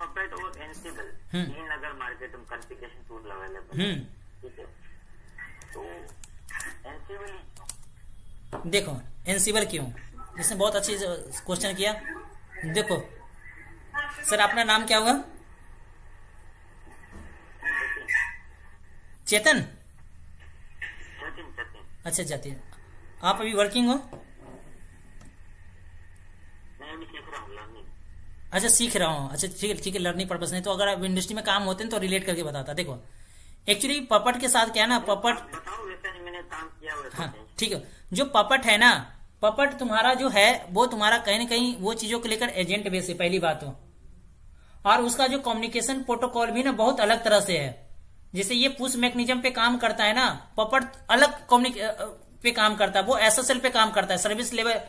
पपेट और एनसीबल तीन अगर मार्केट में कॉन्फ़िगरेशन टूल अवेलेबल है, ठीक है, तो एनसीबल देखो, एनसीबल क्यों, इसने बहुत अच्छी क्वेश्चन किया। देखो सर, अपना नाम क्या हुआ, चेतन? अच्छा जाती, आप अभी वर्किंग हो? मैं भी सीख रहा हूँ, लर्निंग। अच्छा सीख रहा हूँ, अच्छा ठीक है, लर्निंग पर्पस नहीं तो अगर आप इंडस्ट्री में काम होते हैं तो रिलेट करके बताता। देखो एक्चुअली पपट के साथ क्या है ना, पपट मैंने काम किया हुआ, हाँ ठीक है, जो पपट है ना, पपट तुम्हारा जो है वो तुम्हारा कहीं ना कहीं वो चीजों को लेकर एजेंट बेस है, पहली बात हो, और उसका जो कम्युनिकेशन प्रोटोकॉल भी ना बहुत अलग तरह से है, जैसे ये पुश मैकेनिज्म पे काम करता है ना, पपट अलग कम्युनिकेशन पे काम करता है, वो एसएसएल पे काम करता है, सर्विस लेवल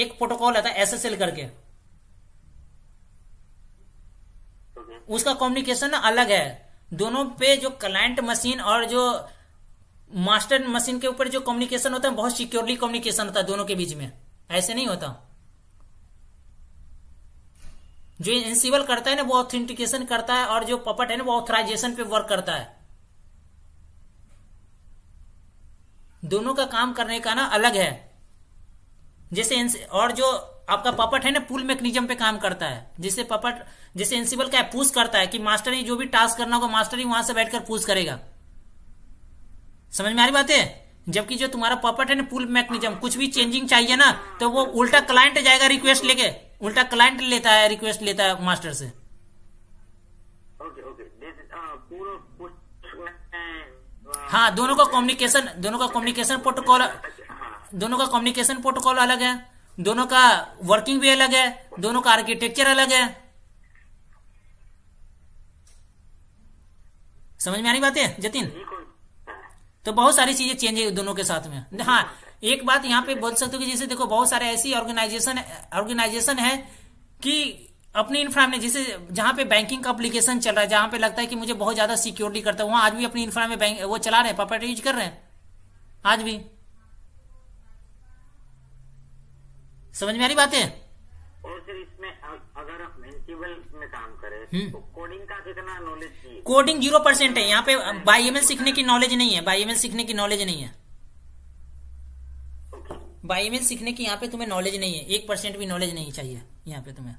एक प्रोटोकॉल आता है एसएसएल करके, उसका कम्युनिकेशन ना अलग है। दोनों पे जो क्लाइंट मशीन और जो मास्टर मशीन के ऊपर जो कम्युनिकेशन होता है बहुत सिक्योरली कम्युनिकेशन होता है दोनों के बीच में, ऐसे नहीं होता। जो एनसीबल करता है ना वो ऑथेंटिकेशन करता है, और जो पपट है ना वो ऑथराइजेशन पे वर्क करता है। दोनों का काम करने का ना अलग है। जैसे और जो आपका पपट है ना पुल मैकेनिज्म पे काम करता है, जिससे पपट जैसे एनसीबल क्या पुश करता है कि मास्टर ही जो भी टास्क करना होगा मास्टर ही वहां से बैठकर पुश करेगा। समझ में आ रही बात है? जबकि जो तुम्हारा पपट है ना पुल मैकेनिज्म, कुछ भी चेंजिंग चाहिए ना तो वो उल्टा क्लाइंट जाएगा रिक्वेस्ट लेके, उल्टा क्लाइंट लेता है रिक्वेस्ट लेता है मास्टर से। हाँ, दोनों का कम्युनिकेशन प्रोटोकॉल, दोनों का कम्युनिकेशन प्रोटोकॉल अलग है, दोनों का वर्किंग भी अलग है, दोनों का आर्किटेक्चर अलग है। समझ में आ रही बातें जतिन? तो बहुत सारी चीजें चेंज है दोनों के साथ में। हाँ, एक बात यहाँ पे बोल सकते हो कि जैसे देखो बहुत सारे ऐसी ऑर्गेनाइजेशन है कि अपनी इंफ्रा में, जैसे जहां पे बैंकिंग का एप्लीकेशन चल रहा है, जहां पे लगता है कि मुझे बहुत ज्यादा सिक्योरिटी करता है, वहां आज भी अपनी इंफ्रा में बैंक वो चला रहे हैं, पपेट यूज कर रहे हैं आज भी। समझ में आ रही बात है? और सर इसमें अगर आप एनसीबल में काम करें तो कोडिंग का कितना नॉलेज चाहिए? कोडिंग 0% है यहाँ पे, बाई एमएल सीखने की नॉलेज नहीं है, बाई एमएल सीखने की नॉलेज नहीं है, बाई एमएल सीखने की यहाँ पे तुम्हें नॉलेज नहीं है, 1% भी नॉलेज नहीं चाहिए यहाँ पे तुम्हें।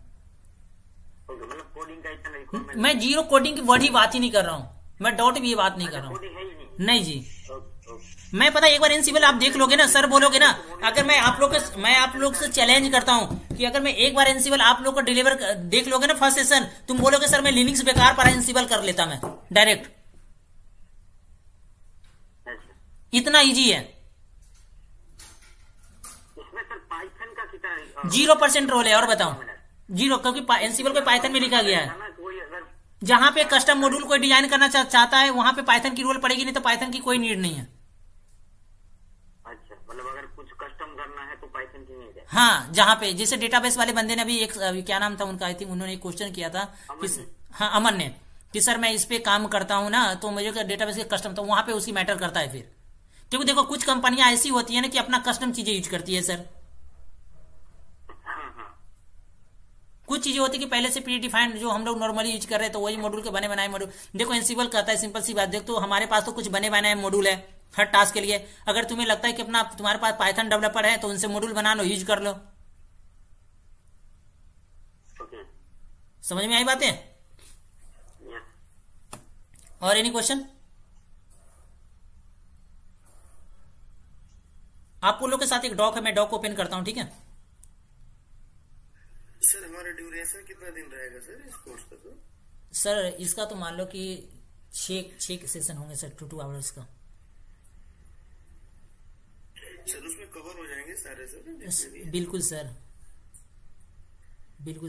मतलब कोडिंग का इतना रिक्वायरमेंट? मैं जीरो कोडिंग की वर्ड ही बात ही नहीं कर रहा हूँ, मैं डॉट भी ये बात नहीं कर रहा हूँ। नहीं जी, मैं पता एक बार एनसीबल आप देख लोगे ना, सर बोलोगे ना, अगर मैं आप लोग से चैलेंज करता हूँ कि अगर मैं एक बार एनसीबल आप लोग को डिलीवर देख लोगे ना फर्स्ट सेशन, तुम बोलोगे सर मैं लिनक्स बेकार पर एनसीबल कर लेता, मैं डायरेक्ट। इतना ईजी है। 0% रोल है और बताओ, जीरो, क्योंकि एनसीबल को पाइथन में लिखा गया है। जहां पे कस्टम मॉड्यूल कोई डिजाइन करना चाहता है वहां पे पाइथन की रोल पड़ेगी, नहीं तो पाइथन की कोई नीड नहीं है। अच्छा, मतलब अगर कुछ कस्टम करना है तो पाइथन की नीड है। हाँ, जहां पे जैसे डेटाबेस वाले बंदे ने अभी एक क्या नाम था उनका, आई थिंक उन्होंने क्वेश्चन किया था अमन ने कि सर मैं इस पे काम करता हूँ ना तो मुझे डेटाबेस के कस्टम, तो वहां पे उसकी मैटर करता है फिर, क्योंकि देखो कुछ कंपनियां ऐसी होती है ना कि अपना कस्टम चीजें यूज करती है सर, कुछ चीजें होती है कि पहले से प्री डिफाइंड जो हम लोग नॉर्मली यूज कर रहे हैं तो वही मॉड्यूल के बने बनाए मॉड्यूल। देखो एनसीबल कहता है सिंपल सी बात, देख तो हमारे पास तो कुछ बने बनाए मॉड्यूल है हर टास्क के लिए, अगर तुम्हें लगता है कि अपना तुम्हारे पास पाइथन डेवलपर है तो उनसे मॉड्यूल बना लो, यूज कर लो। Okay. समझ में आई बातें? Yeah. और एनी क्वेश्चन आप लोग के साथ? एक डॉक है, मैं डॉक ओपन करता हूं, ठीक है सर। हमारा ड्यूरेशन कितना दिन रहेगा सर इस कोर्स का? तो सर इसका तो मान लो कि 6 सेशन होंगे सर, 2 आवर्स का सर। उसमें कवर हो जाएंगे सारे सर? बिल्कुल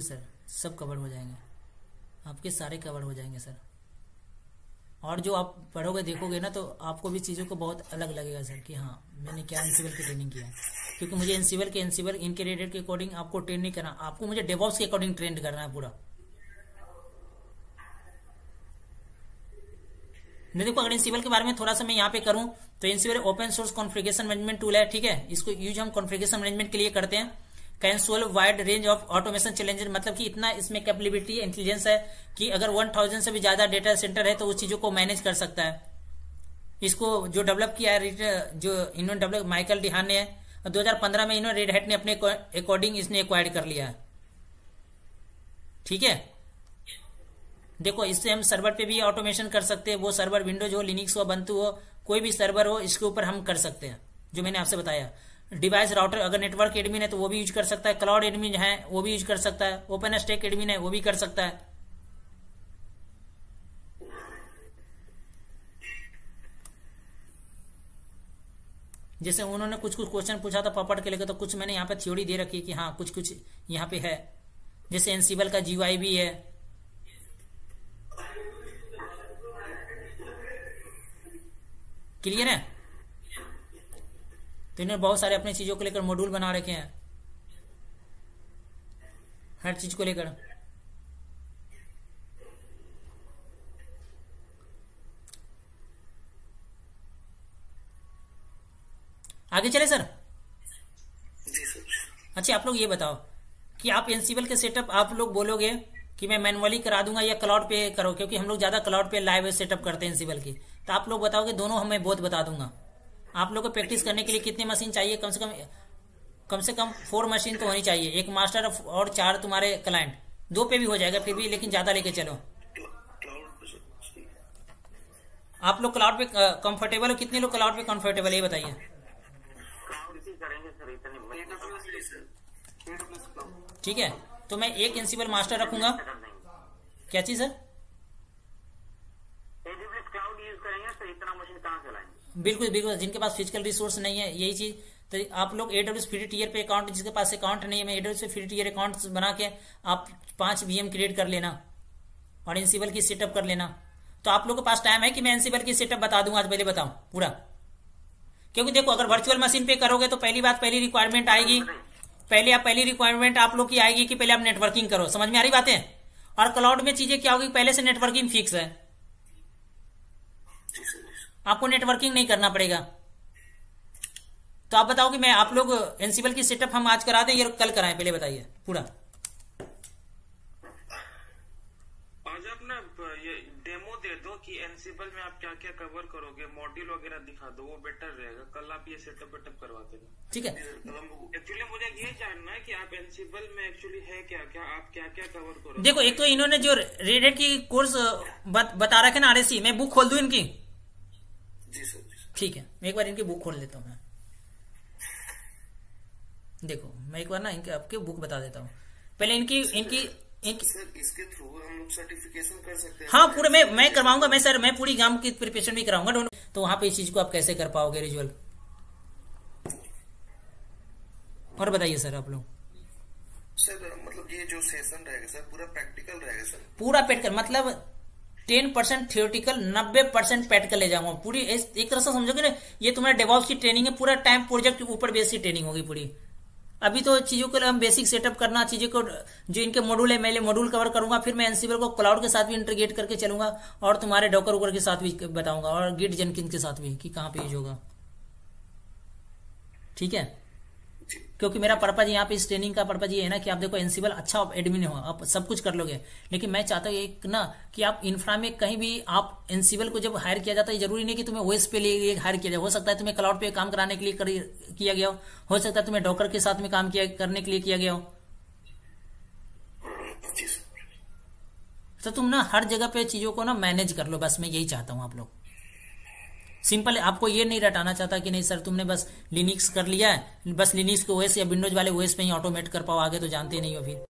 सर सब कवर हो जाएंगे आपके, सारे कवर हो जाएंगे सर। और जो आप पढ़ोगे देखोगे ना तो आपको भी चीज़ों को बहुत अलग लगेगा सर कि हाँ मैंने क्या एनसीबल की ट्रेनिंग किया है, क्योंकि मुझे एनसीबल इनके रेटेड के अकॉर्डिंग आपको ट्रेन नहीं करना, आपको मुझे डेवऑप्स के अकॉर्डिंग ट्रेन करना है पूरा। नहीं देखो, अगर एनसीबल के बारे में थोड़ा सा मैं यहाँ पे करूँ तो Ansible open source configuration management tool है, ठीक है, इसको यूज हम कॉन्फ़िगरेशन मैनेजमेंट के लिए करते हैं। Can solve wide range of automation challenges, मतलब कि इतना इसमें कैपेबिलिटी इंटेलिजेंस है कि अगर 1000 से भी ज्यादा डेटा सेंटर है तो उस चीजों को मैनेज कर सकता है। इसको जो डेवलप किया है, जो इन्होंने डेवलप माइकल डिहान ने, 2015 में इन्होंने रेड हैट ने अपने अकॉर्डिंग इसने एक्वायर कर लिया है, ठीक है। देखो इससे हम सर्वर पे भी ऑटोमेशन कर सकते हैं, वो सर्वर विंडोज हो, लिनक्स हो, उबंटू हो, कोई भी सर्वर हो इसके ऊपर हम कर सकते हैं, जो मैंने आपसे बताया। डिवाइस राउटर, अगर नेटवर्क एडमिन है तो वो भी यूज कर सकता है, क्लाउड एडमिन है वो भी यूज कर सकता है, ओपन स्टैक एडमिन है वो भी कर सकता है। जैसे उन्होंने कुछ कुछ क्वेश्चन पूछा था पपट के लेकर, तो कुछ मैंने यहाँ पे थ्योरी दे रखी है कि हाँ कुछ कुछ यहाँ पे है, जैसे एनसीबल का जीयूआई भी है। क्लियर है। तो इन्होंने बहुत सारे अपने चीजों को लेकर मॉड्यूल बना रखे हैं, हर चीज को लेकर। आगे चले सर। अच्छा आप लोग ये बताओ कि आप एनसीबल के सेटअप आप लोग बोलोगे कि मैं मैनुअली करा दूंगा या क्लाउड पे करो, क्योंकि हम लोग ज्यादा क्लाउड पे लाइव सेटअप करते हैं एनसीबल की। तो आप लोग बताओगे, दोनों हमें बहुत बता दूंगा। आप लोग को प्रैक्टिस करने के लिए कितनी मशीन चाहिए? कम से कम 4 मशीन तो होनी चाहिए, एक मास्टर और 4 तुम्हारे क्लाइंट। 2 पे भी हो जाएगा फिर भी, लेकिन ज्यादा लेके चलो। आप लोग क्लाउड पे कंफर्टेबल हो? कितने लोग क्लाउड पे कंफर्टेबल है ये बताइए। ठीक है, तो मैं एक एनसीबल मास्टर रखूंगा। क्या चीज सर? क्लाउड यूज करेंगे सर, इतना मशीन कहां से लाएंगे? बिल्कुल बिल्कुल, जिनके पास फिजिकल रिसोर्स नहीं है यही चीज। तो आप लोग एडब्ल्यूएस फ्री टियर पे अकाउंट, जिसके पास अकाउंट नहीं है, मैं एडब्ल्यूएस फ्री टियर अकाउंट बना के आप 5 वीएम क्रिएट कर लेना और एनसीबल की सेटअप कर लेना। तो आप लोग के पास टाइम है कि मैं एनसीबल की सेटअप बता दूंगा आज, पहले बताऊं पूरा? क्योंकि देखो अगर वर्चुअल मशीन पे करोगे तो पहली बात, पहली रिक्वायरमेंट आएगी, पहली रिक्वायरमेंट आप लोग की आएगी कि पहले आप नेटवर्किंग करो। समझ में आ रही बातें? और क्लाउड में चीजें क्या होगी, पहले से नेटवर्किंग फिक्स है, आपको नेटवर्किंग नहीं करना पड़ेगा। तो आप बताओ कि मैं आप लोग एनसीबल की सेटअप हम आज करा दें या कल कराएं, पहले बताइए पूरा। आज आप ना ये डेमो दे दो कि एनसीबल में आप क्या क्या कवर करोगे, मॉड्यूल वगैरह दिखा दो, वो बेटर रहेगा। कल आप ये सेटअप वेटअप करवा देना, ठीक है? एक्चुअली मुझे ये जानना है कि आप एनसीबल में एक्चुअली है क्या क्या, आप क्या क्या कवर करोगे। देखो एक तो इन्होंने जो रेडेड की कोर्स बता रखे ना RSC, मैं बुक खोल दूं इनकी। जी सर। ठीक है, मैं एक बार इनकी बुक खोल लेता हूँ। देखो मैं एक बार ना इनके आपके बुक बता देता हूँ पहले। इनकी सर, इसके थ्रू हम लोग सर्टिफिकेशन कर सकते हैं। हाँ पूरे मैं करवाऊंगा। मैं सर मैं पूरी एग्जाम की प्रिपरेशन भी कराऊंगा दोनों। तो वहां पे इस चीज को आप कैसे कर पाओगे रिजुअल, और बताइए सर आप लोग। सर मतलब ये जो सेशन रहेगा सर पूरा प्रैक्टिकल रहेगा सर, पूरा प्रैक्टिकल मतलब 10% थियोरटिकल, 90% प्रैक्टिकल ले जाऊंगा पूरी। एक तरह से समझोगे ना, ये तुम्हारे डेवऑप्स की ट्रेनिंग है, पूरा टाइम प्रोजेक्ट के ऊपर बेस की ट्रेनिंग होगी पूरी। अभी तो चीजों को हम बेसिक सेटअप करना, चीजों को जो इनके मॉड्यूल है मैं मॉड्यूल कवर करूंगा, फिर मैं एनसीबल को क्लाउड के साथ भी इंटीग्रेट करके चलूंगा और तुम्हारे डॉकर वोकर के साथ भी बताऊंगा और गिट जेनकिन के साथ भी कि कहाँ पे यूज होगा। ठीक है, क्योंकि मेरा पर्पज यहाँ पे इस ट्रेनिंग का पर्पज ये है ना कि आप देखो एनसीबल अच्छा एडमिन हो, आप सब कुछ कर लोगे, लेकिन मैं चाहता हूँ एक ना कि आप इंफ्रा में कहीं भी आप एनसीबल को जब हायर किया जाता है, जरूरी नहीं कि तुम्हें ओएस पे लिए हायर किया जाए। हो सकता है तुम्हें क्लाउड पे काम कराने के लिए किया गया हो सकता है तुम्हें डॉकर के साथ में काम करने के लिए किया गया हो। तो तुम ना हर जगह पे चीजों को ना मैनेज कर लो, बस मैं यही चाहता हूँ। आप लोग सिंपल, आपको ये नहीं रटाना चाहता कि नहीं सर तुमने बस लिनक्स कर लिया है, बस लिनक्स के ओएस या विंडोज वाले ओएस पे ही ऑटोमेट कर पाओ, आगे तो जानते नहीं हो फिर।